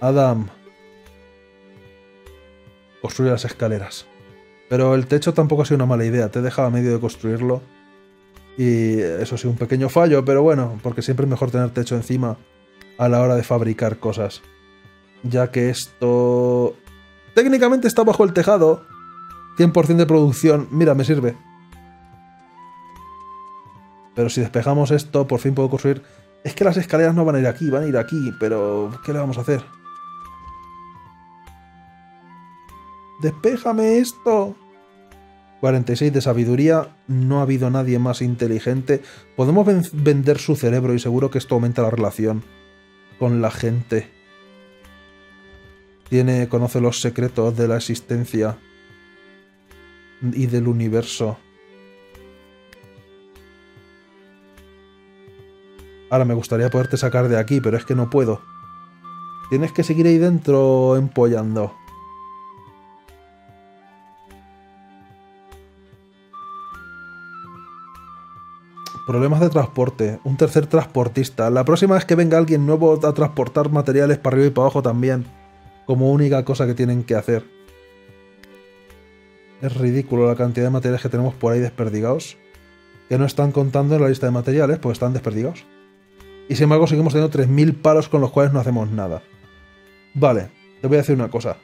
Adam. Construye las escaleras. Pero el techo tampoco ha sido una mala idea. Te he dejado a medio de construirlo. Y eso sí, un pequeño fallo, pero bueno. Porque siempre es mejor tener techo encima a la hora de fabricar cosas. Ya que esto... Técnicamente está bajo el tejado. 100% de producción. Mira, me sirve. Pero si despejamos esto, por fin puedo construir... Es que las escaleras no van a ir aquí, van a ir aquí. Pero... ¿qué le vamos a hacer? ¡Despéjame esto! 46 de sabiduría. No ha habido nadie más inteligente. Podemos vender su cerebro y seguro que esto aumenta la relación con la gente. Conoce los secretos de la existencia y del universo. Ahora me gustaría poderte sacar de aquí, pero es que no puedo. Tienes que seguir ahí dentro empollando. Problemas de transporte. Un tercer transportista. La próxima vez que venga alguien nuevo a transportar materiales para arriba y para abajo también. Como única cosa que tienen que hacer. Es ridículo la cantidad de materiales que tenemos por ahí desperdigados. Que no están contando en la lista de materiales, pues están desperdigados. Y sin embargo seguimos teniendo 3000 palos con los cuales no hacemos nada. Vale, te voy a decir una cosa.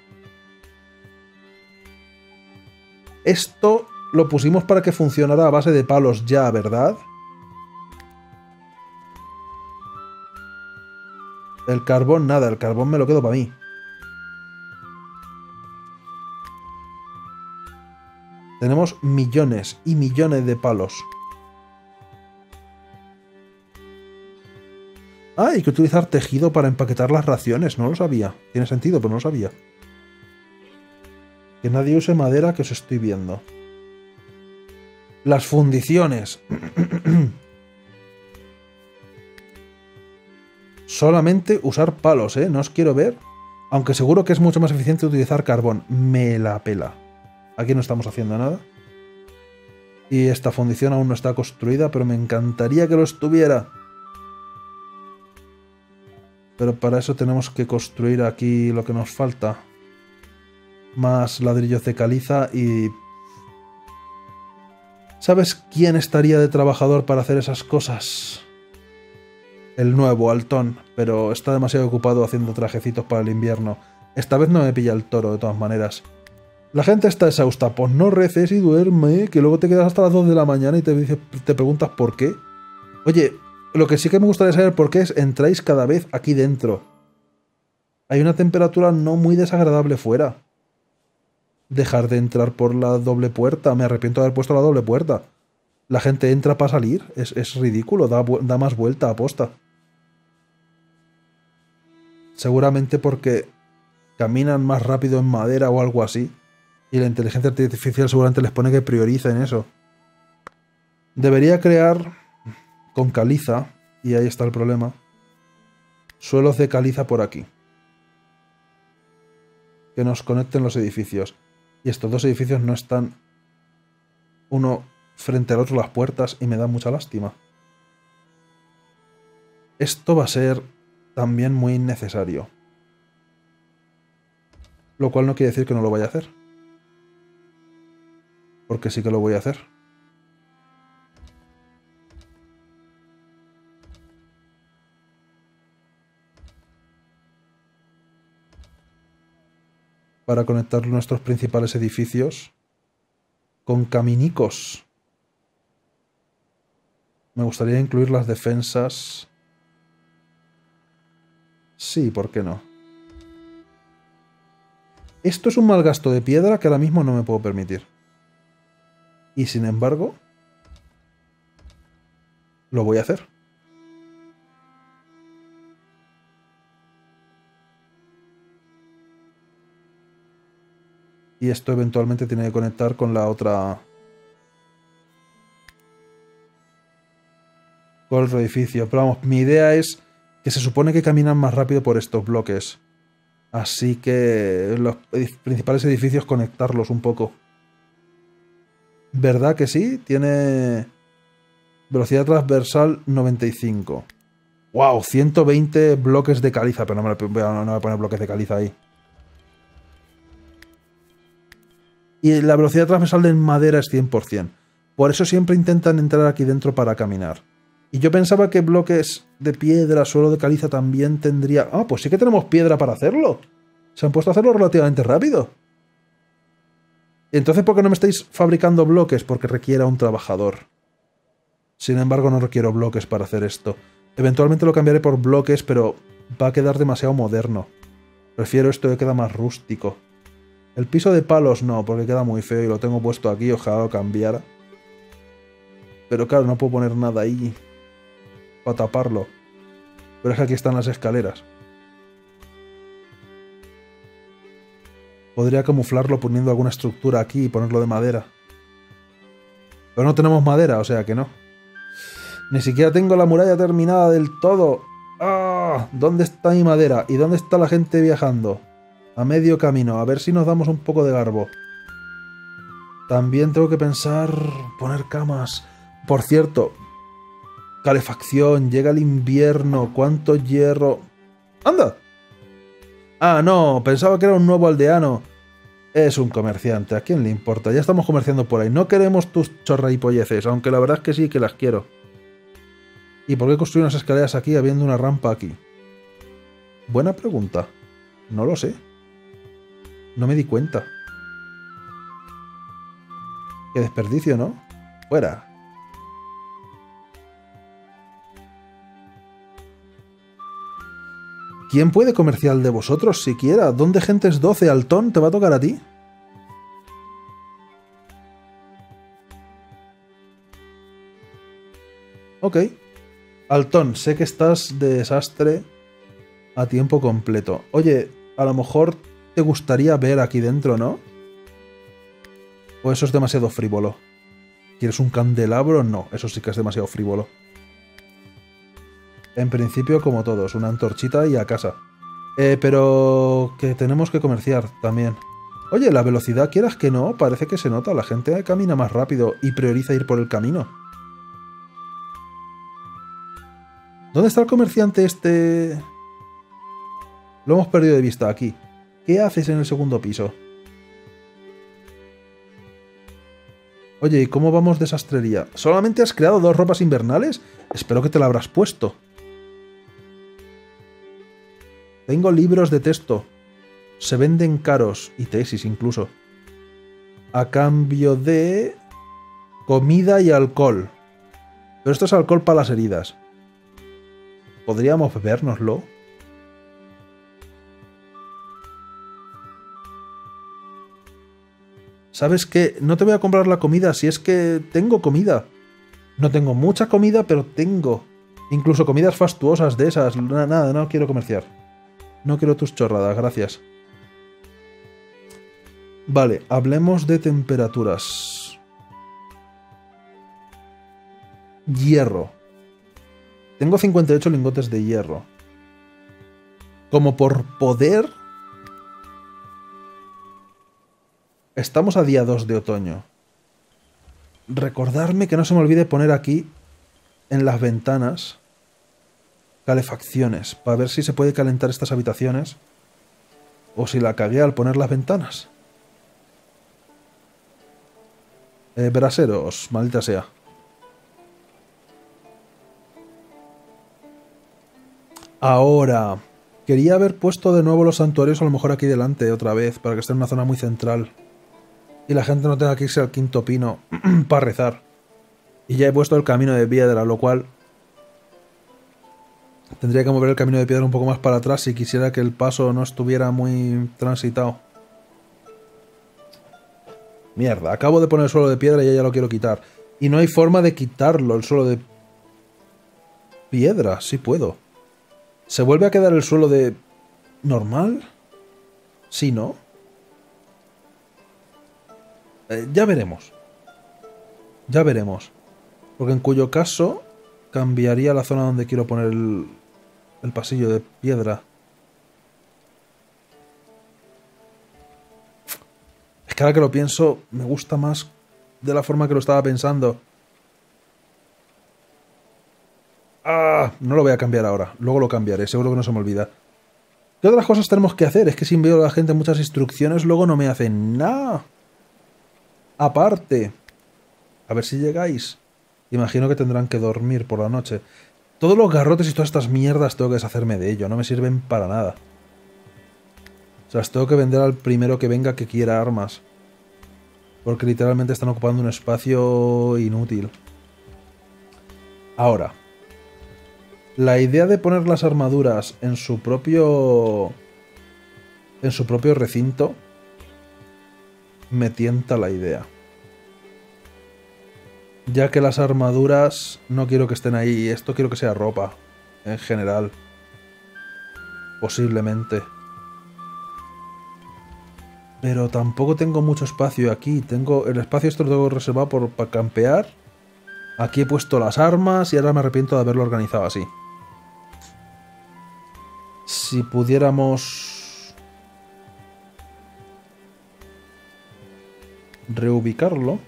Esto lo pusimos para que funcionara a base de palos ya, ¿verdad? El carbón nada, el carbón me lo quedo para mí. Tenemos millones y millones de palos. Ah, hay que utilizar tejido para empaquetar las raciones. No lo sabía. Tiene sentido, pero no lo sabía. Que nadie use madera, que os estoy viendo. Las fundiciones. Solamente usar palos, ¿eh? No os quiero ver. Aunque seguro que es mucho más eficiente utilizar carbón. Me la pela. Aquí no estamos haciendo nada. Y esta fundición aún no está construida, pero me encantaría que lo estuviera. Pero para eso tenemos que construir aquí lo que nos falta. Más ladrillos de caliza y... ¿Sabes quién estaría de trabajador para hacer esas cosas? El nuevo, Altón, pero está demasiado ocupado haciendo trajecitos para el invierno. Esta vez no me pilla el toro, de todas maneras. La gente está exhausta, pues no reces y duerme, que luego te quedas hasta las 2 de la mañana y te preguntas por qué. Oye, lo que sí que me gustaría saber por qué es, entráis cada vez aquí dentro. Hay una temperatura no muy desagradable fuera. Dejar de entrar por la doble puerta, me arrepiento de haber puesto la doble puerta. La gente entra para salir, es ridículo, da más vuelta a posta. Seguramente porque caminan más rápido en madera o algo así. Y la inteligencia artificial seguramente les pone que prioricen eso. Debería crear con caliza, y ahí está el problema, suelos de caliza por aquí. Que nos conecten los edificios. Y estos dos edificios no están uno frente al otro las puertas y me da mucha lástima. Esto va a ser también muy innecesario. Lo cual no quiere decir que no lo vaya a hacer. Porque sí que lo voy a hacer. Para conectar nuestros principales edificios con caminicos. Me gustaría incluir las defensas. Sí, ¿por qué no? Esto es un mal gasto de piedra que ahora mismo no me puedo permitir. Y sin embargo, lo voy a hacer. Y esto eventualmente tiene que conectar con la otra... con el otro edificio. Pero vamos, mi idea es que se supone que caminan más rápido por estos bloques. Así que los principales edificios conectarlos un poco. ¿Verdad que sí? Tiene velocidad transversal 95. ¡Wow! 120 bloques de caliza. Pero no me voy a poner bloques de caliza ahí. Y la velocidad transversal de madera es 100%. Por eso siempre intentan entrar aquí dentro para caminar. Y yo pensaba que bloques de piedra, suelo de caliza también tendría... Ah, pues sí que tenemos piedra para hacerlo. Se han puesto a hacerlo relativamente rápido. Entonces, ¿por qué no me estáis fabricando bloques? Porque requiera un trabajador. Sin embargo, no requiero bloques para hacer esto. Eventualmente lo cambiaré por bloques, pero va a quedar demasiado moderno. Prefiero esto que queda más rústico. El piso de palos no, porque queda muy feo y lo tengo puesto aquí, ojalá lo cambiara. Pero claro, no puedo poner nada ahí para taparlo. Pero es que aquí están las escaleras. Podría camuflarlo poniendo alguna estructura aquí y ponerlo de madera. Pero no tenemos madera, o sea que no. Ni siquiera tengo la muralla terminada del todo. ¡Ah! ¿Dónde está mi madera? ¿Y dónde está la gente viajando? A medio camino. A ver si nos damos un poco de garbo. También tengo que pensar... poner camas. Por cierto... calefacción. Llega el invierno. ¿Cuánto hierro...? ¡Anda! Ah, no. Pensaba que era un nuevo aldeano. Es un comerciante. ¿A quién le importa? Ya estamos comerciando por ahí. No queremos tus chorraipolleces. Aunque la verdad es que sí que las quiero. ¿Y por qué construir unas escaleras aquí habiendo una rampa aquí? Buena pregunta. No lo sé. No me di cuenta. Qué desperdicio, ¿no? Fuera. ¿Quién puede comerciar de vosotros siquiera? ¿Dónde gentes 12? ¿Altón? ¿Te va a tocar a ti? Ok. Altón, sé que estás de desastre a tiempo completo. Oye, a lo mejor te gustaría ver aquí dentro, ¿no? ¿O eso es demasiado frívolo? ¿Quieres un candelabro? No, eso sí que es demasiado frívolo. En principio, como todos, una antorchita y a casa. Pero que tenemos que comerciar también. Oye, la velocidad, quieras que no, parece que se nota. La gente camina más rápido y prioriza ir por el camino. ¿Dónde está el comerciante este? Lo hemos perdido de vista aquí. ¿Qué haces en el segundo piso? Oye, ¿y cómo vamos de sastrería? ¿Solamente has creado 2 ropas invernales? Espero que te la habrás puesto. Tengo libros de texto. Se venden caros. Y tesis incluso. A cambio de... comida y alcohol. Pero esto es alcohol para las heridas. ¿Podríamos bebérnoslo? ¿Sabes qué? No te voy a comprar la comida, si es que tengo comida. No tengo mucha comida, pero tengo. Incluso comidas fastuosas de esas. Nada, no quiero comerciar. No quiero tus chorradas, gracias. Vale, hablemos de temperaturas. Hierro. Tengo 58 lingotes de hierro. Como por poder... Estamos a día 2 de otoño. Recordarme que no se me olvide poner aquí, en las ventanas, calefacciones, para ver si se puede calentar estas habitaciones, o si la cagué al poner las ventanas. Braseros, maldita sea. Ahora, quería haber puesto de nuevo los santuarios a lo mejor aquí delante otra vez, para que esté en una zona muy central y la gente no tenga que irse al quinto pino para rezar. Y ya he puesto el camino de piedra, lo cual tendría que mover el camino de piedra un poco más para atrás si quisiera que el paso no estuviera muy transitado. Mierda, acabo de poner el suelo de piedra y ya lo quiero quitar. Y no hay forma de quitarlo, el suelo de piedra, sí puedo. ¿Se vuelve a quedar el suelo de... normal? ¿Sí, no? Ya veremos. Ya veremos. Porque en cuyo caso cambiaría la zona donde quiero poner el pasillo de piedra. Es que ahora que lo pienso, me gusta más de la forma que lo estaba pensando. Ah, no lo voy a cambiar ahora. Luego lo cambiaré, seguro que no se me olvida. ¿Qué otras cosas tenemos que hacer? Es que si envío a la gente muchas instrucciones, luego no me hacen nada. Aparte. A ver si llegáis. Imagino que tendrán que dormir por la noche. Todos los garrotes y todas estas mierdas tengo que deshacerme de ello. No me sirven para nada. O sea, las tengo que vender al primero que venga que quiera armas. Porque literalmente están ocupando un espacio inútil. Ahora. La idea de poner las armaduras en su propio... recinto... me tienta la idea. Ya que las armaduras no quiero que estén ahí. Esto quiero que sea ropa. En general. Posiblemente. Pero tampoco tengo mucho espacio aquí. Tengo el espacio, esto lo tengo reservado para campear. Aquí he puesto las armas y ahora me arrepiento de haberlo organizado así. Si pudiéramos reubicarlo,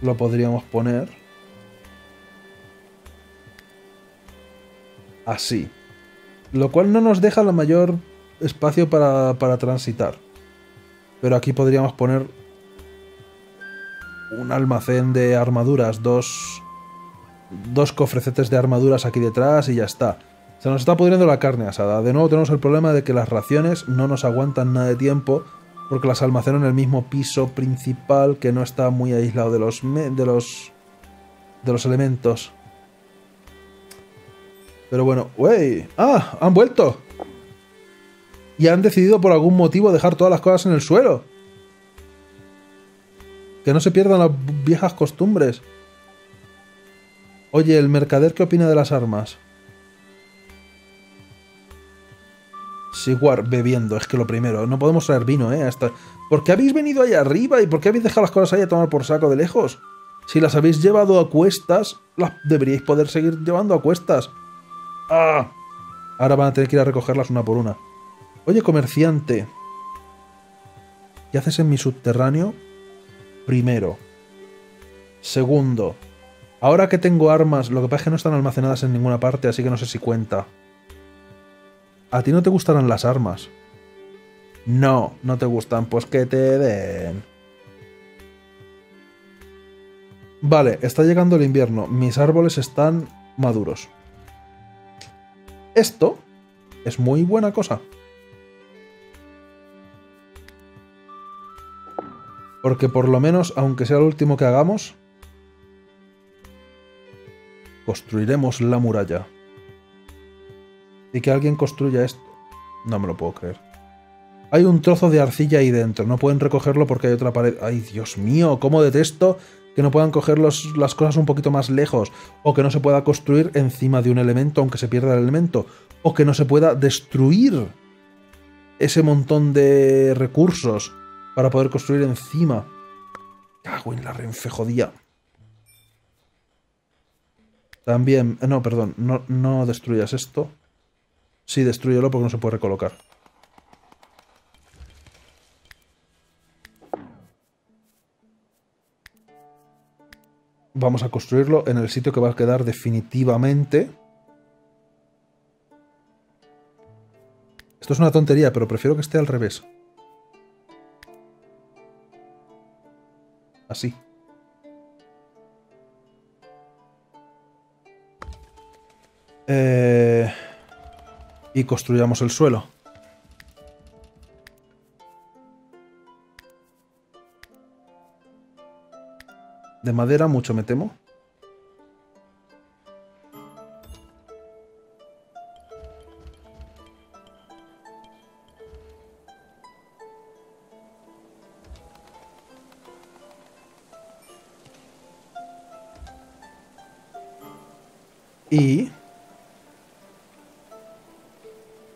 lo podríamos poner así, lo cual no nos deja la mayor espacio para transitar, pero aquí podríamos poner un almacén de armaduras, dos cofrecetes de armaduras aquí detrás y ya está. Se nos está pudriendo la carne asada. De nuevo tenemos el problema de que las raciones no nos aguantan nada de tiempo porque las almacenan en el mismo piso principal, que no está muy aislado de los elementos. Pero bueno, ¡wey! ¡Ah! ¡Han vuelto! Y han decidido por algún motivo dejar todas las cosas en el suelo. Que no se pierdan las viejas costumbres. Oye, el mercader, ¿qué opina de las armas? Siguar bebiendo, es que lo primero. No podemos traer vino, hasta... ¿Por qué habéis venido ahí arriba? ¿Y por qué habéis dejado las cosas ahí a tomar por saco de lejos? Si las habéis llevado a cuestas, las deberíais poder seguir llevando a cuestas. ¡Ah! Ahora van a tener que ir a recogerlas una por una. Oye, comerciante, ¿qué haces en mi subterráneo? Primero. Segundo. Ahora que tengo armas, lo que pasa es que no están almacenadas en ninguna parte, así que no sé si cuenta. ¿A ti no te gustarán las armas? No, no te gustan, pues que te den. Vale, está llegando el invierno. Mis árboles están maduros. Esto es muy buena cosa. Porque por lo menos, aunque sea lo último que hagamos, construiremos la muralla. Y que alguien construya esto. No me lo puedo creer. Hay un trozo de arcilla ahí dentro. No pueden recogerlo porque hay otra pared. ¡Ay, Dios mío! ¡Cómo detesto que no puedan coger las cosas un poquito más lejos! O que no se pueda construir encima de un elemento, aunque se pierda el elemento. O que no se pueda destruir ese montón de recursos para poder construir encima. Cago en la renfe, jodía. También... No, perdón. No destruyas esto. Sí, destrúyelo porque no se puede recolocar. Vamos a construirlo en el sitio que va a quedar definitivamente. Esto es una tontería, pero prefiero que esté al revés. Así. Y construyamos el suelo. De madera mucho me temo. Y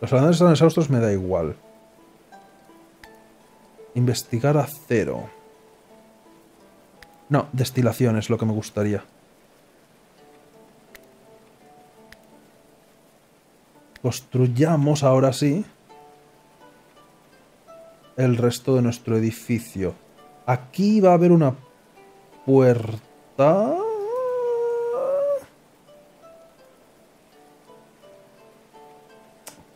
los almacenes están exhaustos, me da igual. Investigar acero. No, destilación es lo que me gustaría. Construyamos ahora sí el resto de nuestro edificio. Aquí va a haber una puerta.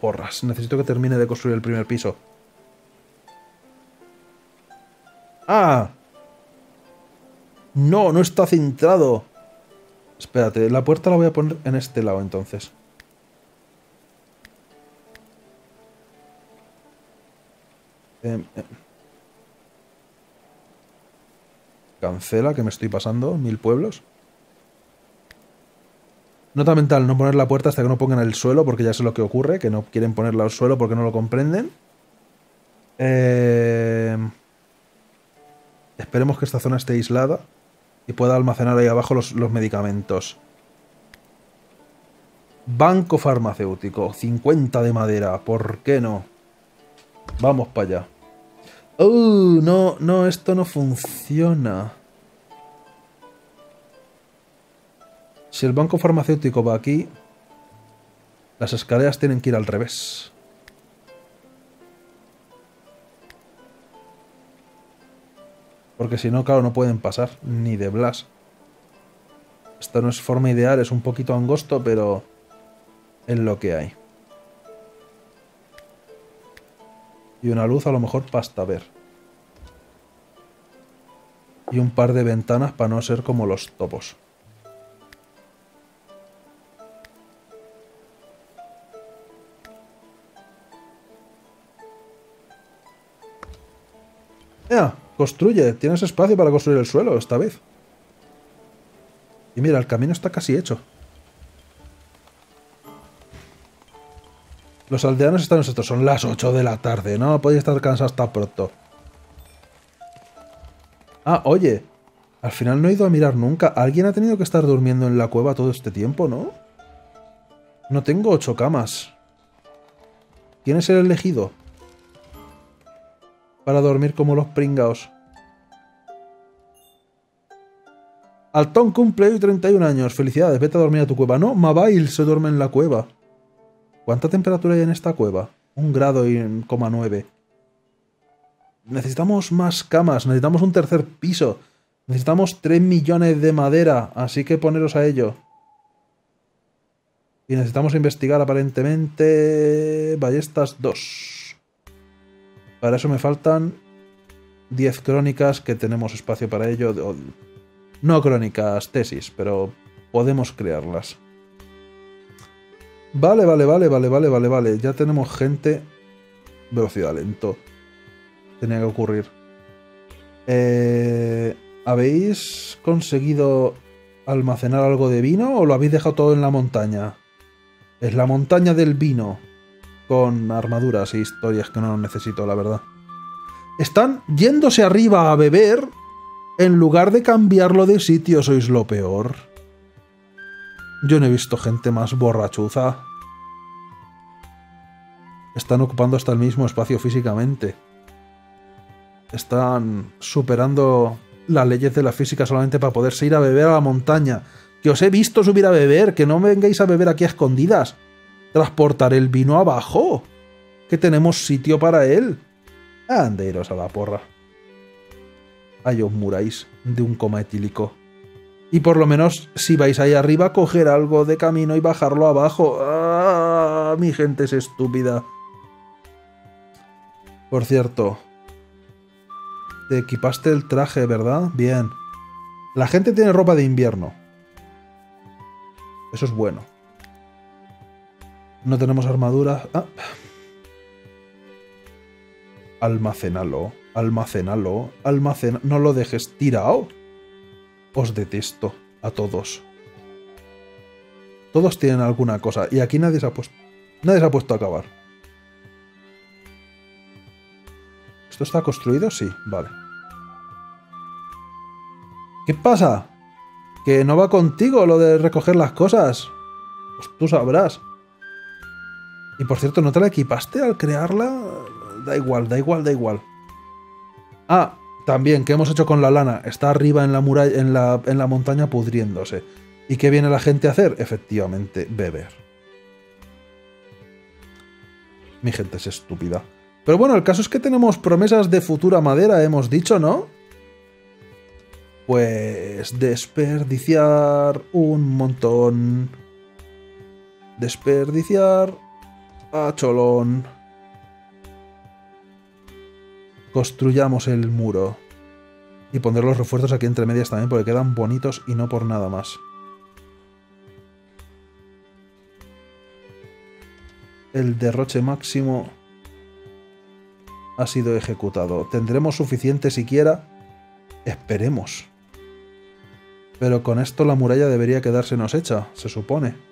Porras, necesito que termine de construir el primer piso. ¡Ah! No, no está centrado. Espérate, la puerta la voy a poner en este lado entonces. Cancela, que me estoy pasando 1000 pueblos. Nota mental, no poner la puerta hasta que no pongan el suelo, porque ya sé lo que ocurre, que no quieren ponerla al suelo porque no lo comprenden. Esperemos que esta zona esté aislada y pueda almacenar ahí abajo los medicamentos. Banco farmacéutico, 50 de madera, ¿por qué no? Vamos para allá. ¡Oh! No, no, esto no funciona. Si el banco farmacéutico va aquí, las escaleras tienen que ir al revés. Porque si no, claro, no pueden pasar, ni de blas. Esta no es forma ideal, es un poquito angosto, pero es lo que hay. Y una luz a lo mejor para ver. Y un par de ventanas para no ser como los topos. ¡Mira! Construye, tienes espacio para construir el suelo esta vez. Y mira, el camino está casi hecho. Los aldeanos están nosotros, son las 8 de la tarde, no podéis estar cansados hasta pronto. Ah, oye, al final no he ido a mirar nunca. ¿Alguien ha tenido que estar durmiendo en la cueva todo este tiempo, no? No tengo 8 camas. ¿Quién es el elegido? Para dormir como los pringaos. Altón cumple hoy 31 años. Felicidades, vete a dormir a tu cueva. No, Mabail se duerme en la cueva. ¿Cuánta temperatura hay en esta cueva? 1,9 grados. Necesitamos más camas. Necesitamos un tercer piso. Necesitamos 3 millones de madera. Así que poneros a ello. Y necesitamos investigar aparentemente... Ballestas 2. Para eso me faltan 10 crónicas, que tenemos espacio para ello. No crónicas, tesis, pero podemos crearlas. Vale. Ya tenemos gente. Velocidad lento. Tenía que ocurrir. ¿Habéis conseguido almacenar algo de vino o lo habéis dejado todo en la montaña? Es la montaña del vino. Con armaduras e historias que no necesito, la verdad. Están yéndose arriba a beber en lugar de cambiarlo de sitio. Sois lo peor. Yo no he visto gente más borrachuza. Están ocupando hasta el mismo espacio físicamente. Están superando las leyes de la física solamente para poderse ir a beber a la montaña. Que os he visto subir a beber, que no vengáis a beber aquí a escondidas. Transportar el vino abajo, que tenemos sitio para él. Anda, iros a la porra. Ahí os muráis de un coma etílico. Y por lo menos, si vais ahí arriba, coger algo de camino y bajarlo abajo. ¡Ah! Mi gente es estúpida. Por cierto, te equipaste el traje, ¿verdad? Bien. La gente tiene ropa de invierno. Eso es bueno. No tenemos armaduras. Ah. Almacénalo. No lo dejes tirado. Os detesto a todos. Todos tienen alguna cosa. Y aquí nadie se ha puesto. Nadie se ha puesto a acabar. ¿Esto está construido? Sí, vale. ¿Qué pasa? ¿Que no va contigo lo de recoger las cosas? Pues tú sabrás. Y por cierto, ¿no te la equipaste al crearla? Da igual. Ah, también, ¿qué hemos hecho con la lana? Está arriba en la muralla, en la montaña pudriéndose. ¿Y qué viene la gente a hacer? Efectivamente, beber. Mi gente es estúpida. Pero bueno, el caso es que tenemos promesas de futura madera, hemos dicho, ¿no? Pues desperdiciar un montón. Desperdiciar... Cholón. Construyamos el muro. Y poner los refuerzos aquí entre medias también, porque quedan bonitos y no por nada más. El derroche máximo ha sido ejecutado. ¿Tendremos suficiente siquiera? Esperemos. Pero con esto la muralla debería quedársenos hecha, se supone.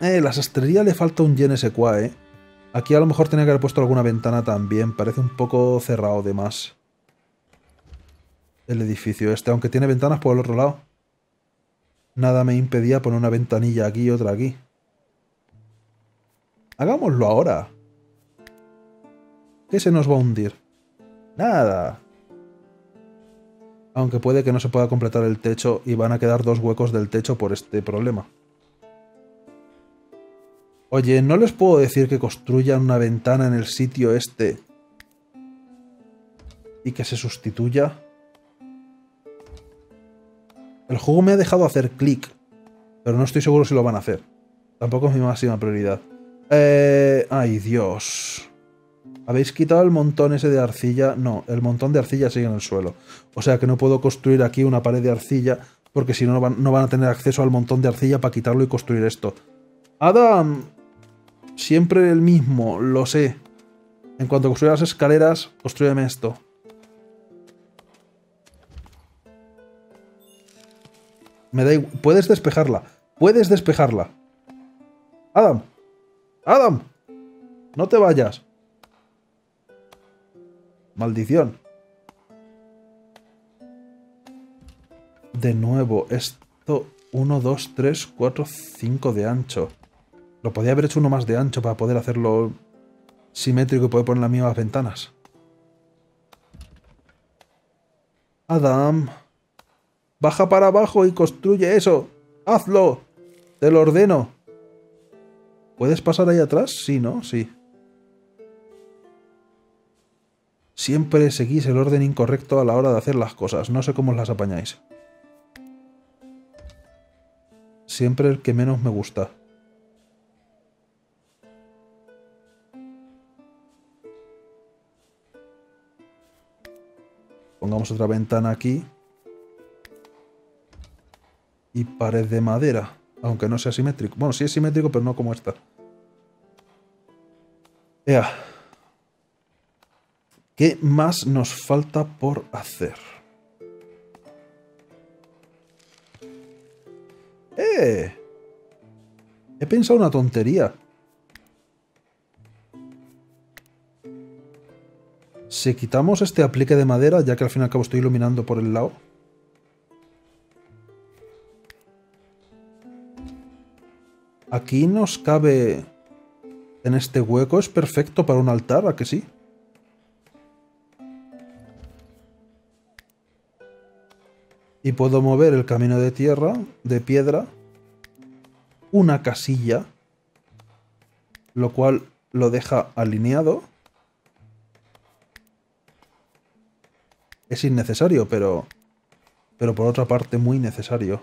La sastrería le falta un yen ese qua, eh. Aquí a lo mejor tenía que haber puesto alguna ventana también. Parece un poco cerrado de más. El edificio este, aunque tiene ventanas por el otro lado. nada me impedía poner una ventanilla aquí y otra aquí. Hagámoslo ahora. ¿Qué se nos va a hundir? Nada. Aunque puede que no se pueda completar el techo y van a quedar dos huecos del techo por este problema. Oye, ¿no les puedo decir que construyan una ventana en el sitio este y que se sustituya? El juego me ha dejado hacer clic, pero no estoy seguro si lo van a hacer. Tampoco es mi máxima prioridad. ¡Ay, Dios! ¿Habéis quitado el montón ese de arcilla? No, el montón de arcilla sigue en el suelo. O sea que no puedo construir aquí una pared de arcilla, porque si no, no van a tener acceso al montón de arcilla para quitarlo y construir esto. ¡Adam! Siempre el mismo, lo sé. En cuanto construya las escaleras, construyeme esto. Me da igual. Puedes despejarla. Puedes despejarla. Adam. Adam. No te vayas. Maldición. De nuevo, esto 1, 2, 3, 4, 5 de ancho. Lo podía haber hecho uno más de ancho para poder hacerlo simétrico y poder poner las mismas ventanas. Adam. Baja para abajo y construye eso. ¡Hazlo! Te lo ordeno. ¿Puedes pasar ahí atrás? Sí, ¿no? Sí. Siempre seguís el orden incorrecto a la hora de hacer las cosas. No sé cómo las apañáis. Siempre el que menos me gusta. Pongamos otra ventana aquí. Y pared de madera, aunque no sea simétrico. Bueno, sí es simétrico, pero no como esta. Ea. ¿Qué más nos falta por hacer? ¡Eh! He pensado una tontería. Si quitamos este aplique de madera, ya que al fin y al cabo estoy iluminando por el lado... Aquí nos cabe... En este hueco es perfecto para un altar, ¿a que sí? Y puedo mover el camino de tierra, de piedra, una casilla, lo cual lo deja alineado. Es innecesario, pero por otra parte muy necesario.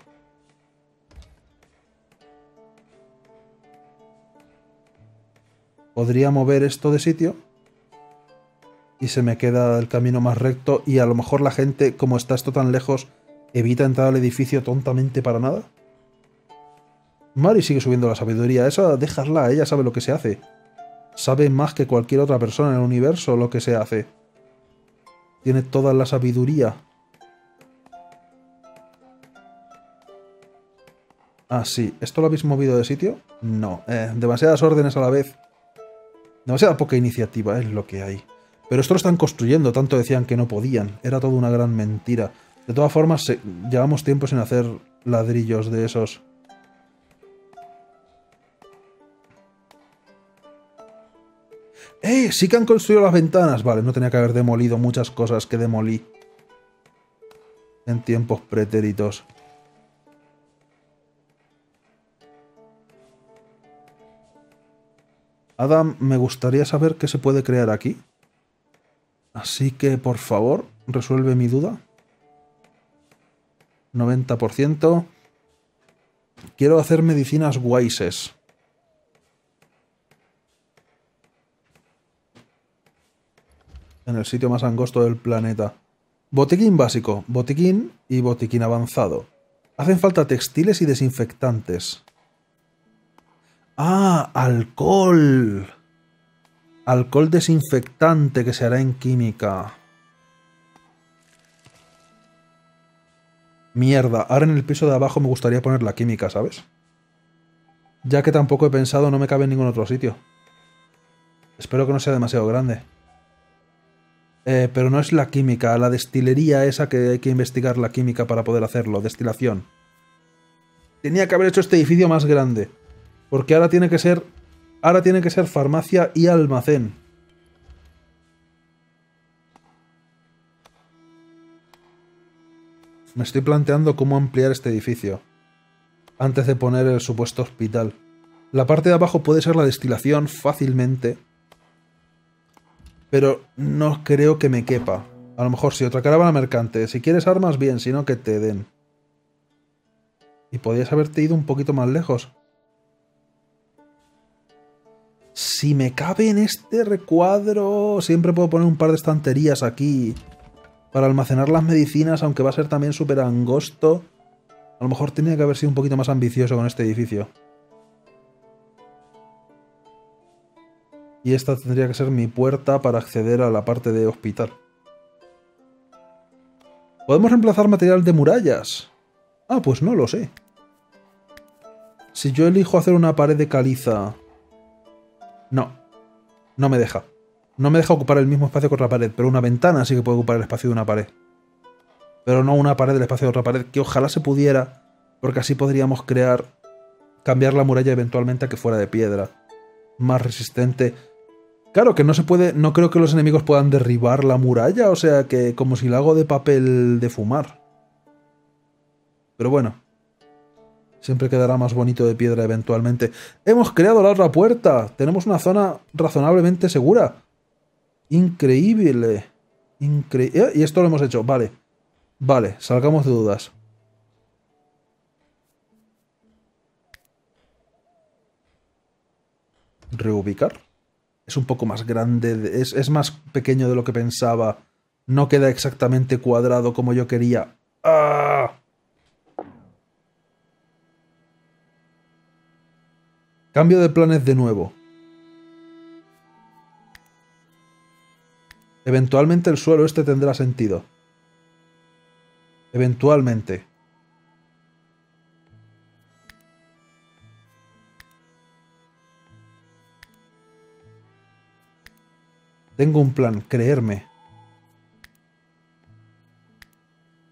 Podría mover esto de sitio y se me queda el camino más recto y a lo mejor la gente, como está esto tan lejos, evita entrar al edificio tontamente para nada. Mari sigue subiendo la sabiduría. Esa, dejarla, ella sabe lo que se hace. Sabe más que cualquier otra persona en el universo lo que se hace. Tiene toda la sabiduría. Ah, sí. ¿Esto lo habéis movido de sitio? No. Demasiadas órdenes a la vez. Demasiada poca iniciativa, es lo que hay. Pero esto lo están construyendo, tanto decían que no podían. Era toda una gran mentira. De todas formas, llevamos tiempo sin hacer ladrillos de esos. ¡Eh! ¡Sí que han construido las ventanas! Vale, no tenía que haber demolido muchas cosas que demolí en tiempos pretéritos. Adam, me gustaría saber qué se puede crear aquí. Así que, por favor, resuelve mi duda. 90%. Quiero hacer medicinas guayses. En el sitio más angosto del planeta. Botiquín básico, botiquín y botiquín avanzado. Hacen falta textiles y desinfectantes. ¡Ah! ¡Alcohol! Alcohol desinfectante que se hará en química. Mierda, ahora en el piso de abajo me gustaría poner la química, ¿sabes? Ya que tampoco he pensado, no me cabe en ningún otro sitio. Espero que no sea demasiado grande. Pero no es la química, la destilería esa que hay que investigar la química para poder hacerlo, destilación. Tenía que haber hecho este edificio más grande. Porque ahora tiene que ser... Ahora tiene que ser farmacia y almacén. Me estoy planteando cómo ampliar este edificio. Antes de poner el supuesto hospital. La parte de abajo puede ser la destilación fácilmente. Pero no creo que me quepa. A lo mejor sí, otra caravana mercante. Si quieres armas, bien, si no, que te den. Y podrías haberte ido un poquito más lejos. Si me cabe en este recuadro... Siempre puedo poner un par de estanterías aquí... Para almacenar las medicinas, aunque va a ser también súper angosto. A lo mejor tenía que haber sido un poquito más ambicioso con este edificio. Y esta tendría que ser mi puerta para acceder a la parte de hospital. ¿Podemos reemplazar material de murallas? Ah, pues no lo sé. Si yo elijo hacer una pared de caliza... No. No me deja. No me deja ocupar el mismo espacio que otra pared, pero una ventana sí que puede ocupar el espacio de una pared. Pero no una pared del espacio de otra pared, que ojalá se pudiera, porque así podríamos crear... Cambiar la muralla eventualmente a que fuera de piedra. Más resistente. Claro que no se puede... No creo que los enemigos puedan derribar la muralla, o sea que como si la hago de papel de fumar. Pero bueno. Siempre quedará más bonito de piedra eventualmente. ¡Hemos creado la otra puerta! Tenemos una zona razonablemente segura. Increíble. Y esto lo hemos hecho. Vale. Vale, salgamos de dudas. Reubicar. Es un poco más grande. Es más pequeño de lo que pensaba. No queda exactamente cuadrado como yo quería. ¡Ah! Cambio de planes de nuevo. Eventualmente el suelo este tendrá sentido. Eventualmente. Tengo un plan, creerme.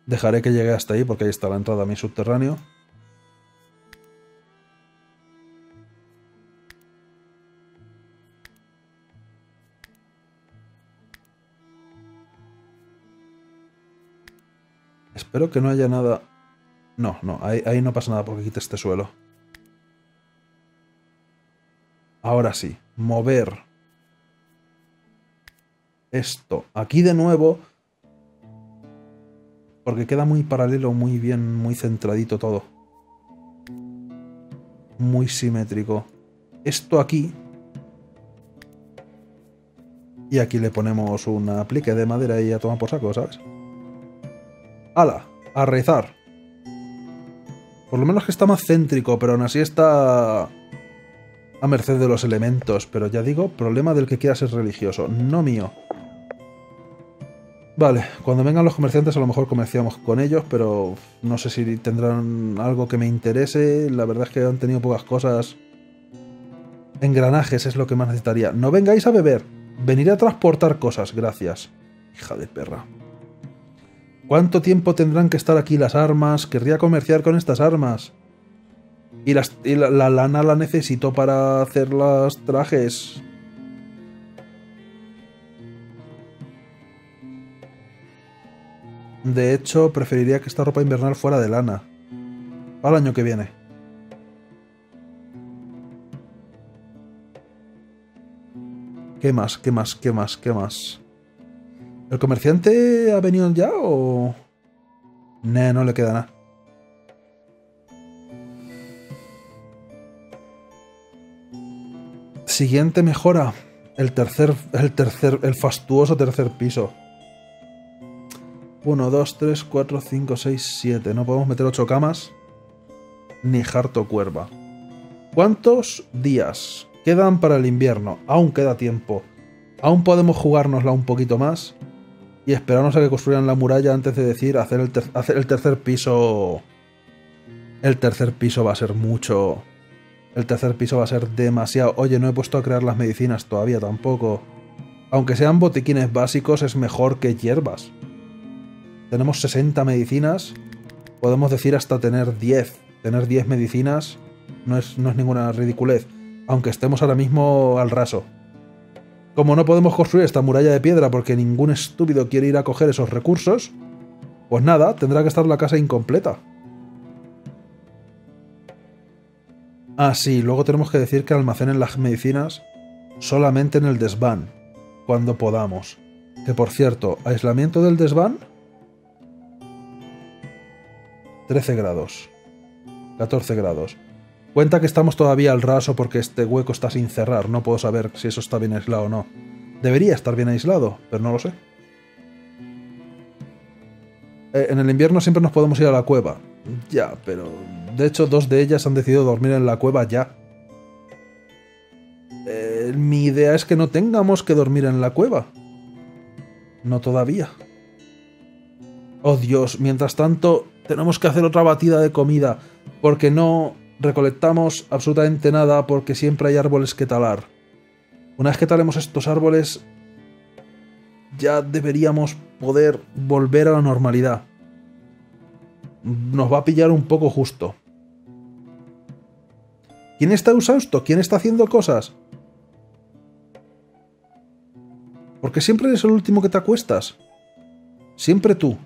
Dejaré que llegue hasta ahí porque ahí está la entrada a mi subterráneo. Espero que no haya nada... No, no, ahí no pasa nada porque quita este suelo. Ahora sí, mover esto aquí de nuevo. Porque queda muy paralelo, muy bien, muy centradito todo. Muy simétrico. Esto aquí. Y aquí le ponemos un aplique de madera y a tomar por saco, ¿sabes? ¡Hala! ¡A rezar! Por lo menos que está más céntrico, pero aún así está... a merced de los elementos. Pero ya digo, problema del que quiera ser religioso, no mío. Vale, cuando vengan los comerciantes a lo mejor comerciamos con ellos, pero no sé si tendrán algo que me interese. La verdad es que han tenido pocas cosas. Engranajes es lo que más necesitaría. No vengáis a beber, venid a transportar cosas, gracias. Hija de perra. ¿Cuánto tiempo tendrán que estar aquí las armas? Querría comerciar con estas armas. Y la lana la necesito para hacer los trajes. De hecho, preferiría que esta ropa invernal fuera de lana. Para el año que viene. ¿Qué más? ¿Qué más? ¿Qué más? ¿Qué más? ¿El comerciante ha venido ya o...? Nah, no le queda nada. Siguiente mejora. El fastuoso tercer piso. 1, 2, 3, 4, 5, 6, 7. No podemos meter 8 camas. Ni harto cuerva. ¿Cuántos días quedan para el invierno? Aún queda tiempo. Aún podemos jugárnosla un poquito más. Y esperarnos a que construyan la muralla antes de decir hacer el tercer piso. El tercer piso va a ser mucho. El tercer piso va a ser demasiado. Oye, no he puesto a crear las medicinas todavía tampoco. Aunque sean botiquines básicos, es mejor que hierbas. Tenemos 60 medicinas. Podemos decir hasta tener 10. Tener 10 medicinas no es ninguna ridiculez, aunque estemos ahora mismo al raso. Como no podemos construir esta muralla de piedra porque ningún estúpido quiere ir a coger esos recursos, pues nada, tendrá que estar la casa incompleta. Ah, sí, luego tenemos que decir que almacenen las medicinas solamente en el desván, cuando podamos. Que por cierto, aislamiento del desván... 13 grados. 14 grados. Cuenta que estamos todavía al raso porque este hueco está sin cerrar. No puedo saber si eso está bien aislado o no. Debería estar bien aislado, pero no lo sé. En el invierno siempre nos podemos ir a la cueva. Ya, pero... De hecho, 2 de ellas han decidido dormir en la cueva ya. Mi idea es que no tengamos que dormir en la cueva. No todavía. Oh Dios, mientras tanto... Tenemos que hacer otra batida de comida, porque no recolectamos absolutamente nada, porque siempre hay árboles que talar. Una vez que talemos estos árboles, ya deberíamos poder volver a la normalidad. Nos va a pillar un poco justo. ¿Quién está exhausto? ¿Quién está haciendo cosas? Porque siempre eres el último que te acuestas. Siempre tú.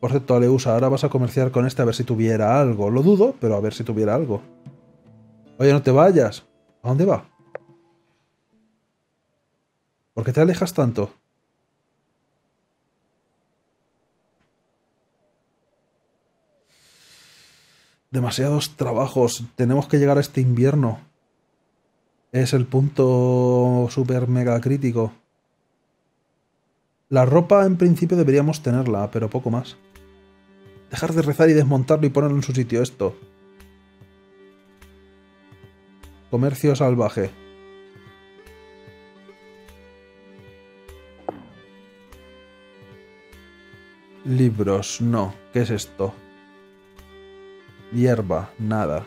Por cierto, Aleusa, ahora vas a comerciar con este a ver si tuviera algo. Lo dudo, pero a ver si tuviera algo. Oye, no te vayas. ¿A dónde va? ¿Por qué te alejas tanto? Demasiados trabajos. Tenemos que llegar a este invierno. Es el punto super mega crítico. La ropa en principio deberíamos tenerla, pero poco más. Dejar de rezar y desmontarlo y ponerlo en su sitio esto. Comercio salvaje. Libros, no. ¿Qué es esto? Hierba, nada.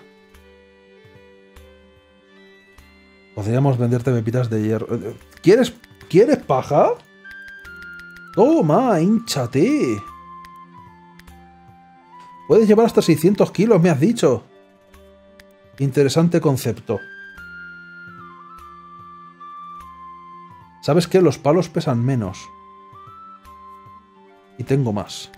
Podríamos venderte pepitas de hierro. ¿Quieres paja? ¡Toma! ¡Hínchate! Puedes llevar hasta 600 kilos, me has dicho. Interesante concepto. ¿Sabes qué? Los palos pesan menos. Y tengo más.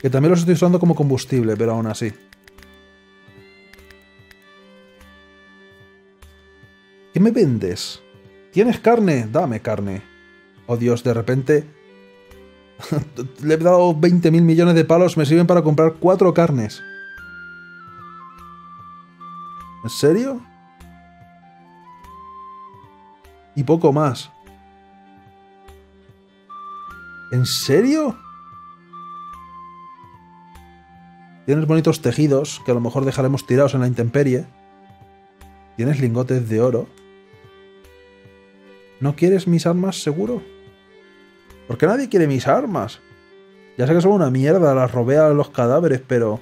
Que también los estoy usando como combustible, pero aún así. ¿Qué me vendes? ¿Tienes carne? Dame carne. Oh Dios, de repente... Le he dado 20.000 millones de palos, me sirven para comprar 4 carnes. ¿En serio? Y poco más. ¿En serio? Tienes bonitos tejidos, que a lo mejor dejaremos tirados en la intemperie. Tienes lingotes de oro. ¿No quieres mis armas, seguro? ¿Por qué nadie quiere mis armas? Ya sé que son una mierda, las robé a los cadáveres, pero...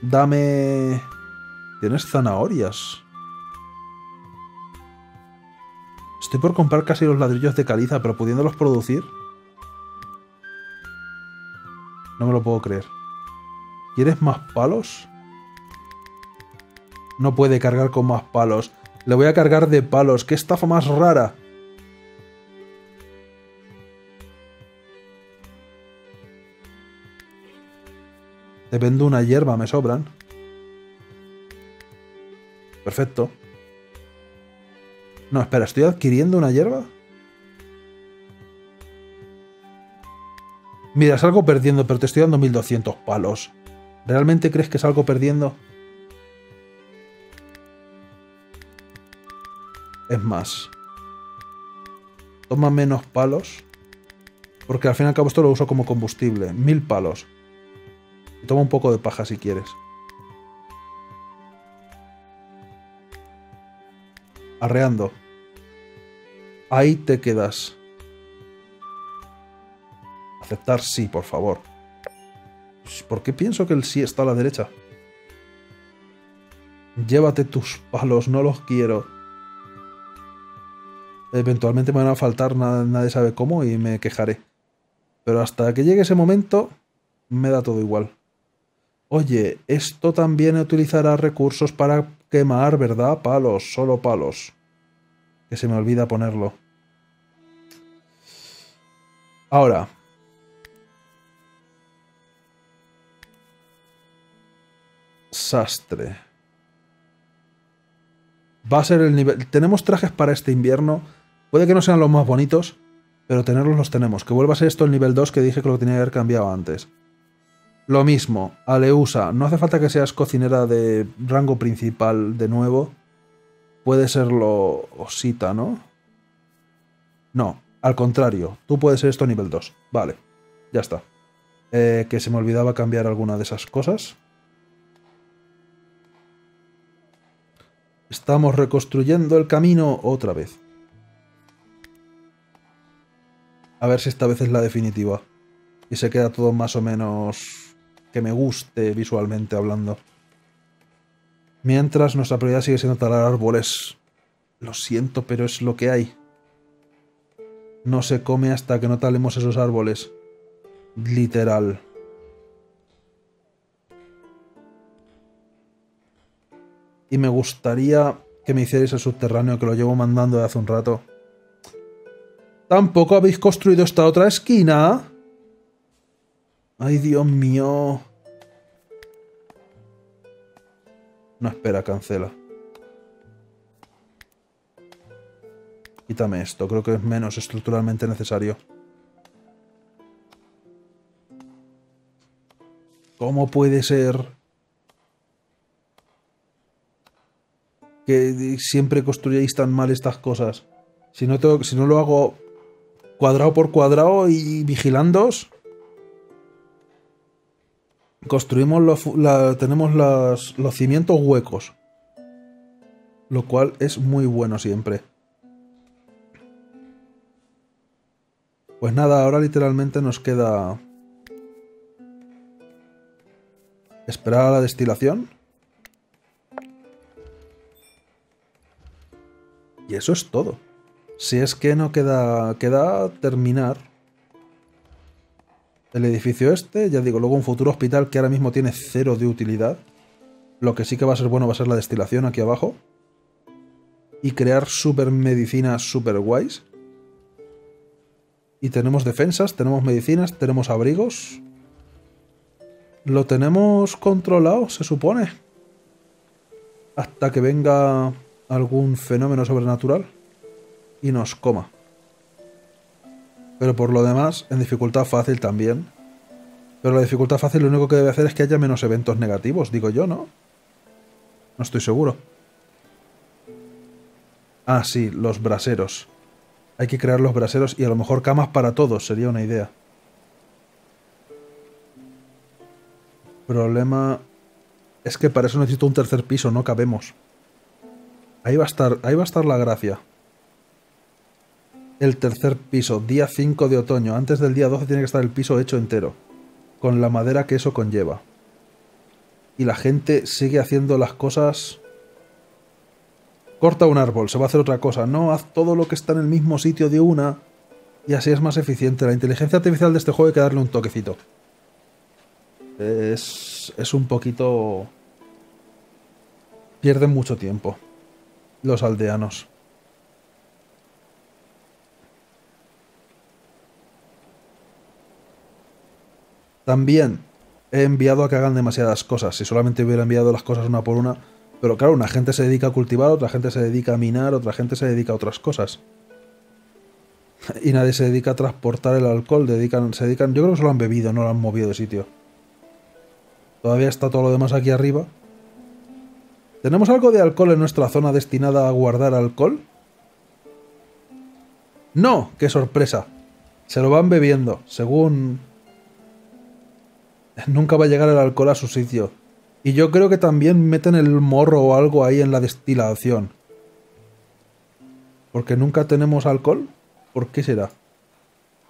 Dame... Tienes zanahorias. Estoy por comprar casi los ladrillos de caliza, pero pudiéndolos producir... No me lo puedo creer. ¿Quieres más palos? No puede cargar con más palos. Le voy a cargar de palos. ¡Qué estafa más rara! Te vendo una hierba, me sobran. Perfecto. No, espera, ¿estoy adquiriendo una hierba? Mira, salgo perdiendo, pero te estoy dando 1200 palos. ¿Realmente crees que salgo perdiendo? Es más. Toma menos palos. Porque al fin y al cabo esto lo uso como combustible. 1000 palos. Toma un poco de paja si quieres. Arreando. Ahí te quedas. Aceptar sí, por favor. ¿Por qué pienso que el sí está a la derecha? Llévate tus palos, no los quiero. Eventualmente me van a faltar, nadie sabe cómo, y me quejaré. Pero hasta que llegue ese momento, me da todo igual. Oye, esto también utilizará recursos para quemar, ¿verdad? Palos, solo palos. Que se me olvida ponerlo. Ahora. Sastre. Va a ser el nivel... Tenemos trajes para este invierno. Puede que no sean los más bonitos, pero tenerlos los tenemos. Que vuelva a ser esto el nivel 2, que dije que lo tenía que haber cambiado antes. Lo mismo, Aleusa. No hace falta que seas cocinera de rango principal de nuevo. Puede serlo Osita, ¿no? No, al contrario. Tú puedes ser esto nivel 2. Vale, ya está. Que se me olvidaba cambiar alguna de esas cosas. Estamos reconstruyendo el camino otra vez. A ver si esta vez es la definitiva. Y se queda todo más o menos que me guste visualmente hablando. Mientras nuestra prioridad sigue siendo talar árboles. Lo siento, pero es lo que hay. No se come hasta que no talemos esos árboles. Literal. Y me gustaría que me hicierais el subterráneo, que lo llevo mandando de hace un rato. ¿Tampoco habéis construido esta otra esquina? ¡Ay, Dios mío! No, espera, cancela. Quítame esto, creo que es menos estructuralmente necesario. ¿Cómo puede ser...? Que siempre construyáis tan mal estas cosas. Si no lo hago cuadrado por cuadrado y vigilándoos. Construimos tenemos los cimientos huecos. Lo cual es muy bueno siempre. Pues nada, ahora literalmente nos queda... Esperar a la destilación. Y eso es todo. Si es que no queda terminar el edificio este, ya digo, luego un futuro hospital que ahora mismo tiene cero de utilidad. Lo que sí que va a ser bueno va a ser la destilación aquí abajo. Y crear super medicinas super guays. Y tenemos defensas, tenemos medicinas, tenemos abrigos. Lo tenemos controlado, se supone. Hasta que venga... algún fenómeno sobrenatural y nos coma. Pero por lo demás, en dificultad fácil también. Pero la dificultad fácil lo único que debe hacer es que haya menos eventos negativos, digo yo, ¿no? No estoy seguro. Ah, sí, los braseros. Hay que crear los braseros y a lo mejor camas para todos, sería una idea. Problema... es que para eso necesito un tercer piso, no cabemos. Ahí va a estar la gracia. El tercer piso, día 5 de otoño. Antes del día 12 tiene que estar el piso hecho entero. Con la madera que eso conlleva. Y la gente sigue haciendo las cosas... Corta un árbol, se va a hacer otra cosa. No, haz todo lo que está en el mismo sitio de una. Y así es más eficiente. La inteligencia artificial de este juego hay que darle un toquecito. Es un poquito... Pierden mucho tiempo. Los aldeanos. También he enviado a que hagan demasiadas cosas. Si solamente hubiera enviado las cosas una por una. Pero claro, una gente se dedica a cultivar, otra gente se dedica a minar, otra gente se dedica a otras cosas. Y nadie se dedica a transportar el alcohol. Yo creo que solo han bebido, no lo han movido de sitio. Todavía está todo lo demás aquí arriba. ¿Tenemos algo de alcohol en nuestra zona destinada a guardar alcohol? ¡No! ¡Qué sorpresa! Se lo van bebiendo, según... Nunca va a llegar el alcohol a su sitio. Y yo creo que también meten el morro o algo ahí en la destilación. ¿Porque nunca tenemos alcohol? ¿Por qué será?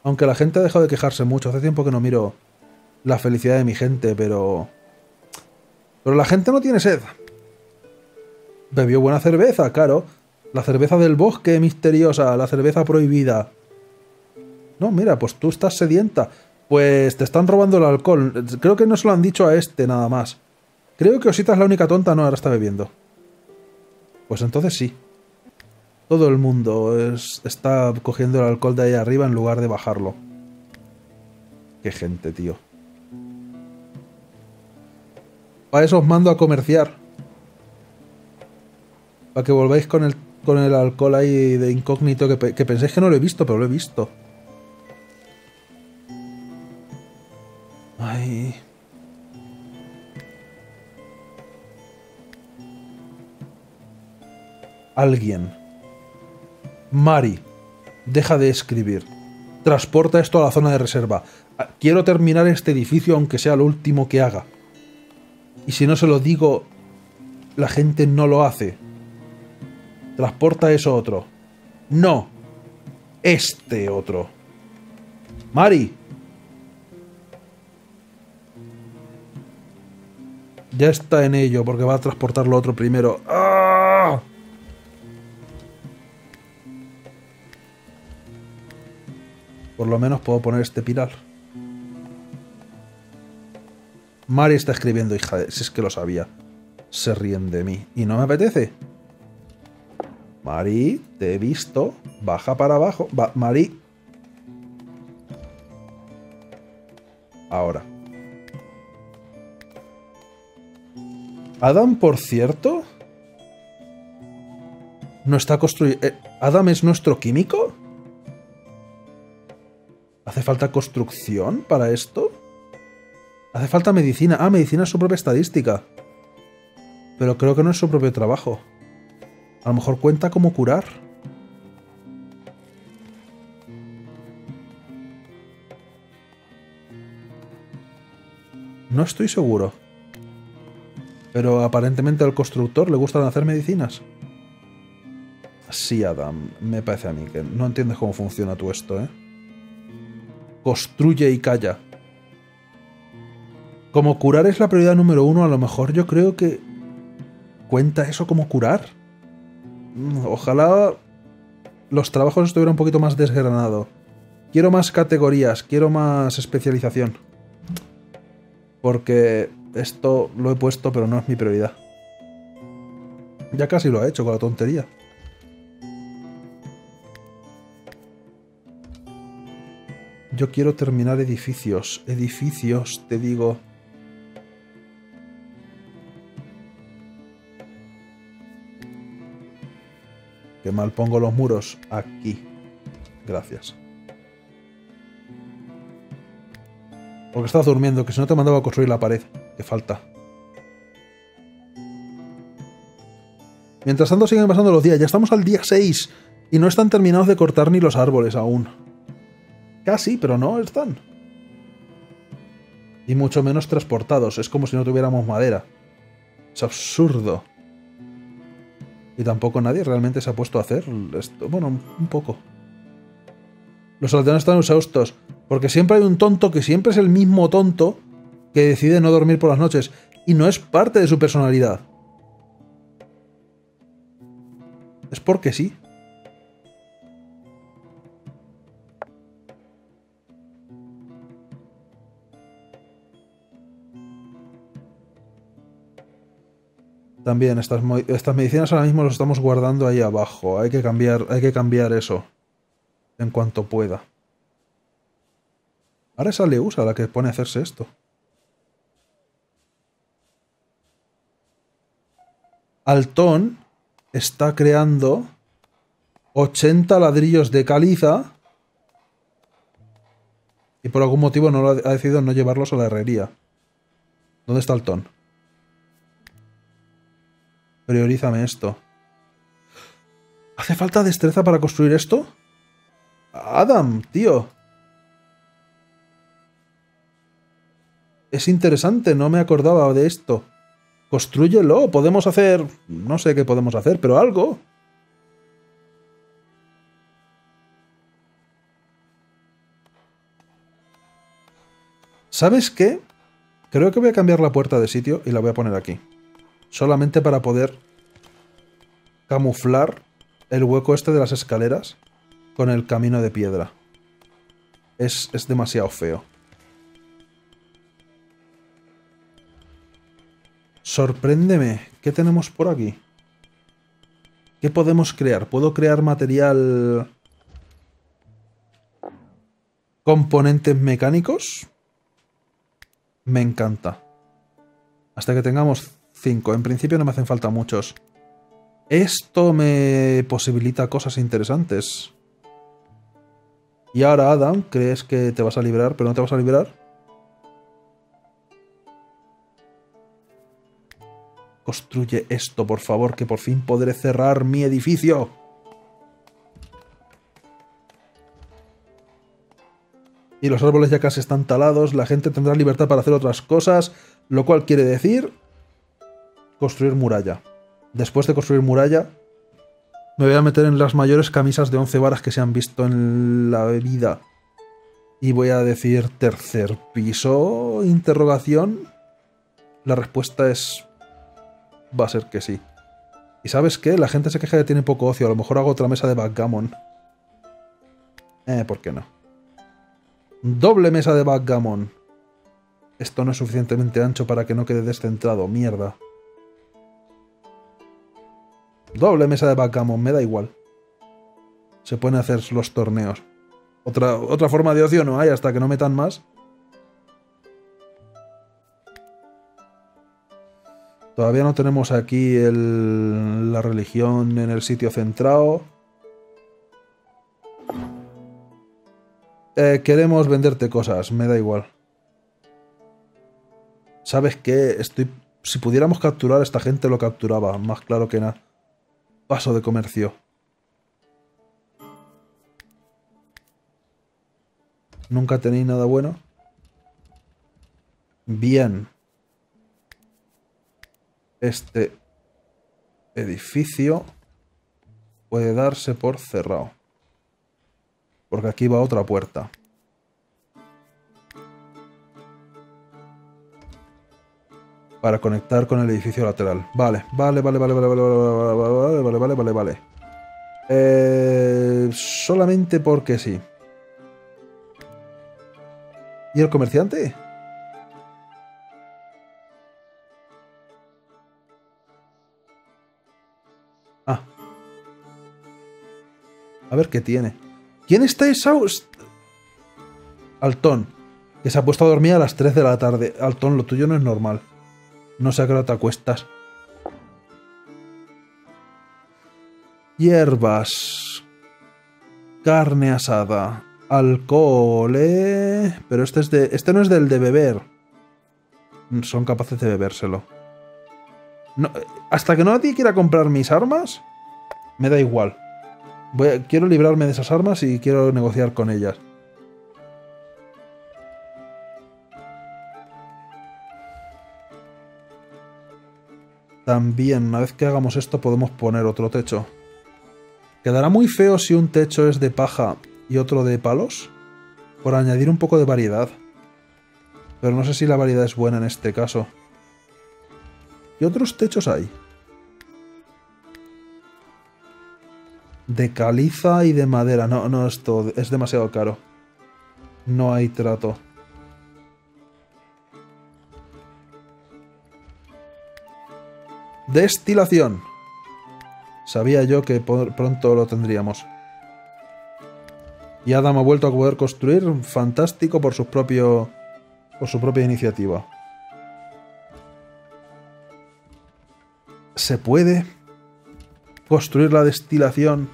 Aunque la gente ha dejado de quejarse mucho. Hace tiempo que no miro la felicidad de mi gente, pero... Pero la gente no tiene sed. Bebió buena cerveza, claro. La cerveza del bosque misteriosa, la cerveza prohibida. No, mira, pues tú estás sedienta. Pues te están robando el alcohol. Creo que no se lo han dicho a este nada más. Creo que Osita es la única tonta, no, ahora está bebiendo. Pues entonces sí. Todo el mundo está cogiendo el alcohol de ahí arriba en lugar de bajarlo. Qué gente, tío. Para eso os mando a comerciar. Para que volváis con el alcohol ahí de incógnito, que penséis que no lo he visto, pero lo he visto. Ay. Alguien. Mari, deja de escribir. Transporta esto a la zona de reserva. Quiero terminar este edificio aunque sea lo último que haga. Y si no se lo digo, la gente no lo hace. Transporta eso otro. No. Este otro. Mari. Ya está en ello, porque va a transportar lo otro primero. ¡Ah! Por lo menos puedo poner este pilar. Mari está escribiendo, hija de... Si es que lo sabía. Se ríen de mí. ¿Y no me apetece? Mari, te he visto. Baja para abajo. Va, Mari. Ahora. Adam, por cierto... No está construyendo... ¿Adam es nuestro químico? ¿Hace falta construcción para esto? Hace falta medicina. Ah, medicina es su propia estadística. Pero creo que no es su propio trabajo. A lo mejor cuenta como curar. No estoy seguro. Pero aparentemente al constructor le gustan hacer medicinas. Sí, Adam. Me parece a mí que no entiendes cómo funciona tú esto, ¿eh? Construye y calla. Como curar es la prioridad número uno, a lo mejor yo creo que... ¿Cuenta eso como curar? Ojalá los trabajos estuvieran un poquito más desgranado. Quiero más categorías, quiero más especialización. Porque esto lo he puesto, pero no es mi prioridad. Ya casi lo ha hecho con la tontería. Yo quiero terminar edificios. Edificios, te digo... Qué mal pongo los muros. Aquí. Gracias. Porque estás durmiendo, que si no te mandaba a construir la pared. Que falta. Mientras tanto siguen pasando los días. Ya estamos al día 6. Y no están terminados de cortar ni los árboles aún. Casi, pero no están. Y mucho menos transportados. Es como si no tuviéramos madera. Es absurdo. Y tampoco nadie realmente se ha puesto a hacer esto. Bueno, un poco. Los aldeanos están exhaustos. Porque siempre hay un tonto que siempre es el mismo tonto que decide no dormir por las noches. Y no es parte de su personalidad. Es porque sí. También estas medicinas ahora mismo las estamos guardando ahí abajo. Hay que cambiar eso. En cuanto pueda. Ahora es Aleusa la que pone a hacerse esto. Altón está creando 80 ladrillos de caliza. Y por algún motivo no ha decidido no llevarlos a la herrería. ¿Dónde está Altón? Priorízame esto. ¿Hace falta destreza para construir esto? Adam, tío. Es interesante, no me acordaba de esto. Constrúyelo, podemos hacer... No sé qué podemos hacer, pero algo. ¿Sabes qué? Creo que voy a cambiar la puerta de sitio y la voy a poner aquí. Solamente para poder camuflar el hueco este de las escaleras con el camino de piedra. Es demasiado feo. Sorpréndeme. ¿Qué tenemos por aquí? ¿Qué podemos crear? ¿Puedo crear material... componentes mecánicos? Me encanta. Hasta que tengamos 5. En principio no me hacen falta muchos. Esto me posibilita cosas interesantes. Y ahora, Adam, crees que te vas a liberar, pero no te vas a liberar. Construye esto, por favor, que por fin podré cerrar mi edificio. Y los árboles ya casi están talados, la gente tendrá libertad para hacer otras cosas, lo cual quiere decir construir muralla. Después de construir muralla, me voy a meter en las mayores camisas de 11 varas que se han visto en la vida. Y voy a decir tercer piso, interrogación. La respuesta es... va a ser que sí. ¿Y sabes qué? La gente se queja de que tiene poco ocio. A lo mejor hago otra mesa de backgammon. ¿Por qué no? Doble mesa de backgammon. Esto no es suficientemente ancho para que no quede descentrado. Mierda. Doble mesa de backgammon, me da igual. Se pueden hacer los torneos. Otra forma de ocio no hay hasta que no metan más. Todavía no tenemos aquí la religión en el sitio centrado. Queremos venderte cosas, me da igual. ¿Sabes qué? Si pudiéramos capturar a esta gente lo capturaba, más claro que nada. Paso de comercio. ¿Nunca tenéis nada bueno? Bien. Este edificio puede darse por cerrado. Porque aquí va otra puerta. Para conectar con el edificio lateral. Vale. Solamente porque sí. ¿Y el comerciante? A ver qué tiene. ¿Quién está esa? Altón, que se ha puesto a dormir a las 3 de la tarde. Altón, lo tuyo no es normal. No sé a qué hora te acuestas. Hierbas. Carne asada. Alcohol, Pero este no es del de beber. Son capaces de bebérselo. No, hasta que nadie quiera comprar mis armas, me da igual. Quiero librarme de esas armas y quiero negociar con ellas. También, una vez que hagamos esto, podemos poner otro techo. Quedará muy feo si un techo es de paja y otro de palos, por añadir un poco de variedad. Pero no sé si la variedad es buena en este caso. ¿Qué otros techos hay? De caliza y de madera. No, esto es demasiado caro. No hay trato. Destilación. Sabía yo que pronto lo tendríamos. Y Adam ha vuelto a poder construir. Fantástico por su propia iniciativa. Se puede construir la destilación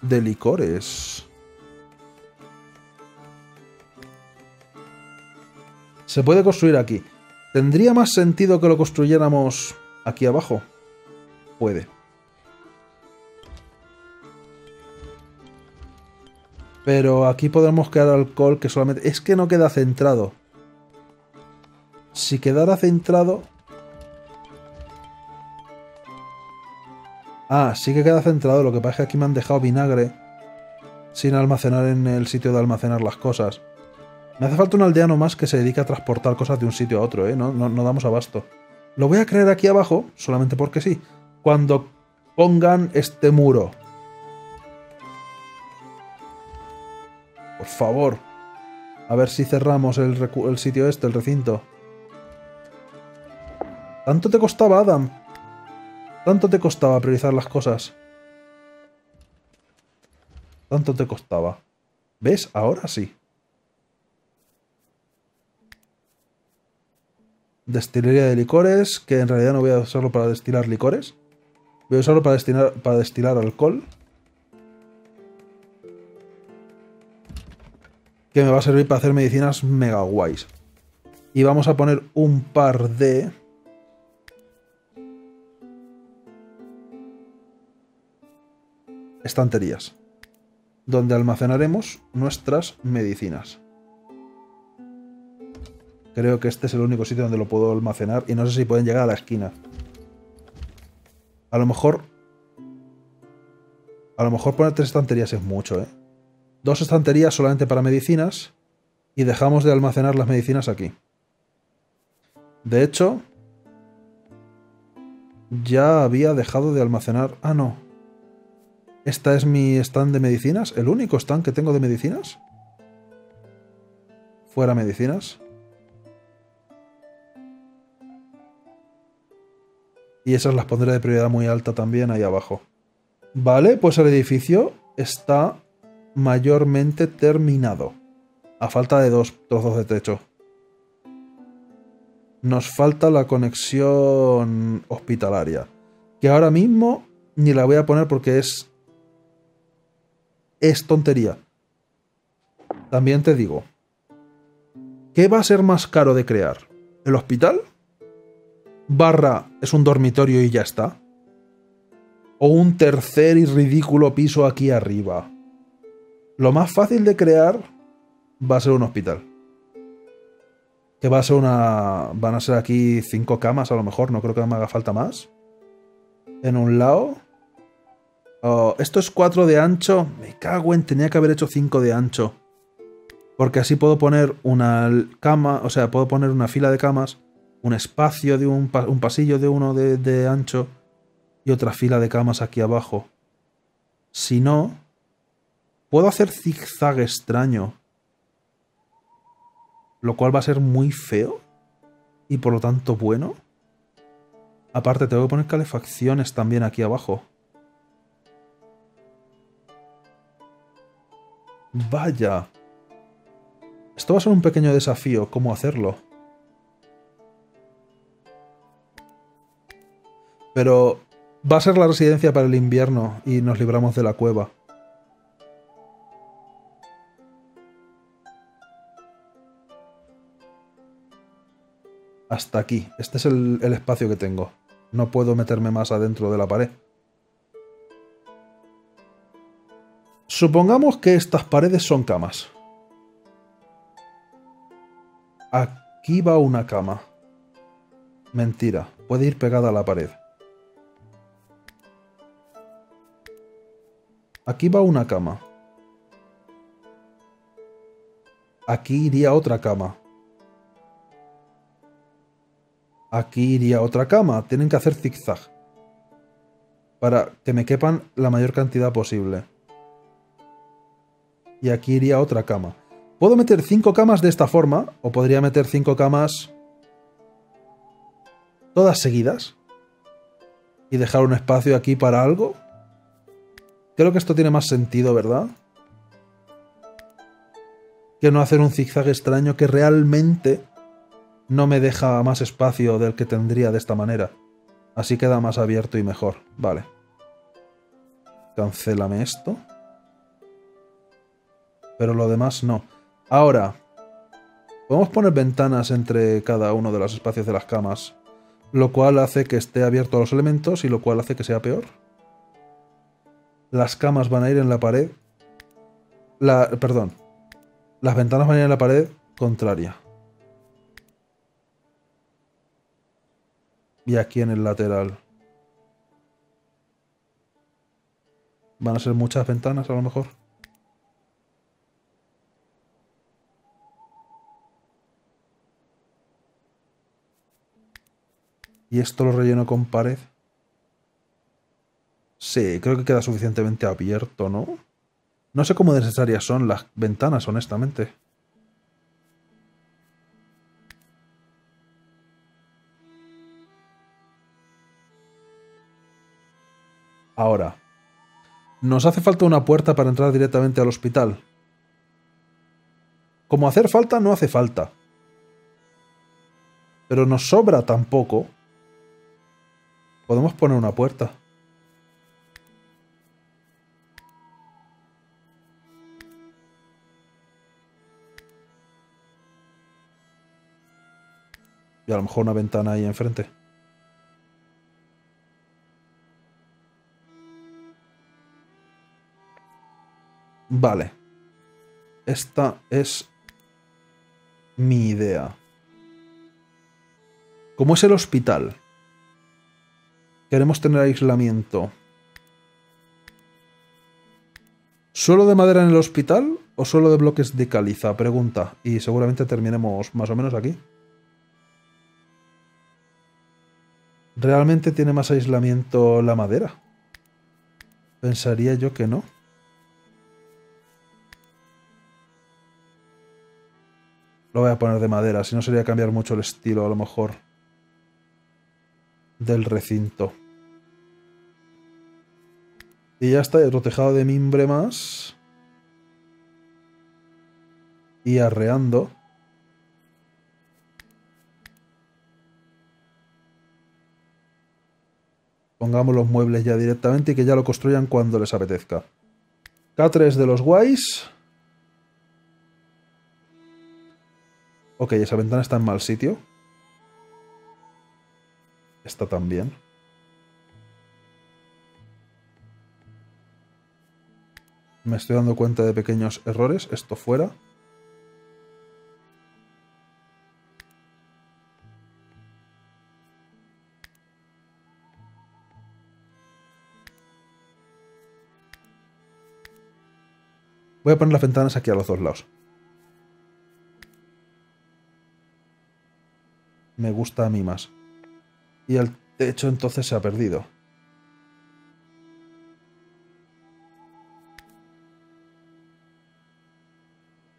de licores. Se puede construir aquí. ¿Tendría más sentido que lo construyéramos aquí abajo? Puede. Pero aquí podemos crear alcohol que solamente... Es que no queda centrado. Si quedara centrado... Ah, sí que queda centrado. Lo que pasa es que aquí me han dejado vinagre sin almacenar en el sitio de almacenar las cosas. Me hace falta un aldeano más que se dedique a transportar cosas de un sitio a otro, ¿eh? No damos abasto. Lo voy a crear aquí abajo, solamente porque sí. Cuando Pongan este muro. Por favor. A ver si cerramos el sitio este, el recinto. ¿Tanto te costaba, Adam? ¿Tanto te costaba priorizar las cosas? ¿Tanto te costaba? ¿Ves? Ahora sí. Destilería de licores, que en realidad no voy a usarlo para destilar licores. Voy a usarlo para destilar alcohol. Que me va a servir para hacer medicinas mega guays. Y vamos a poner un par de... estanterías. Donde almacenaremos nuestras medicinas. Creo que este es el único sitio donde lo puedo almacenar. Y no sé si pueden llegar a la esquina. A lo mejor poner 3 estanterías es mucho, ¿eh? 2 estanterías solamente para medicinas. Y dejamos de almacenar las medicinas aquí. De hecho... ya había dejado de almacenar... ah, no. ¿Esta es mi stand de medicinas? ¿El único stand que tengo de medicinas? Fuera medicinas. Y esas las pondré de prioridad muy alta también ahí abajo. Vale, pues el edificio está mayormente terminado. A falta de 2 trozos de techo. Nos falta la conexión hospitalaria. Que ahora mismo ni la voy a poner porque es tontería. También te digo. ¿Qué va a ser más caro de crear? ¿El hospital? Barra es un dormitorio y ya está. O un tercer y ridículo piso aquí arriba. Lo más fácil de crear va a ser un hospital. Que va a ser una... van a ser aquí 5 camas a lo mejor. No creo que me haga falta más. En un lado... oh, esto es 4 de ancho. Me cago en... tenía que haber hecho 5 de ancho. Porque así puedo poner una cama... o sea, puedo poner una fila de camas... un espacio de un pasillo de uno de ancho y otra fila de camas aquí abajo. Si no, puedo hacer zigzag extraño. Lo cual va a ser muy feo y por lo tanto bueno. Aparte, tengo que poner calefacciones también aquí abajo. Vaya. Esto va a ser un pequeño desafío, cómo hacerlo. Pero va a ser la residencia para el invierno y nos libramos de la cueva. Hasta aquí. Este es el espacio que tengo. No puedo meterme más adentro de la pared. Supongamos que estas paredes son camas. Aquí va una cama. Mentira. Puede ir pegada a la pared. Aquí va una cama. Aquí iría otra cama. Aquí iría otra cama. Tienen que hacer zigzag. Para que me quepan la mayor cantidad posible. Y aquí iría otra cama. Puedo meter 5 camas de esta forma. O podría meter 5 camas... todas seguidas. Y dejar un espacio aquí para algo. Creo que esto tiene más sentido, ¿verdad? Que no hacer un zigzag extraño que realmente no me deja más espacio del que tendría de esta manera. Así queda más abierto y mejor. Vale. Cancélame esto. Pero lo demás no. Ahora, podemos poner ventanas entre cada uno de los espacios de las camas. Lo cual hace que esté abierto a los elementos y lo cual hace que sea peor. Las camas van a ir en la pared. Perdón. Las ventanas van a ir en la pared contraria. Y aquí en el lateral. Van a ser muchas ventanas a lo mejor. Y esto lo relleno con pared. Sí, creo que queda suficientemente abierto, ¿no? No sé cómo necesarias son las ventanas, honestamente. Ahora, nos hace falta una puerta para entrar directamente al hospital. Como hacer falta, no hace falta. Pero nos sobra tampoco. Podemos poner una puerta. Y a lo mejor una ventana ahí enfrente. Vale. Esta es mi idea. Como es el hospital, queremos tener aislamiento. ¿Solo de madera en el hospital o solo de bloques de caliza? Pregunta. Y seguramente terminemos más o menos aquí. ¿Realmente tiene más aislamiento la madera? Pensaría yo que no. Lo voy a poner de madera, si no sería cambiar mucho el estilo, a lo mejor, del recinto. Y ya está, otro tejado de mimbre más. Y arreando. Pongamos los muebles ya directamente y que ya lo construyan cuando les apetezca. K3 de los guays. Ok, esa ventana está en mal sitio. Esta también. Me estoy dando cuenta de pequeños errores. Esto fuera. Voy a poner las ventanas aquí a los dos lados. Me gusta a mí más. Y el techo entonces se ha perdido.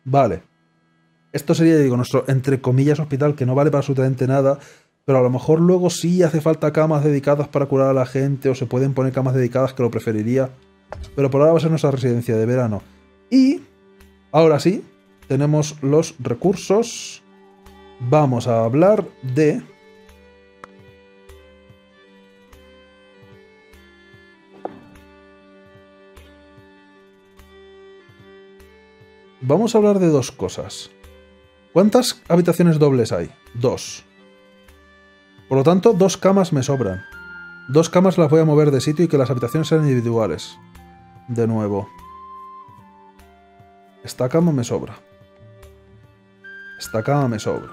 Vale. Esto sería, digo, nuestro, entre comillas, hospital, que no vale para absolutamente nada, pero a lo mejor luego sí hace falta camas dedicadas para curar a la gente, o se pueden poner camas dedicadas, que lo preferiría. Pero por ahora va a ser nuestra residencia de verano. Y, ahora sí, tenemos los recursos. Vamos a hablar de dos cosas. ¿Cuántas habitaciones dobles hay? 2. Por lo tanto, 2 camas me sobran. 2 camas las voy a mover de sitio y que las habitaciones sean individuales. De nuevo. Esta cama me sobra. Esta cama me sobra.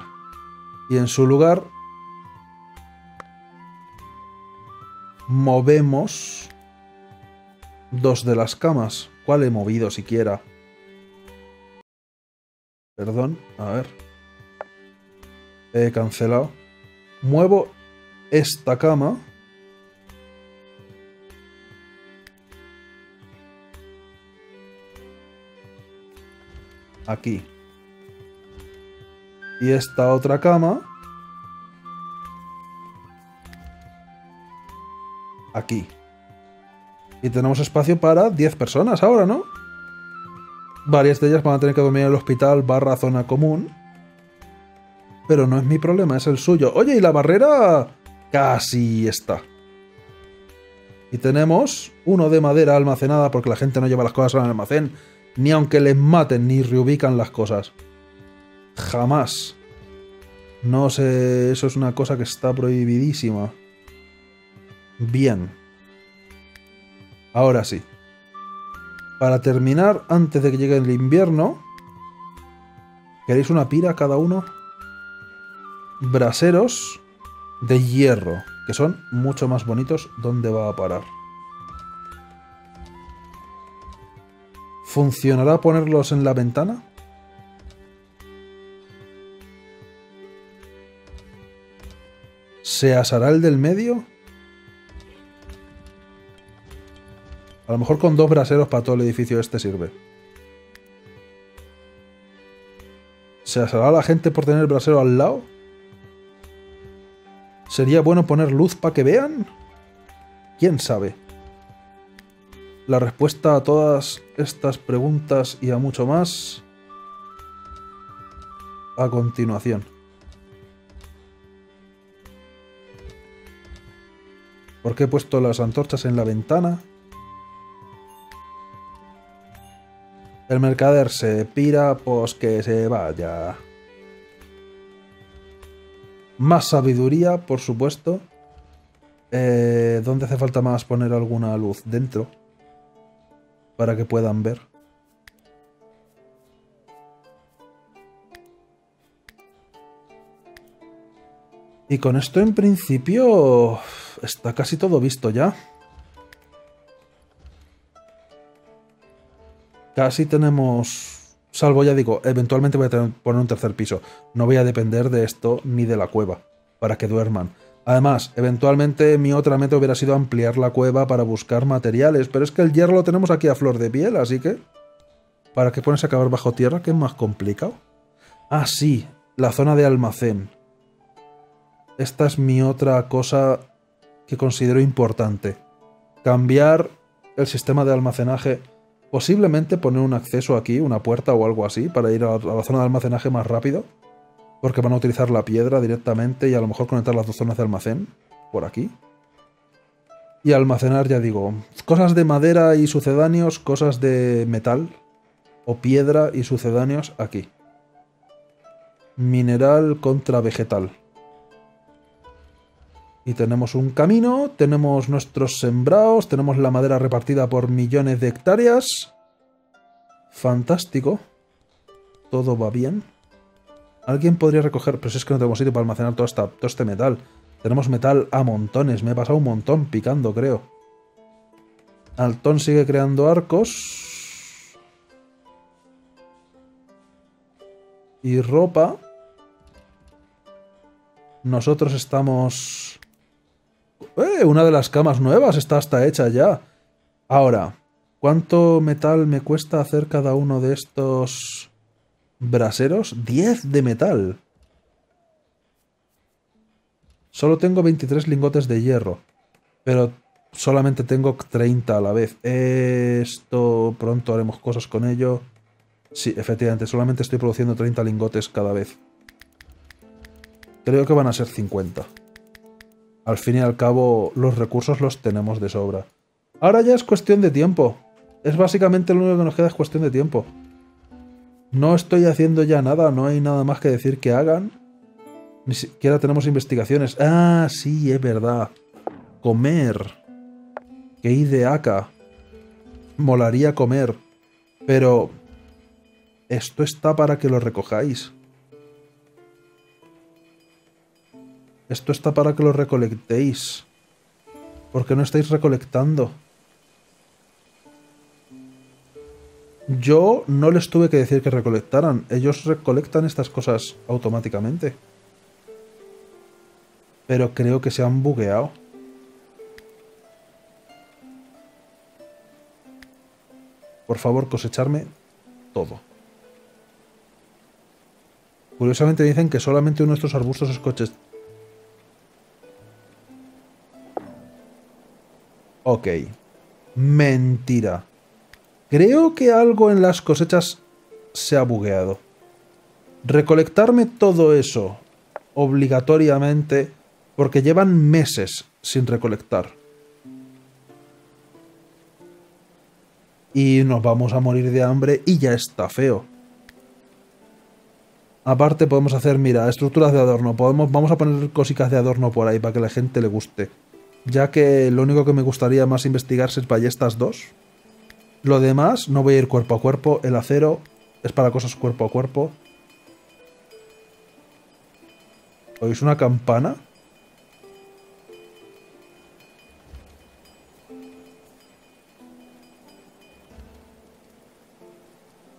Y en su lugar movemos 2 de las camas. ¿Cuál he movido siquiera? Perdón, a ver. He cancelado. Muevo esta cama. Aquí. Y esta otra cama. Aquí. Y tenemos espacio para 10 personas ahora, ¿no? Varias de ellas van a tener que dormir en el hospital barra zona común. Pero no es mi problema, es el suyo. Oye, y la barrera casi está. Y tenemos uno de madera almacenada porque la gente no lleva las cosas al almacén. Ni aunque les maten, ni reubican las cosas. Jamás. No sé, eso es una cosa que está prohibidísima. Bien. Ahora sí. Para terminar, antes de que llegue el invierno, ¿queréis una pira cada uno? Braseros de hierro, que son mucho más bonitos. ¿Dónde va a parar? ¿Funcionará ponerlos en la ventana? ¿Se asará el del medio? A lo mejor con 2 braseros para todo el edificio este sirve. ¿Se asará la gente por tener el brasero al lado? ¿Sería bueno poner luz para que vean? ¿Quién sabe? La respuesta a todas estas preguntas y a mucho más a continuación. ¿Por qué he puesto las antorchas en la ventana? El mercader se pira, pues que se vaya. Más sabiduría, por supuesto. ¿Dónde hace falta más poner alguna luz? Dentro. Para que puedan ver. Y con esto en principio está casi todo visto ya. Casi tenemos, salvo ya digo, eventualmente voy a poner un tercer piso. No voy a depender de esto ni de la cueva, para que duerman. Además, eventualmente mi otra meta hubiera sido ampliar la cueva para buscar materiales, pero es que el hierro lo tenemos aquí a flor de piel, así que... ¿Para qué pones a cavar bajo tierra? Que es más complicado. Ah, sí, la zona de almacén. Esta es mi otra cosa que considero importante. Cambiar el sistema de almacenaje... Posiblemente poner un acceso aquí, una puerta o algo así, para ir a la zona de almacenaje más rápido. Porque van a utilizar la piedra directamente y a lo mejor conectar las dos zonas de almacén por aquí. Y almacenar, ya digo, cosas de madera y sucedáneos, cosas de metal o piedra y sucedáneos aquí. Mineral contra vegetal. Y tenemos un camino, tenemos nuestros sembrados, tenemos la madera repartida por millones de hectáreas. Fantástico. Todo va bien. Alguien podría recoger... Pero si es que no tenemos sitio para almacenar todo este metal. Tenemos metal a montones. Me he pasado un montón picando, creo. Altón sigue creando arcos. Y ropa. Nosotros estamos... Una de las camas nuevas está hasta hecha ya. Ahora, ¿cuánto metal me cuesta hacer cada uno de estos braseros? 10 de metal. Solo tengo 23 lingotes de hierro, pero solamente tengo 30 a la vez. Esto pronto haremos cosas con ello. Sí, efectivamente, solamente estoy produciendo 30 lingotes cada vez. Creo que van a ser 50. Al fin y al cabo, los recursos los tenemos de sobra. Ahora ya es cuestión de tiempo. Es básicamente lo único que nos queda, es cuestión de tiempo. No estoy haciendo ya nada, no hay nada más que decir que hagan. Ni siquiera tenemos investigaciones. Ah, sí, es verdad. Comer. Qué ideaca. Molaría comer. Pero... esto está para que lo recojáis. Esto está para que lo recolectéis. ¿Por qué no estáis recolectando? Yo no les tuve que decir que recolectaran. Ellos recolectan estas cosas automáticamente. Pero creo que se han bugueado. Por favor, cosecharme todo. Curiosamente dicen que solamente uno de estos arbustos es coche. Ok. Mentira. Creo que algo en las cosechas se ha bugueado. Recolectarme todo eso obligatoriamente porque llevan meses sin recolectar. Y nos vamos a morir de hambre y ya está feo. Aparte podemos hacer, mira, estructuras de adorno. Vamos a poner cositas de adorno por ahí para que a la gente le guste. Ya que lo único que me gustaría más investigar es ballestas 2. Lo demás no voy a ir cuerpo a cuerpo. El acero es para cosas cuerpo a cuerpo. ¿Oís una campana?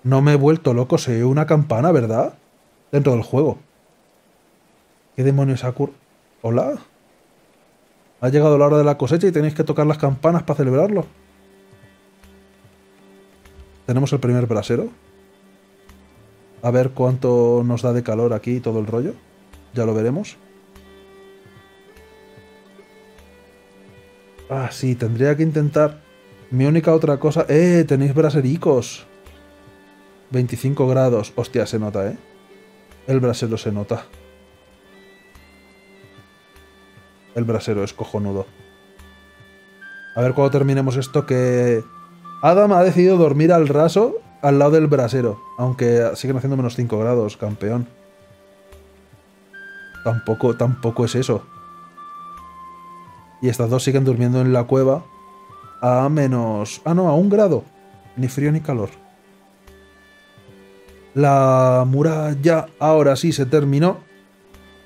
No me he vuelto loco, se oye una campana, ¿verdad? Dentro del juego. ¿Qué demonios ha ocurrido? ¿Hola? Ha llegado la hora de la cosecha y tenéis que tocar las campanas para celebrarlo. Tenemos el primer brasero. A ver cuánto nos da de calor aquí y todo el rollo. Ya lo veremos. Ah, sí, tendría que intentar... Mi única otra cosa... ¡Eh! ¡Tenéis brasericos! 25 grados. Hostia, se nota, ¿eh? El brasero se nota. El brasero es cojonudo. A ver cuando terminemos esto que... Adam ha decidido dormir al raso al lado del brasero. Aunque siguen haciendo menos 5 grados, campeón. Tampoco es eso. Y estas dos siguen durmiendo en la cueva a menos... Ah, no, a 1 grado. Ni frío ni calor. La muralla ahora sí se terminó.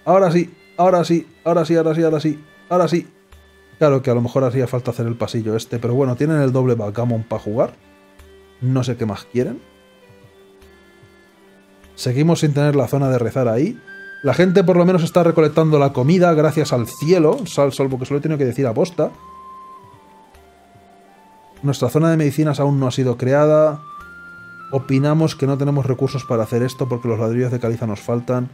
Ahora sí, ahora sí, ahora sí, ahora sí, ahora sí, ahora sí. Claro que a lo mejor hacía falta hacer el pasillo este, pero bueno, tienen el doble backgammon para jugar. No sé qué más quieren. Seguimos sin tener la zona de rezar ahí. La gente por lo menos está recolectando la comida, gracias al cielo, salvo que se lo he tenido que decir a posta. Nuestra zona de medicinas aún no ha sido creada. Opinamos que no tenemos recursos para hacer esto porque los ladrillos de caliza nos faltan.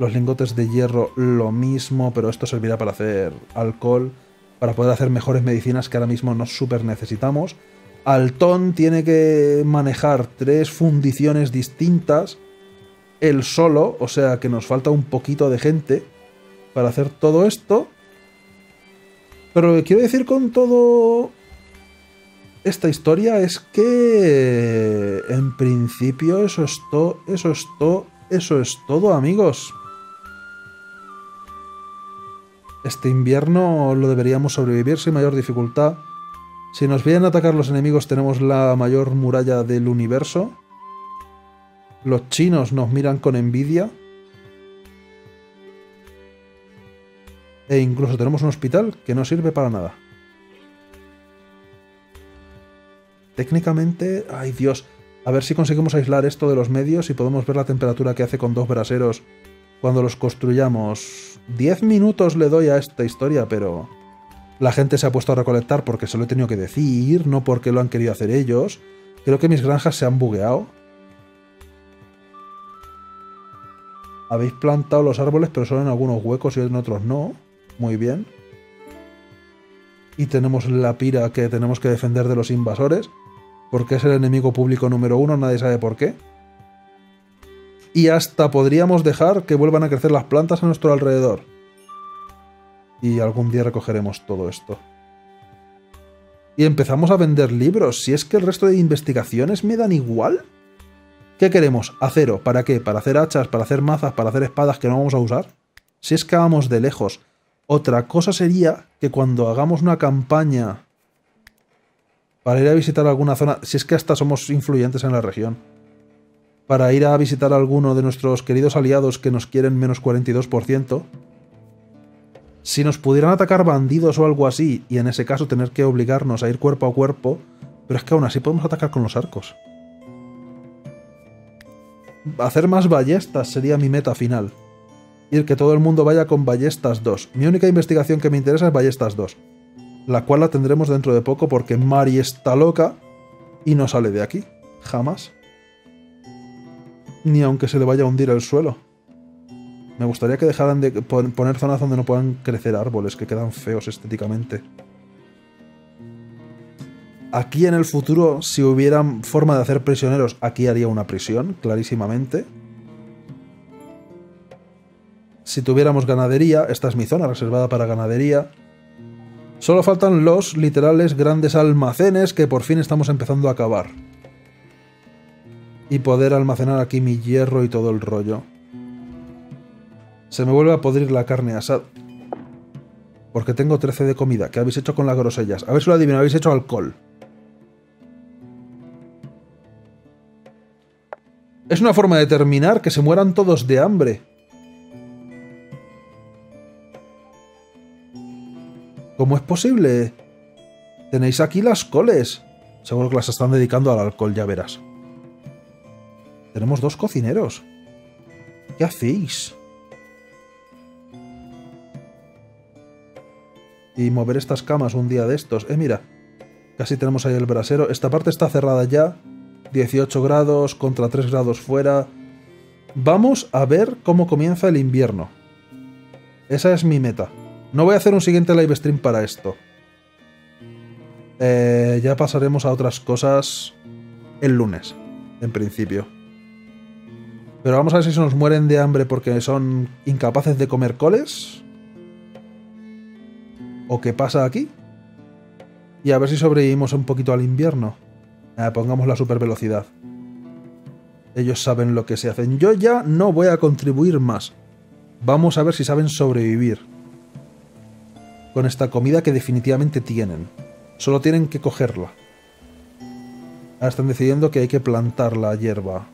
Los lingotes de hierro lo mismo, pero esto servirá para hacer alcohol, para poder hacer mejores medicinas que ahora mismo no súper necesitamos. Altón tiene que manejar 3 fundiciones distintas. Él solo, o sea que nos falta un poquito de gente para hacer todo esto. Pero lo que quiero decir con todo esta historia es que en principio eso es todo, amigos. Este invierno lo deberíamos sobrevivir sin mayor dificultad. Si nos vienen a atacar los enemigos tenemos la mayor muralla del universo. Los chinos nos miran con envidia. E incluso tenemos un hospital que no sirve para nada. Técnicamente... ¡Ay, Dios! A ver si conseguimos aislar esto de los medios y podemos ver la temperatura que hace con 2 braseros cuando los construyamos. 10 minutos le doy a esta historia, pero... La gente se ha puesto a recolectar porque se lo he tenido que decir, no porque lo han querido hacer ellos. Creo que mis granjas se han bugueado. Habéis plantado los árboles, pero solo en algunos huecos y en otros no. Muy bien. Y tenemos la pira que tenemos que defender de los invasores, porque es el enemigo público número 1, nadie sabe por qué. Y hasta podríamos dejar que vuelvan a crecer las plantas a nuestro alrededor. Y algún día recogeremos todo esto. Y empezamos a vender libros, si es que el resto de investigaciones me dan igual. ¿Qué queremos? Acero. ¿Para qué? ¿Para hacer hachas? ¿Para hacer mazas? ¿Para hacer espadas que no vamos a usar? Si es que vamos de lejos. Otra cosa sería que cuando hagamos una campaña para ir a visitar alguna zona... Si es que hasta somos influyentes en la región. Para ir a visitar a alguno de nuestros queridos aliados que nos quieren menos 42%. Si nos pudieran atacar bandidos o algo así, y en ese caso tener que obligarnos a ir cuerpo a cuerpo... Pero es que aún así podemos atacar con los arcos. Hacer más ballestas sería mi meta final. Y que todo el mundo vaya con ballestas 2. Mi única investigación que me interesa es ballestas 2. La cual la tendremos dentro de poco porque Mari está loca y no sale de aquí. Jamás. Ni aunque se le vaya a hundir el suelo. Me gustaría que dejaran de poner zonas donde no puedan crecer árboles que quedan feos estéticamente. Aquí en el futuro, si hubiera forma de hacer prisioneros, aquí haría una prisión, clarísimamente. Si tuviéramos ganadería, esta es mi zona reservada para ganadería. Solo faltan los literales grandes almacenes que por fin estamos empezando a acabar. Y poder almacenar aquí mi hierro y todo el rollo. Se me vuelve a podrir la carne asada. Porque tengo 13 de comida. ¿Qué habéis hecho con las grosellas? A ver si lo adivino, habéis hecho alcohol. Es una forma de terminar, que se mueran todos de hambre. ¿Cómo es posible? Tenéis aquí las coles. Seguro que las están dedicando al alcohol, ya verás. Tenemos 2 cocineros. ¿Qué hacéis? Y mover estas camas un día de estos. Mira, casi tenemos ahí el brasero. Esta parte está cerrada ya. 18 grados contra 3 grados fuera. Vamos a ver cómo comienza el invierno. Esa es mi meta. No voy a hacer un siguiente live stream para esto. Ya pasaremos a otras cosas el lunes, en principio. Pero vamos a ver si se nos mueren de hambre porque son incapaces de comer coles. ¿O qué pasa aquí? Y a ver si sobrevivimos un poquito al invierno. Pongamos la super velocidad. Ellos saben lo que se hacen. Yo ya no voy a contribuir más. Vamos a ver si saben sobrevivir. Con esta comida que definitivamente tienen. Solo tienen que cogerla. Ahora están decidiendo que hay que plantar la hierba.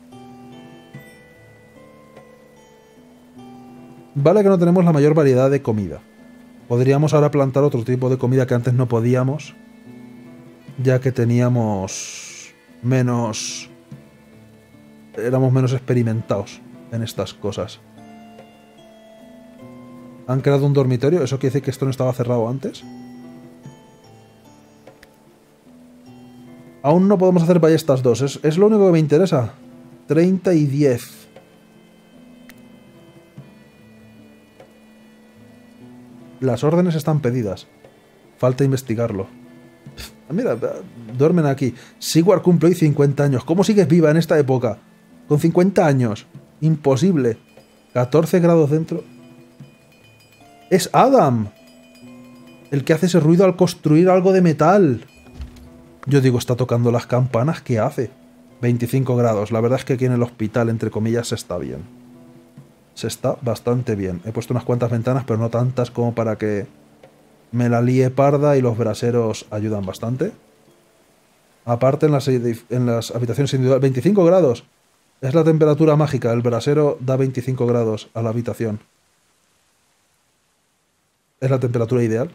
Vale que no tenemos la mayor variedad de comida. Podríamos ahora plantar otro tipo de comida que antes no podíamos. Ya que teníamos menos... Éramos menos experimentados en estas cosas. Han creado un dormitorio. ¿Eso quiere decir que esto no estaba cerrado antes? Aún no podemos hacer ballestas 2. Es lo único que me interesa. 30 y 10. Las órdenes están pedidas. Falta investigarlo. Mira, duermen aquí. Sigward cumple hoy 50 años. ¿Cómo sigues viva en esta época? Con 50 años. Imposible. 14 grados dentro. ¡Es Adam! El que hace ese ruido al construir algo de metal. Yo digo, está tocando las campanas. ¿Qué hace? 25 grados. La verdad es que aquí en el hospital, entre comillas, se está bien. Se está bastante bien. He puesto unas cuantas ventanas, pero no tantas como para que me la líe parda, y los braseros ayudan bastante. Aparte, en las habitaciones individuales... 25 grados. Es la temperatura mágica. El brasero da 25 grados a la habitación. Es la temperatura ideal.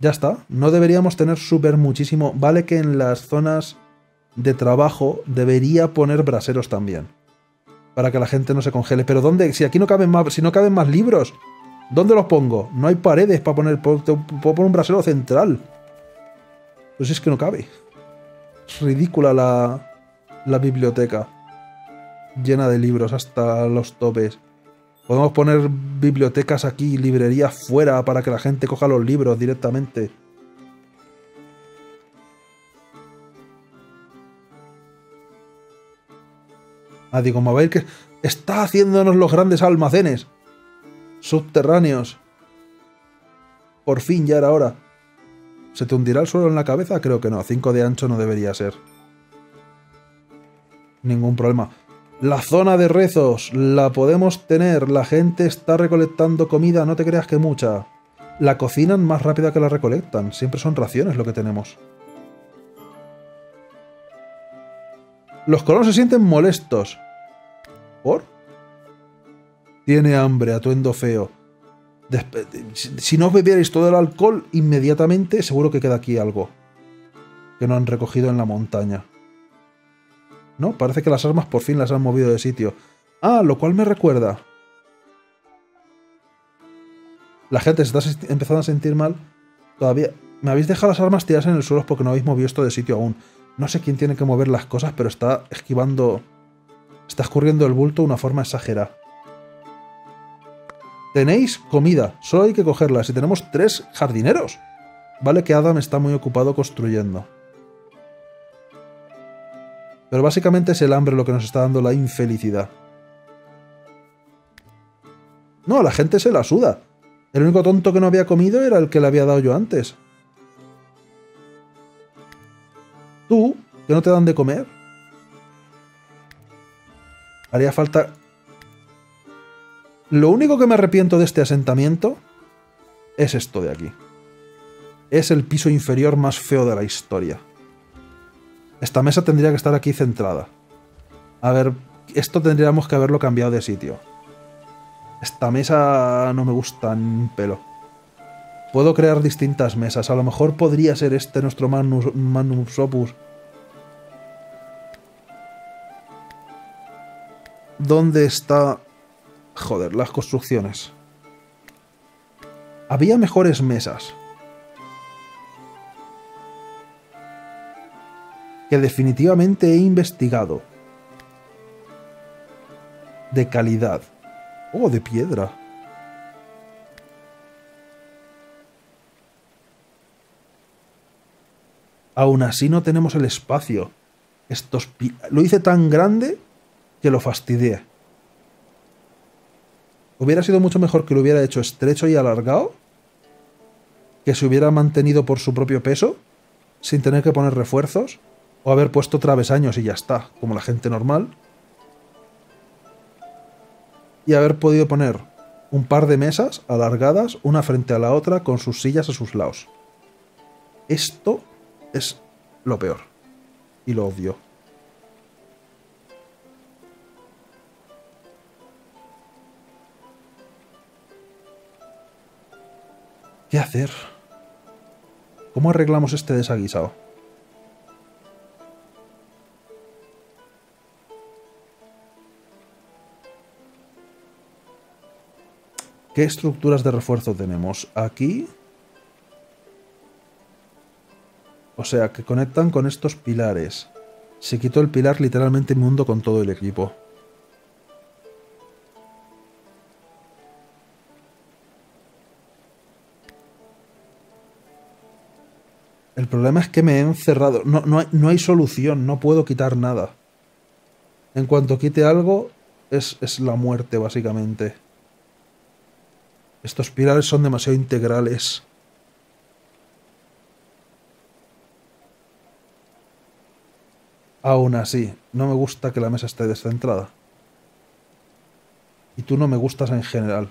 Ya está. No deberíamos tener súper muchísimo. Vale que en las zonas de trabajo debería poner braseros también. Para que la gente no se congele. Pero ¿dónde? Si aquí no caben más, si no caben más libros, ¿dónde los pongo? No hay paredes para poner... Puedo poner un brasero central. Pues es que no cabe. Es ridícula la biblioteca. Llena de libros hasta los topes. Podemos poner bibliotecas aquí, librerías fuera, para que la gente coja los libros directamente. Digo, me va a ir que... Está haciéndonos los grandes almacenes subterráneos. Por fin, ya era hora. ¿Se te hundirá el suelo en la cabeza? Creo que no. 5 de ancho no debería ser. Ningún problema. La zona de rezos la podemos tener. La gente está recolectando comida, no te creas que mucha. La cocinan más rápida que la recolectan. Siempre son raciones lo que tenemos. Los colonos se sienten molestos. ¿Por? Tiene hambre, atuendo feo. Si no bebierais todo el alcohol inmediatamente, seguro que queda aquí algo que no han recogido en la montaña. No, parece que las armas por fin las han movido de sitio. Lo cual me recuerda. La gente se está empezando a sentir mal. Todavía... Me habéis dejado las armas tiradas en el suelo porque no habéis movido esto de sitio aún. No sé quién tiene que mover las cosas, pero está esquivando... Está escurriendo el bulto de una forma exagerada. Tenéis comida. Solo hay que cogerla. Si tenemos 3 jardineros. Vale que Adam está muy ocupado construyendo. Pero básicamente es el hambre lo que nos está dando la infelicidad. No, la gente se la suda. El único tonto que no había comido era el que le había dado yo antes. Tú, que no te dan de comer. Haría falta... Lo único que me arrepiento de este asentamiento es esto de aquí. Es el piso inferior más feo de la historia. Esta mesa tendría que estar aquí centrada. A ver, esto tendríamos que haberlo cambiado de sitio. Esta mesa no me gusta ni un pelo. Puedo crear distintas mesas. A lo mejor podría ser este nuestro magnus opus. ¿Dónde está...? Joder, las construcciones. Había mejores mesas. que definitivamente he investigado. De calidad. Oh, de piedra. Aún así no tenemos el espacio. Lo hice tan grande que lo fastidié. Hubiera sido mucho mejor que lo hubiera hecho estrecho y alargado, que se hubiera mantenido por su propio peso, sin tener que poner refuerzos, o haber puesto travesaños y ya está, como la gente normal. Y haber podido poner un par de mesas alargadas, una frente a la otra, con sus sillas a sus lados. Esto es lo peor. Y lo odio. ¿Qué hacer? ¿Cómo arreglamos este desaguisado? ¿Qué estructuras de refuerzo tenemos aquí? O sea, que conectan con estos pilares. Se quitó el pilar, literalmente me hundo con todo el equipo. El problema es que me he encerrado. No hay solución, no puedo quitar nada. En cuanto quite algo, es la muerte, básicamente. Estos pilares son demasiado integrales. Aún así, no me gusta que la mesa esté descentrada. Y tú no me gustas en general.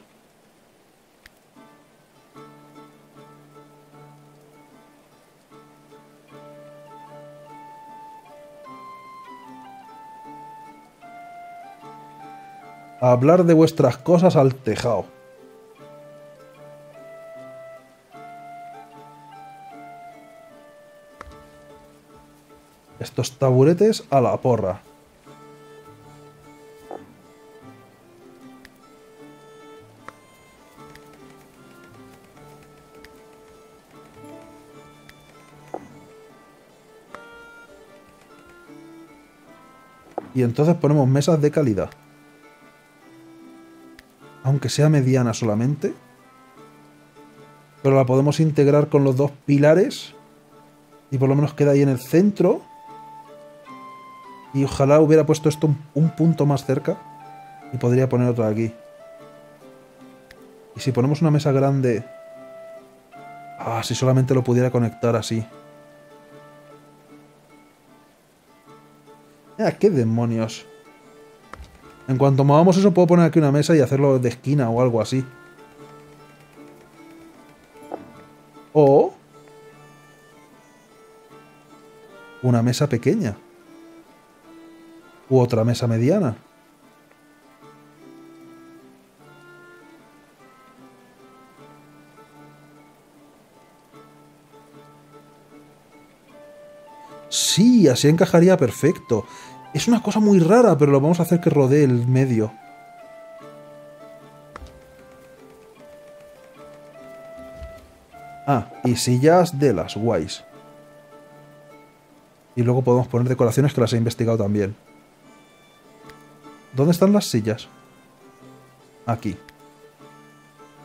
Hablar de vuestras cosas al tejado. Estos taburetes a la porra. Y entonces ponemos mesas de calidad. Aunque sea mediana solamente. Pero la podemos integrar con los dos pilares. Y por lo menos queda ahí en el centro. Y ojalá hubiera puesto esto un punto más cerca. Y podría poner otra aquí. Y si ponemos una mesa grande... Ah, si solamente lo pudiera conectar así. ¡Qué demonios! En cuanto movamos eso, puedo poner aquí una mesa y hacerlo de esquina o algo así. O... una mesa pequeña. U otra mesa mediana. Sí, así encajaría perfecto. Es una cosa muy rara, pero lo vamos a hacer que rodee el medio. Ah, y sillas de las guays. Y luego podemos poner decoraciones que las he investigado también. ¿Dónde están las sillas? Aquí.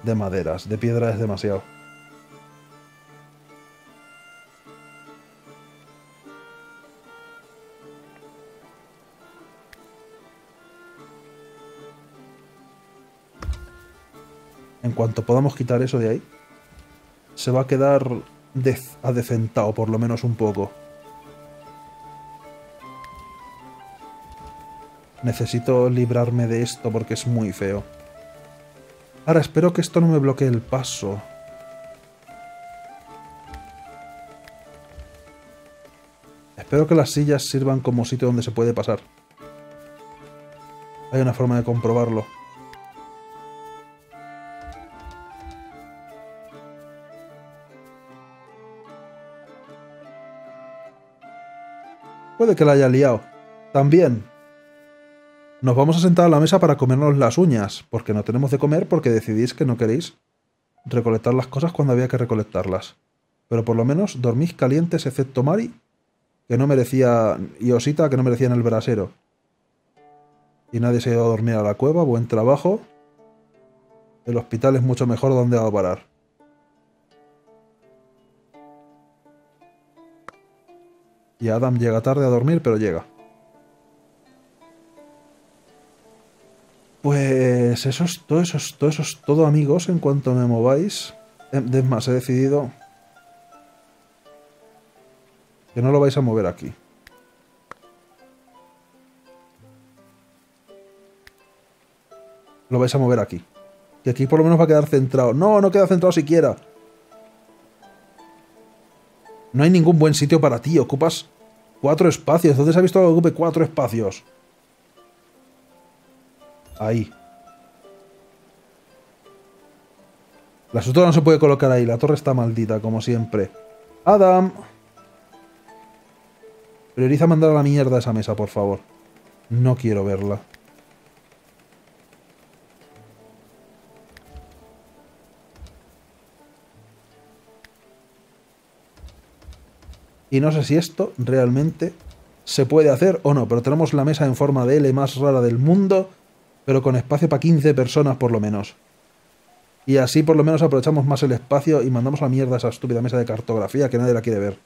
De maderas, de piedra es demasiado. En cuanto podamos quitar eso de ahí, se va a quedar adecentado, por lo menos un poco. Necesito librarme de esto porque es muy feo. Ahora, espero que esto no me bloquee el paso. Espero que las sillas sirvan como sitio donde se puede pasar. Hay una forma de comprobarlo. Puede que la haya liado. También. Nos vamos a sentar a la mesa para comernos las uñas, porque no tenemos de comer porque decidís que no queréis recolectar las cosas cuando había que recolectarlas. Pero por lo menos dormís calientes excepto Mari que no merecía, y Osita, que no merecían el brasero. Y nadie se ha ido a dormir a la cueva, buen trabajo. El hospital es mucho mejor donde va a parar. Y Adam llega tarde a dormir, pero llega. Pues todo, amigos, en cuanto me mováis. Es más, he decidido que no lo vais a mover aquí. Lo vais a mover aquí. Que aquí por lo menos va a quedar centrado. No, no queda centrado siquiera. No hay ningún buen sitio para ti. Ocupas 4 espacios. ¿Dónde se ha visto que ocupe 4 espacios? Ahí. La estructura no se puede colocar ahí. La torre está maldita, como siempre. ¡Adam! Prioriza mandar a la mierda esa mesa, por favor. No quiero verla. Y no sé si esto realmente se puede hacer o no, pero tenemos la mesa en forma de L más rara del mundo, pero con espacio para 15 personas por lo menos. Y así por lo menos aprovechamos más el espacio y mandamos a la mierda esa estúpida mesa de cartografía que nadie la quiere ver.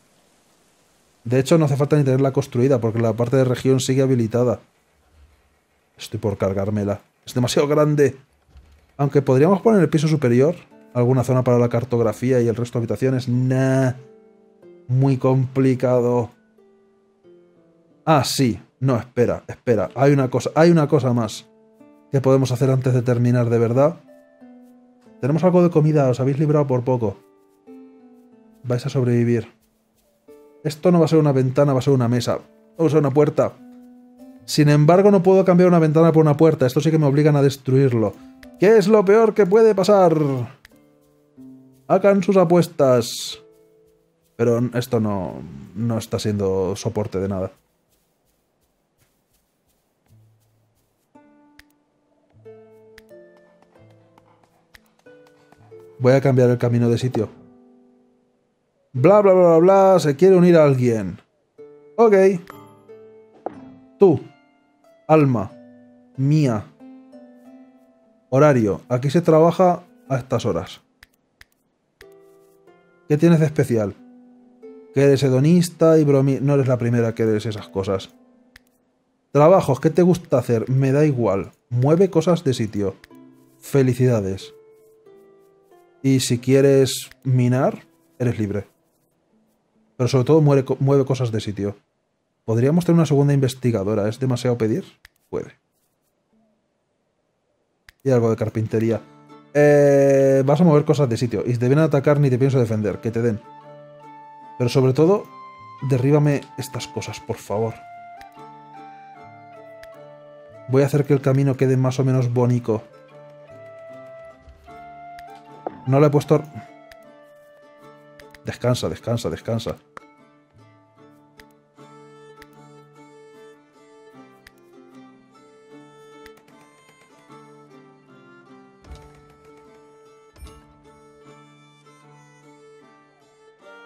De hecho, no hace falta ni tenerla construida, porque la parte de región sigue habilitada. Estoy por cargármela. Es demasiado grande. Aunque podríamos poner en el piso superior alguna zona para la cartografía y el resto de habitaciones. Nah. Muy complicado. Ah, sí. No, espera, espera. Hay una cosa más que podemos hacer antes de terminar, de verdad. Tenemos algo de comida, os habéis librado por poco. Vais a sobrevivir. Esto no va a ser una ventana, va a ser una mesa. O va a ser una puerta. Sin embargo, no puedo cambiar una ventana por una puerta. Esto sí que me obligan a destruirlo. ¿Qué es lo peor que puede pasar? Hagan sus apuestas. Pero esto no está siendo soporte de nada. Voy a cambiar el camino de sitio. Bla, bla, bla, bla, bla. Se quiere unir a alguien. Ok. Tú. Alma. Mía. Horario. Aquí se trabaja a estas horas. ¿Qué tienes de especial? Que eres hedonista y bromista. No eres la primera que eres esas cosas. Trabajos. ¿Qué te gusta hacer? Me da igual. Mueve cosas de sitio. Felicidades. Y si quieres minar, eres libre. Pero sobre todo mueve cosas de sitio. ¿Podríamos tener una segunda investigadora? ¿Es demasiado pedir? Puede. Y algo de carpintería. Vas a mover cosas de sitio. Y si te vienen a atacar, ni te pienso defender. Que te den. Pero sobre todo, derríbame estas cosas, por favor. Voy a hacer que el camino quede más o menos bonito. No le he puesto... Descansa, descansa, descansa.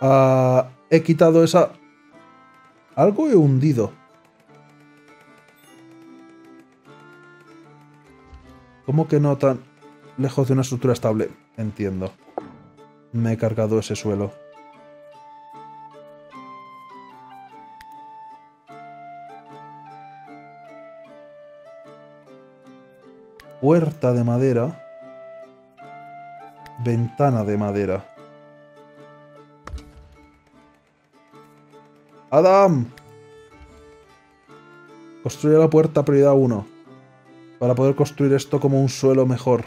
Ah, he quitado esa... Algo he hundido. ¿Cómo que no tan... lejos de una estructura estable? Entiendo. Me he cargado ese suelo. Puerta de madera. Ventana de madera. ¡Adam! Construye la puerta prioridad 1. Para poder construir esto como un suelo mejor.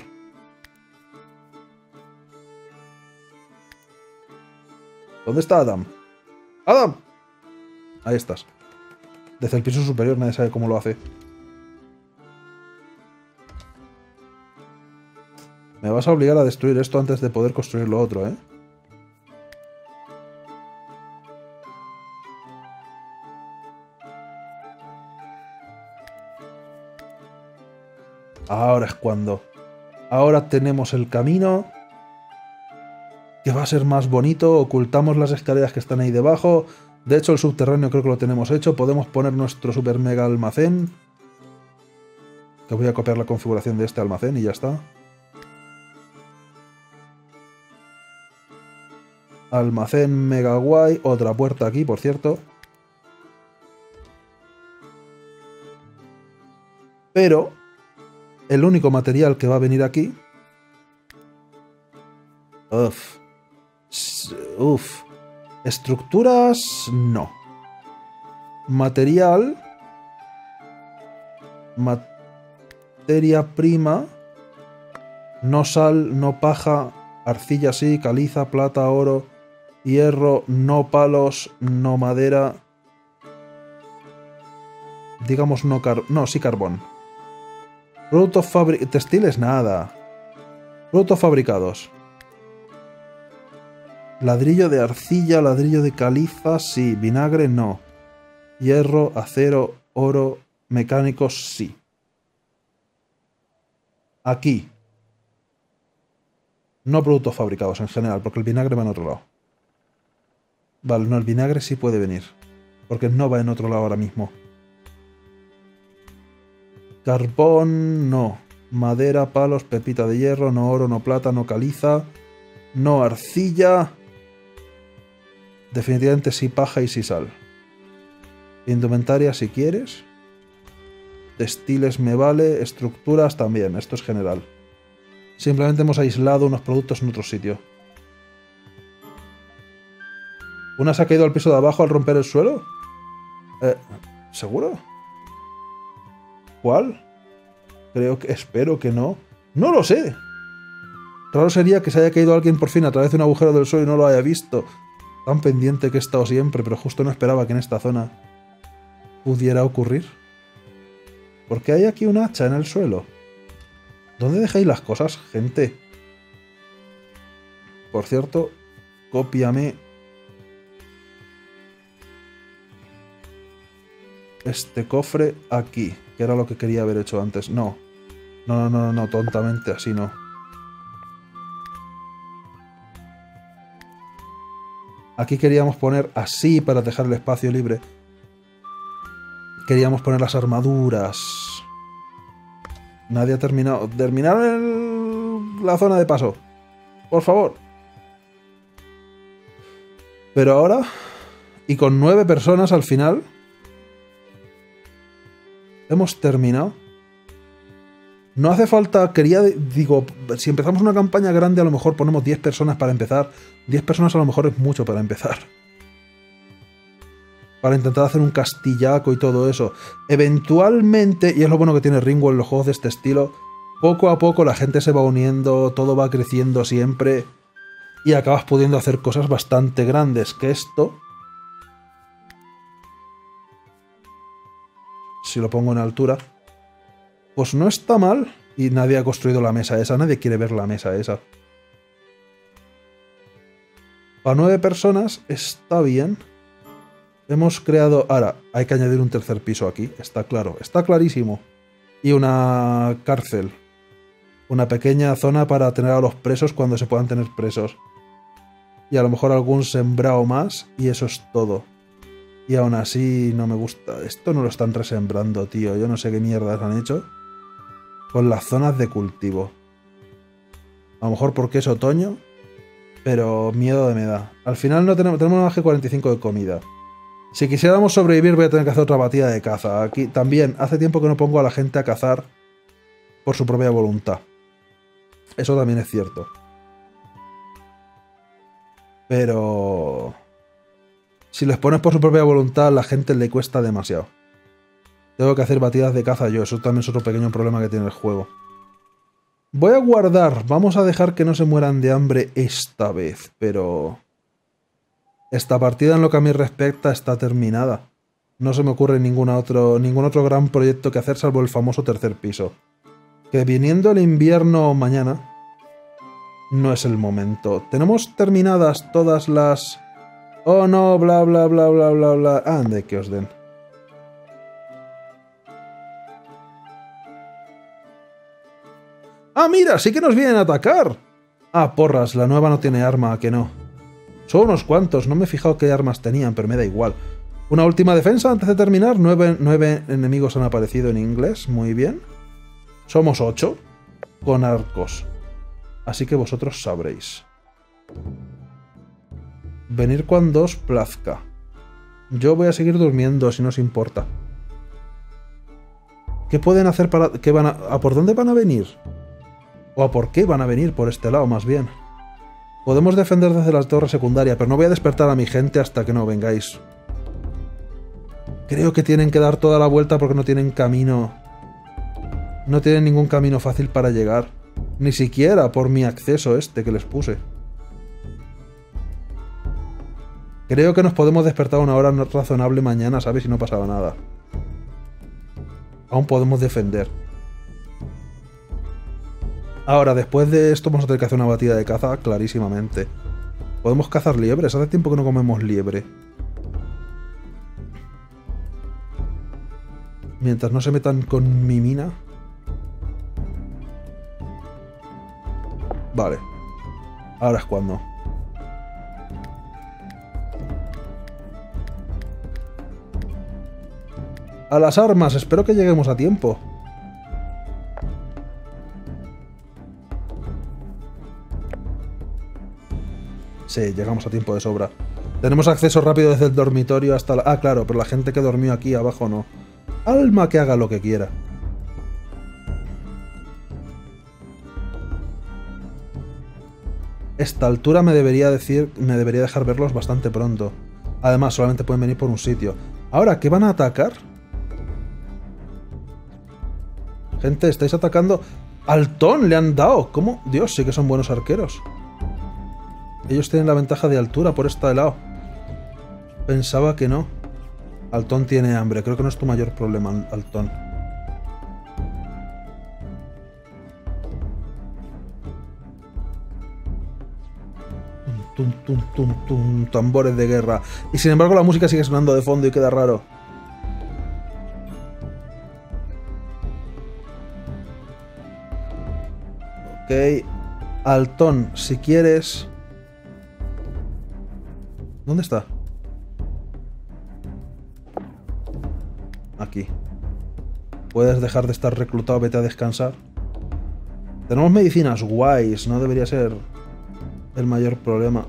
¿Dónde está Adam? ¡Adam! Ahí estás. Desde el piso superior nadie sabe cómo lo hace. Me vas a obligar a destruir esto antes de poder construir lo otro, ¿eh? Ahora es cuando. Ahora tenemos el camino... que va a ser más bonito. Ocultamos las escaleras que están ahí debajo. De hecho, el subterráneo creo que lo tenemos hecho. Podemos poner nuestro super mega almacén. Te voy a copiar la configuración de este almacén y ya está. Almacén mega guay. Otra puerta aquí, por cierto. Pero el único material que va a venir aquí... Uf. Uf. Estructuras... no. Material... materia prima... no sal, no paja, arcilla sí, caliza, plata, oro, hierro, no palos, no madera... digamos no carbón... no, sí carbón. Productos fabricados... textiles, nada. Productos fabricados. Ladrillo de arcilla, ladrillo de caliza, sí. Vinagre, no. Hierro, acero, oro, mecánicos, sí. Aquí. No productos fabricados en general, porque el vinagre va en otro lado. Vale, no, el vinagre sí puede venir. Porque no va en otro lado ahora mismo. Carbón, no. Madera, palos, pepita de hierro, no oro, no plata, no caliza, no arcilla... definitivamente sí paja y sí sal. Indumentaria si quieres. Textiles me vale. Estructuras también. Esto es general. Simplemente hemos aislado unos productos en otro sitio. ¿Una se ha caído al piso de abajo al romper el suelo? ¿Seguro? ¿Cuál? Creo que... espero que no. ¡No lo sé! Raro sería que se haya caído alguien por fin a través de un agujero del suelo y no lo haya visto. Tan pendiente que he estado siempre, pero justo no esperaba que en esta zona pudiera ocurrir. ¿Por qué hay aquí un hacha en el suelo? ¿Dónde dejáis las cosas, gente? Por cierto, cópiame este cofre aquí, que era lo que quería haber hecho antes. No, no, no, no, no, tontamente así no. Aquí queríamos poner así para dejar el espacio libre. Queríamos poner las armaduras. Nadie ha terminado. Terminar la zona de paso. Por favor. Pero ahora... y con 9 personas al final... hemos terminado. No hace falta... quería... digo, si empezamos una campaña grande a lo mejor ponemos 10 personas para empezar. 10 personas a lo mejor es mucho para empezar. Para intentar hacer un castillaco y todo eso. Eventualmente, y es lo bueno que tiene Rimworld en los juegos de este estilo, poco a poco la gente se va uniendo, todo va creciendo siempre y acabas pudiendo hacer cosas bastante grandes. Que esto... si lo pongo en altura... pues no está mal. Y nadie ha construido la mesa esa. Nadie quiere ver la mesa esa. Para 9 personas está bien. Hemos creado... ahora, hay que añadir un tercer piso aquí. Está claro. Está clarísimo. Y una cárcel. Una pequeña zona para tener a los presos cuando se puedan tener presos. Y a lo mejor algún sembrado más. Y eso es todo. Y aún así no me gusta. Esto no lo están resembrando, tío. Yo no sé qué mierdas han hecho con las zonas de cultivo. A lo mejor porque es otoño, pero miedo me da. Al final no tenemos más que 45 de comida. Si quisiéramos sobrevivir voy a tener que hacer otra batida de caza. Aquí también hace tiempo que no pongo a la gente a cazar por su propia voluntad. Eso también es cierto. Pero... si les pones por su propia voluntad, a la gente le cuesta demasiado. Tengo que hacer batidas de caza yo. Eso también es otro pequeño problema que tiene el juego. Voy a guardar. Vamos a dejar que no se mueran de hambre esta vez, pero... esta partida en lo que a mí respecta está terminada. No se me ocurre ningún otro gran proyecto que hacer salvo el famoso tercer piso. Que viniendo el invierno mañana, no es el momento. Tenemos terminadas todas las... oh no, bla bla bla bla bla bla... ande que os den. ¡Ah, mira! ¡Sí que nos vienen a atacar! Ah, porras, la nueva no tiene arma, ¿a que no? Son unos cuantos, no me he fijado qué armas tenían, pero me da igual. Una última defensa antes de terminar. 9 enemigos han aparecido en inglés, muy bien. Somos 8 con arcos. Así que vosotros sabréis. Venir cuando os plazca. Yo voy a seguir durmiendo, si no os importa. ¿Qué pueden hacer para...? ¿Qué van a por dónde van a venir? ¿O a por qué van a venir? Por este lado, más bien. Podemos defender desde las torres secundarias, pero no voy a despertar a mi gente hasta que no vengáis. Creo que tienen que dar toda la vuelta porque no tienen camino. No tienen ningún camino fácil para llegar. Ni siquiera por mi acceso este que les puse. Creo que nos podemos despertar a una hora razonable mañana, ¿sabes? Si no pasaba nada. Aún podemos defender. Ahora, después de esto vamos a tener que hacer una batida de caza, clarísimamente. ¿Podemos cazar liebres? Hace tiempo que no comemos liebre. Mientras no se metan con mi mina. Vale. Ahora es cuando. A las armas, espero que lleguemos a tiempo. Sí, llegamos a tiempo de sobra. Tenemos acceso rápido desde el dormitorio hasta la... Ah, claro, pero la gente que durmió aquí abajo no. Alma que haga lo que quiera. Esta altura me debería dejar verlos bastante pronto. Además, solamente pueden venir por un sitio. Ahora, ¿qué van a atacar? Gente, estáis atacando... ¡Altón le han dado! ¿Cómo? Dios, sí que son buenos arqueros. Ellos tienen la ventaja de altura por este lado. Pensaba que no. Altón tiene hambre. Creo que no es tu mayor problema, Altón. Tum, tum, tum, tum, tambores de guerra. Y sin embargo la música sigue sonando de fondo y queda raro. Ok. Altón, si quieres... ¿Dónde está? Aquí. Puedes dejar de estar reclutado, vete a descansar. Tenemos medicinas guays, no debería ser el mayor problema.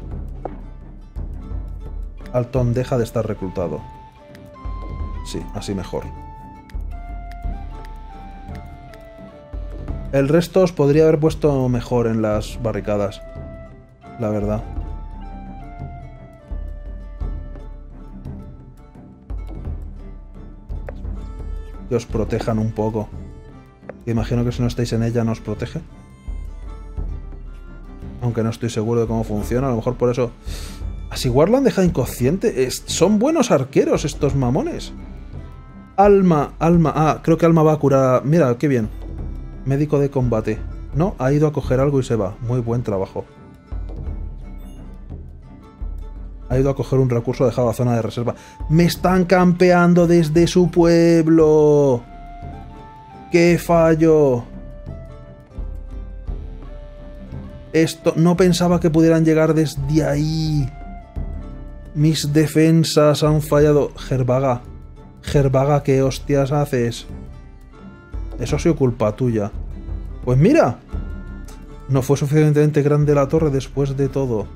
Altón, deja de estar reclutado. Sí, así mejor. El resto os podría haber puesto mejor en las barricadas, la verdad. Que os protejan un poco. Imagino que si no estáis en ella no os protege. Aunque no estoy seguro de cómo funciona, a lo mejor por eso... Asiguar lo han dejado inconsciente. Son buenos arqueros estos mamones. Alma... Ah, creo que Alma va a curar... Mira, qué bien. Médico de combate. No, ha ido a coger algo y se va. Muy buen trabajo. Ha ido a coger un recurso dejado a zona de reserva. ¡Me están campeando desde su pueblo! ¡Qué fallo! Esto... No pensaba que pudieran llegar desde ahí. Mis defensas han fallado. Gervaga. Gervaga, ¿qué hostias haces? Eso ha sido culpa tuya. Pues mira. No fue suficientemente grande la torre después de todo.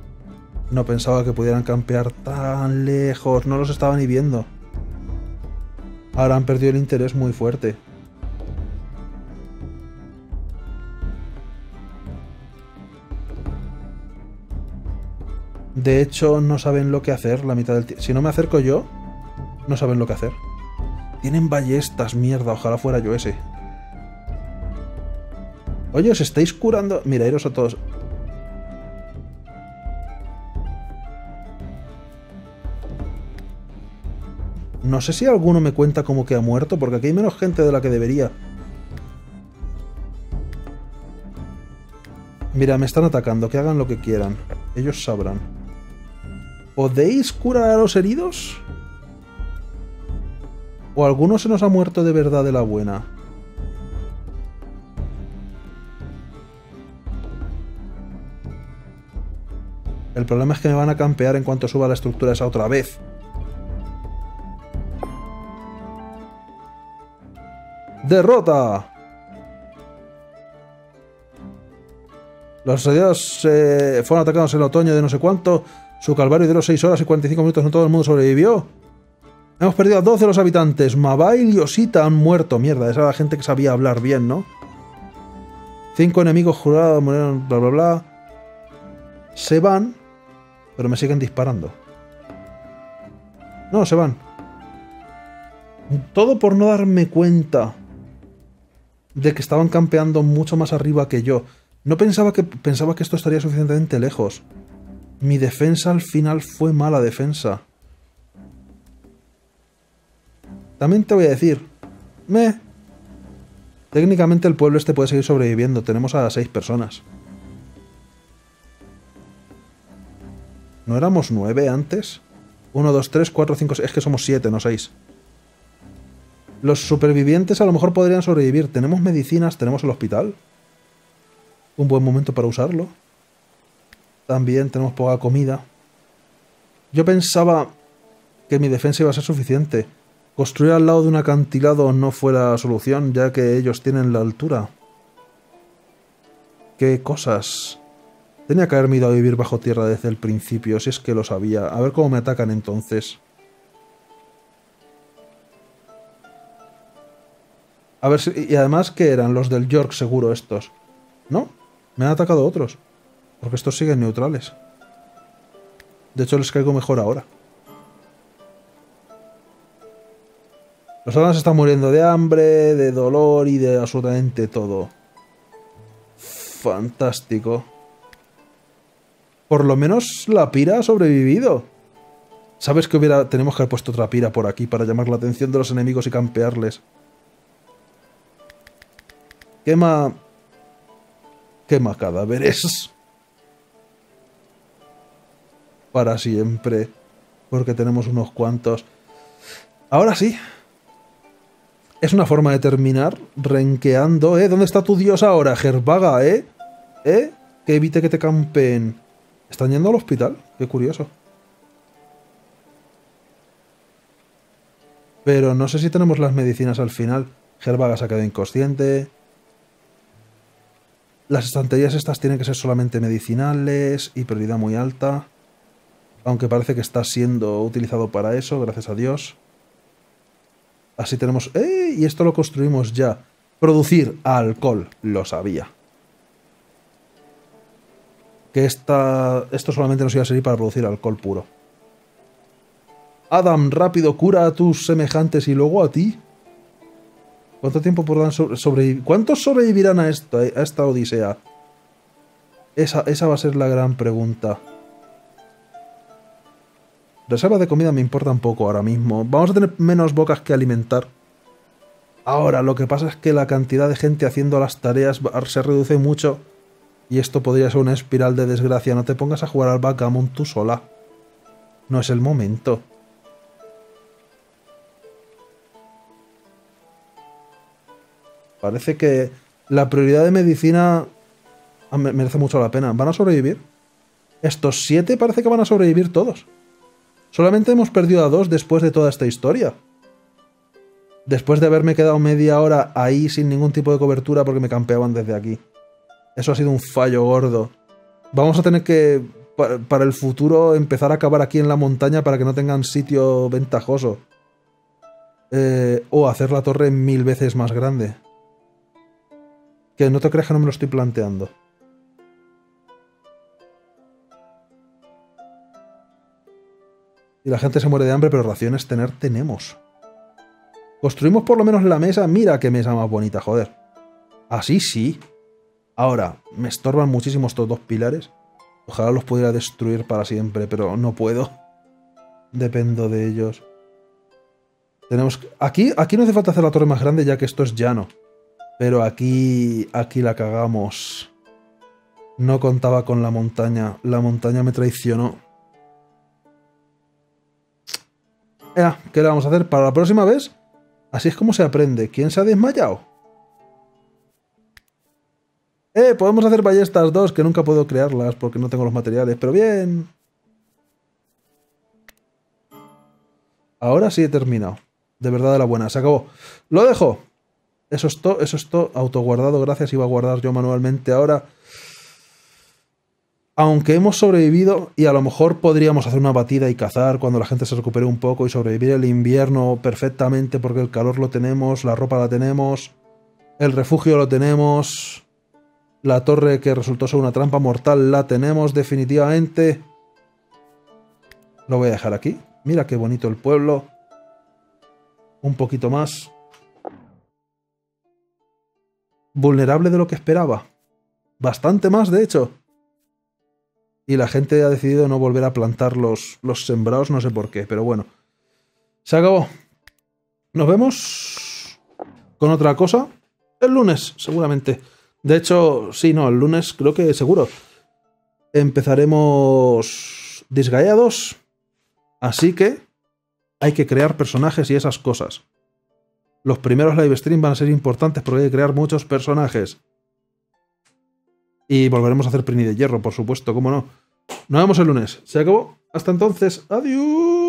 No pensaba que pudieran campear tan lejos. No los estaba ni viendo. Ahora han perdido el interés muy fuerte. De hecho, no saben lo que hacer la mitad del tiempo. Si no me acerco yo, no saben lo que hacer. Tienen ballestas, mierda. Ojalá fuera yo ese. Oye, os estáis curando... Mira, iros a todos... No sé si alguno me cuenta como que ha muerto, porque aquí hay menos gente de la que debería. Mira, me están atacando, que hagan lo que quieran. Ellos sabrán. ¿Podéis curar a los heridos? ¿O alguno se nos ha muerto de verdad de la buena? El problema es que me van a campear en cuanto suba la estructura esa otra vez. ¡Derrota! Los asediados fueron atacados en el otoño de no sé cuánto. Su calvario duró 6 horas y 45 minutos. No todo el mundo sobrevivió. Hemos perdido a 12 de los habitantes. Mabail y Osita han muerto. Mierda, esa era la gente que sabía hablar bien, ¿no? 5 enemigos jurados murieron, bla, bla, bla. Se van, pero me siguen disparando. No, se van. Todo por no darme cuenta de que estaban campeando mucho más arriba que yo. No pensaba que esto estaría suficientemente lejos. Mi defensa al final fue mala defensa. También te voy a decir... Técnicamente el pueblo este puede seguir sobreviviendo. Tenemos a 6 personas. ¿No éramos 9 antes? 1, 2, 3, 4, 5... 6. Es que somos 7, no 6. Los supervivientes a lo mejor podrían sobrevivir. Tenemos medicinas, tenemos el hospital. Un buen momento para usarlo. También tenemos poca comida. Yo pensaba que mi defensa iba a ser suficiente. Construir al lado de un acantilado no fue la solución, ya que ellos tienen la altura. ¡Qué cosas! Tenía que haberme ido a vivir bajo tierra desde el principio, si es que lo sabía. A ver cómo me atacan entonces. A ver si... Y además, ¿qué eran? Los del York, seguro, estos. No, me han atacado otros. Porque estos siguen neutrales. De hecho, les caigo mejor ahora. Los aldeanos están muriendo de hambre, de dolor y de absolutamente todo. Fantástico. Por lo menos la pira ha sobrevivido. ¿Sabes que tenemos que haber puesto otra pira por aquí para llamar la atención de los enemigos y campearles? Quema cadáveres. Para siempre. Porque tenemos unos cuantos. Ahora sí. Es una forma de terminar renqueando, ¿eh? ¿Dónde está tu dios ahora, Gervaga, eh? ¿Eh? Que evite que te campeen. ¿Están yendo al hospital? Qué curioso. Pero no sé si tenemos las medicinas al final. Gervaga se ha quedado inconsciente. Las estanterías estas tienen que ser solamente medicinales y prioridad muy alta. Aunque parece que está siendo utilizado para eso, gracias a Dios. Así tenemos... ¡Eh! Y esto lo construimos ya. Producir alcohol. Lo sabía. Que esto solamente nos iba a servir para producir alcohol puro. Adam, rápido, cura a tus semejantes y luego a ti. ¿Cuánto tiempo podrán sobrevivir? ¿Cuántos sobrevivirán a esto, a esta odisea? Esa va a ser la gran pregunta. Reservas de comida me importan poco ahora mismo. Vamos a tener menos bocas que alimentar. Ahora, lo que pasa es que la cantidad de gente haciendo las tareas se reduce mucho. Y esto podría ser una espiral de desgracia. No te pongas a jugar al backgammon tú sola. No es el momento. Parece que la prioridad de medicina merece mucho la pena. ¿Van a sobrevivir? Estos 7 parece que van a sobrevivir todos. Solamente hemos perdido a 2 después de toda esta historia. Después de haberme quedado media hora ahí sin ningún tipo de cobertura porque me campeaban desde aquí. Eso ha sido un fallo gordo. Vamos a tener que, para el futuro, empezar a cavar aquí en la montaña para que no tengan sitio ventajoso. O hacer la torre 1000 veces más grande. Que no te creas que no me lo estoy planteando. Y la gente se muere de hambre, pero raciones tenemos. Construimos por lo menos la mesa. Mira qué mesa más bonita, joder. Así sí. Ahora, me estorban muchísimo estos 2 pilares. Ojalá los pudiera destruir para siempre, pero no puedo. Dependo de ellos. Tenemos... Aquí no hace falta hacer la torre más grande, ya que esto es llano. Pero aquí la cagamos. No contaba con la montaña. La montaña me traicionó. ¿Qué le vamos a hacer? Para la próxima vez, así es como se aprende. ¿Quién se ha desmayado? Podemos hacer ballestas 2, que nunca puedo crearlas porque no tengo los materiales, pero bien. Ahora sí he terminado. De verdad, de la buena. Se acabó. Lo dejo. Eso es todo. Autoguardado, gracias. Iba a guardar yo manualmente ahora. Aunque hemos sobrevivido y a lo mejor podríamos hacer una batida y cazar cuando la gente se recupere un poco y sobrevivir el invierno perfectamente porque el calor lo tenemos, la ropa la tenemos, el refugio lo tenemos, la torre que resultó ser una trampa mortal la tenemos definitivamente. Lo voy a dejar aquí. Mira qué bonito el pueblo. Un poquito más. Vulnerable de lo que esperaba. Bastante más, de hecho. Y la gente ha decidido no volver a plantar los sembrados, no sé por qué, pero bueno. Se acabó. Nos vemos con otra cosa el lunes, seguramente. De hecho, sí, no, el lunes creo que seguro. Empezaremos Disgaeados, así que hay que crear personajes y esas cosas. Los primeros live stream van a ser importantes porque hay que crear muchos personajes. Y volveremos a hacer Prini de Hierro, por supuesto, cómo no. Nos vemos el lunes. Se acabó. Hasta entonces. Adiós.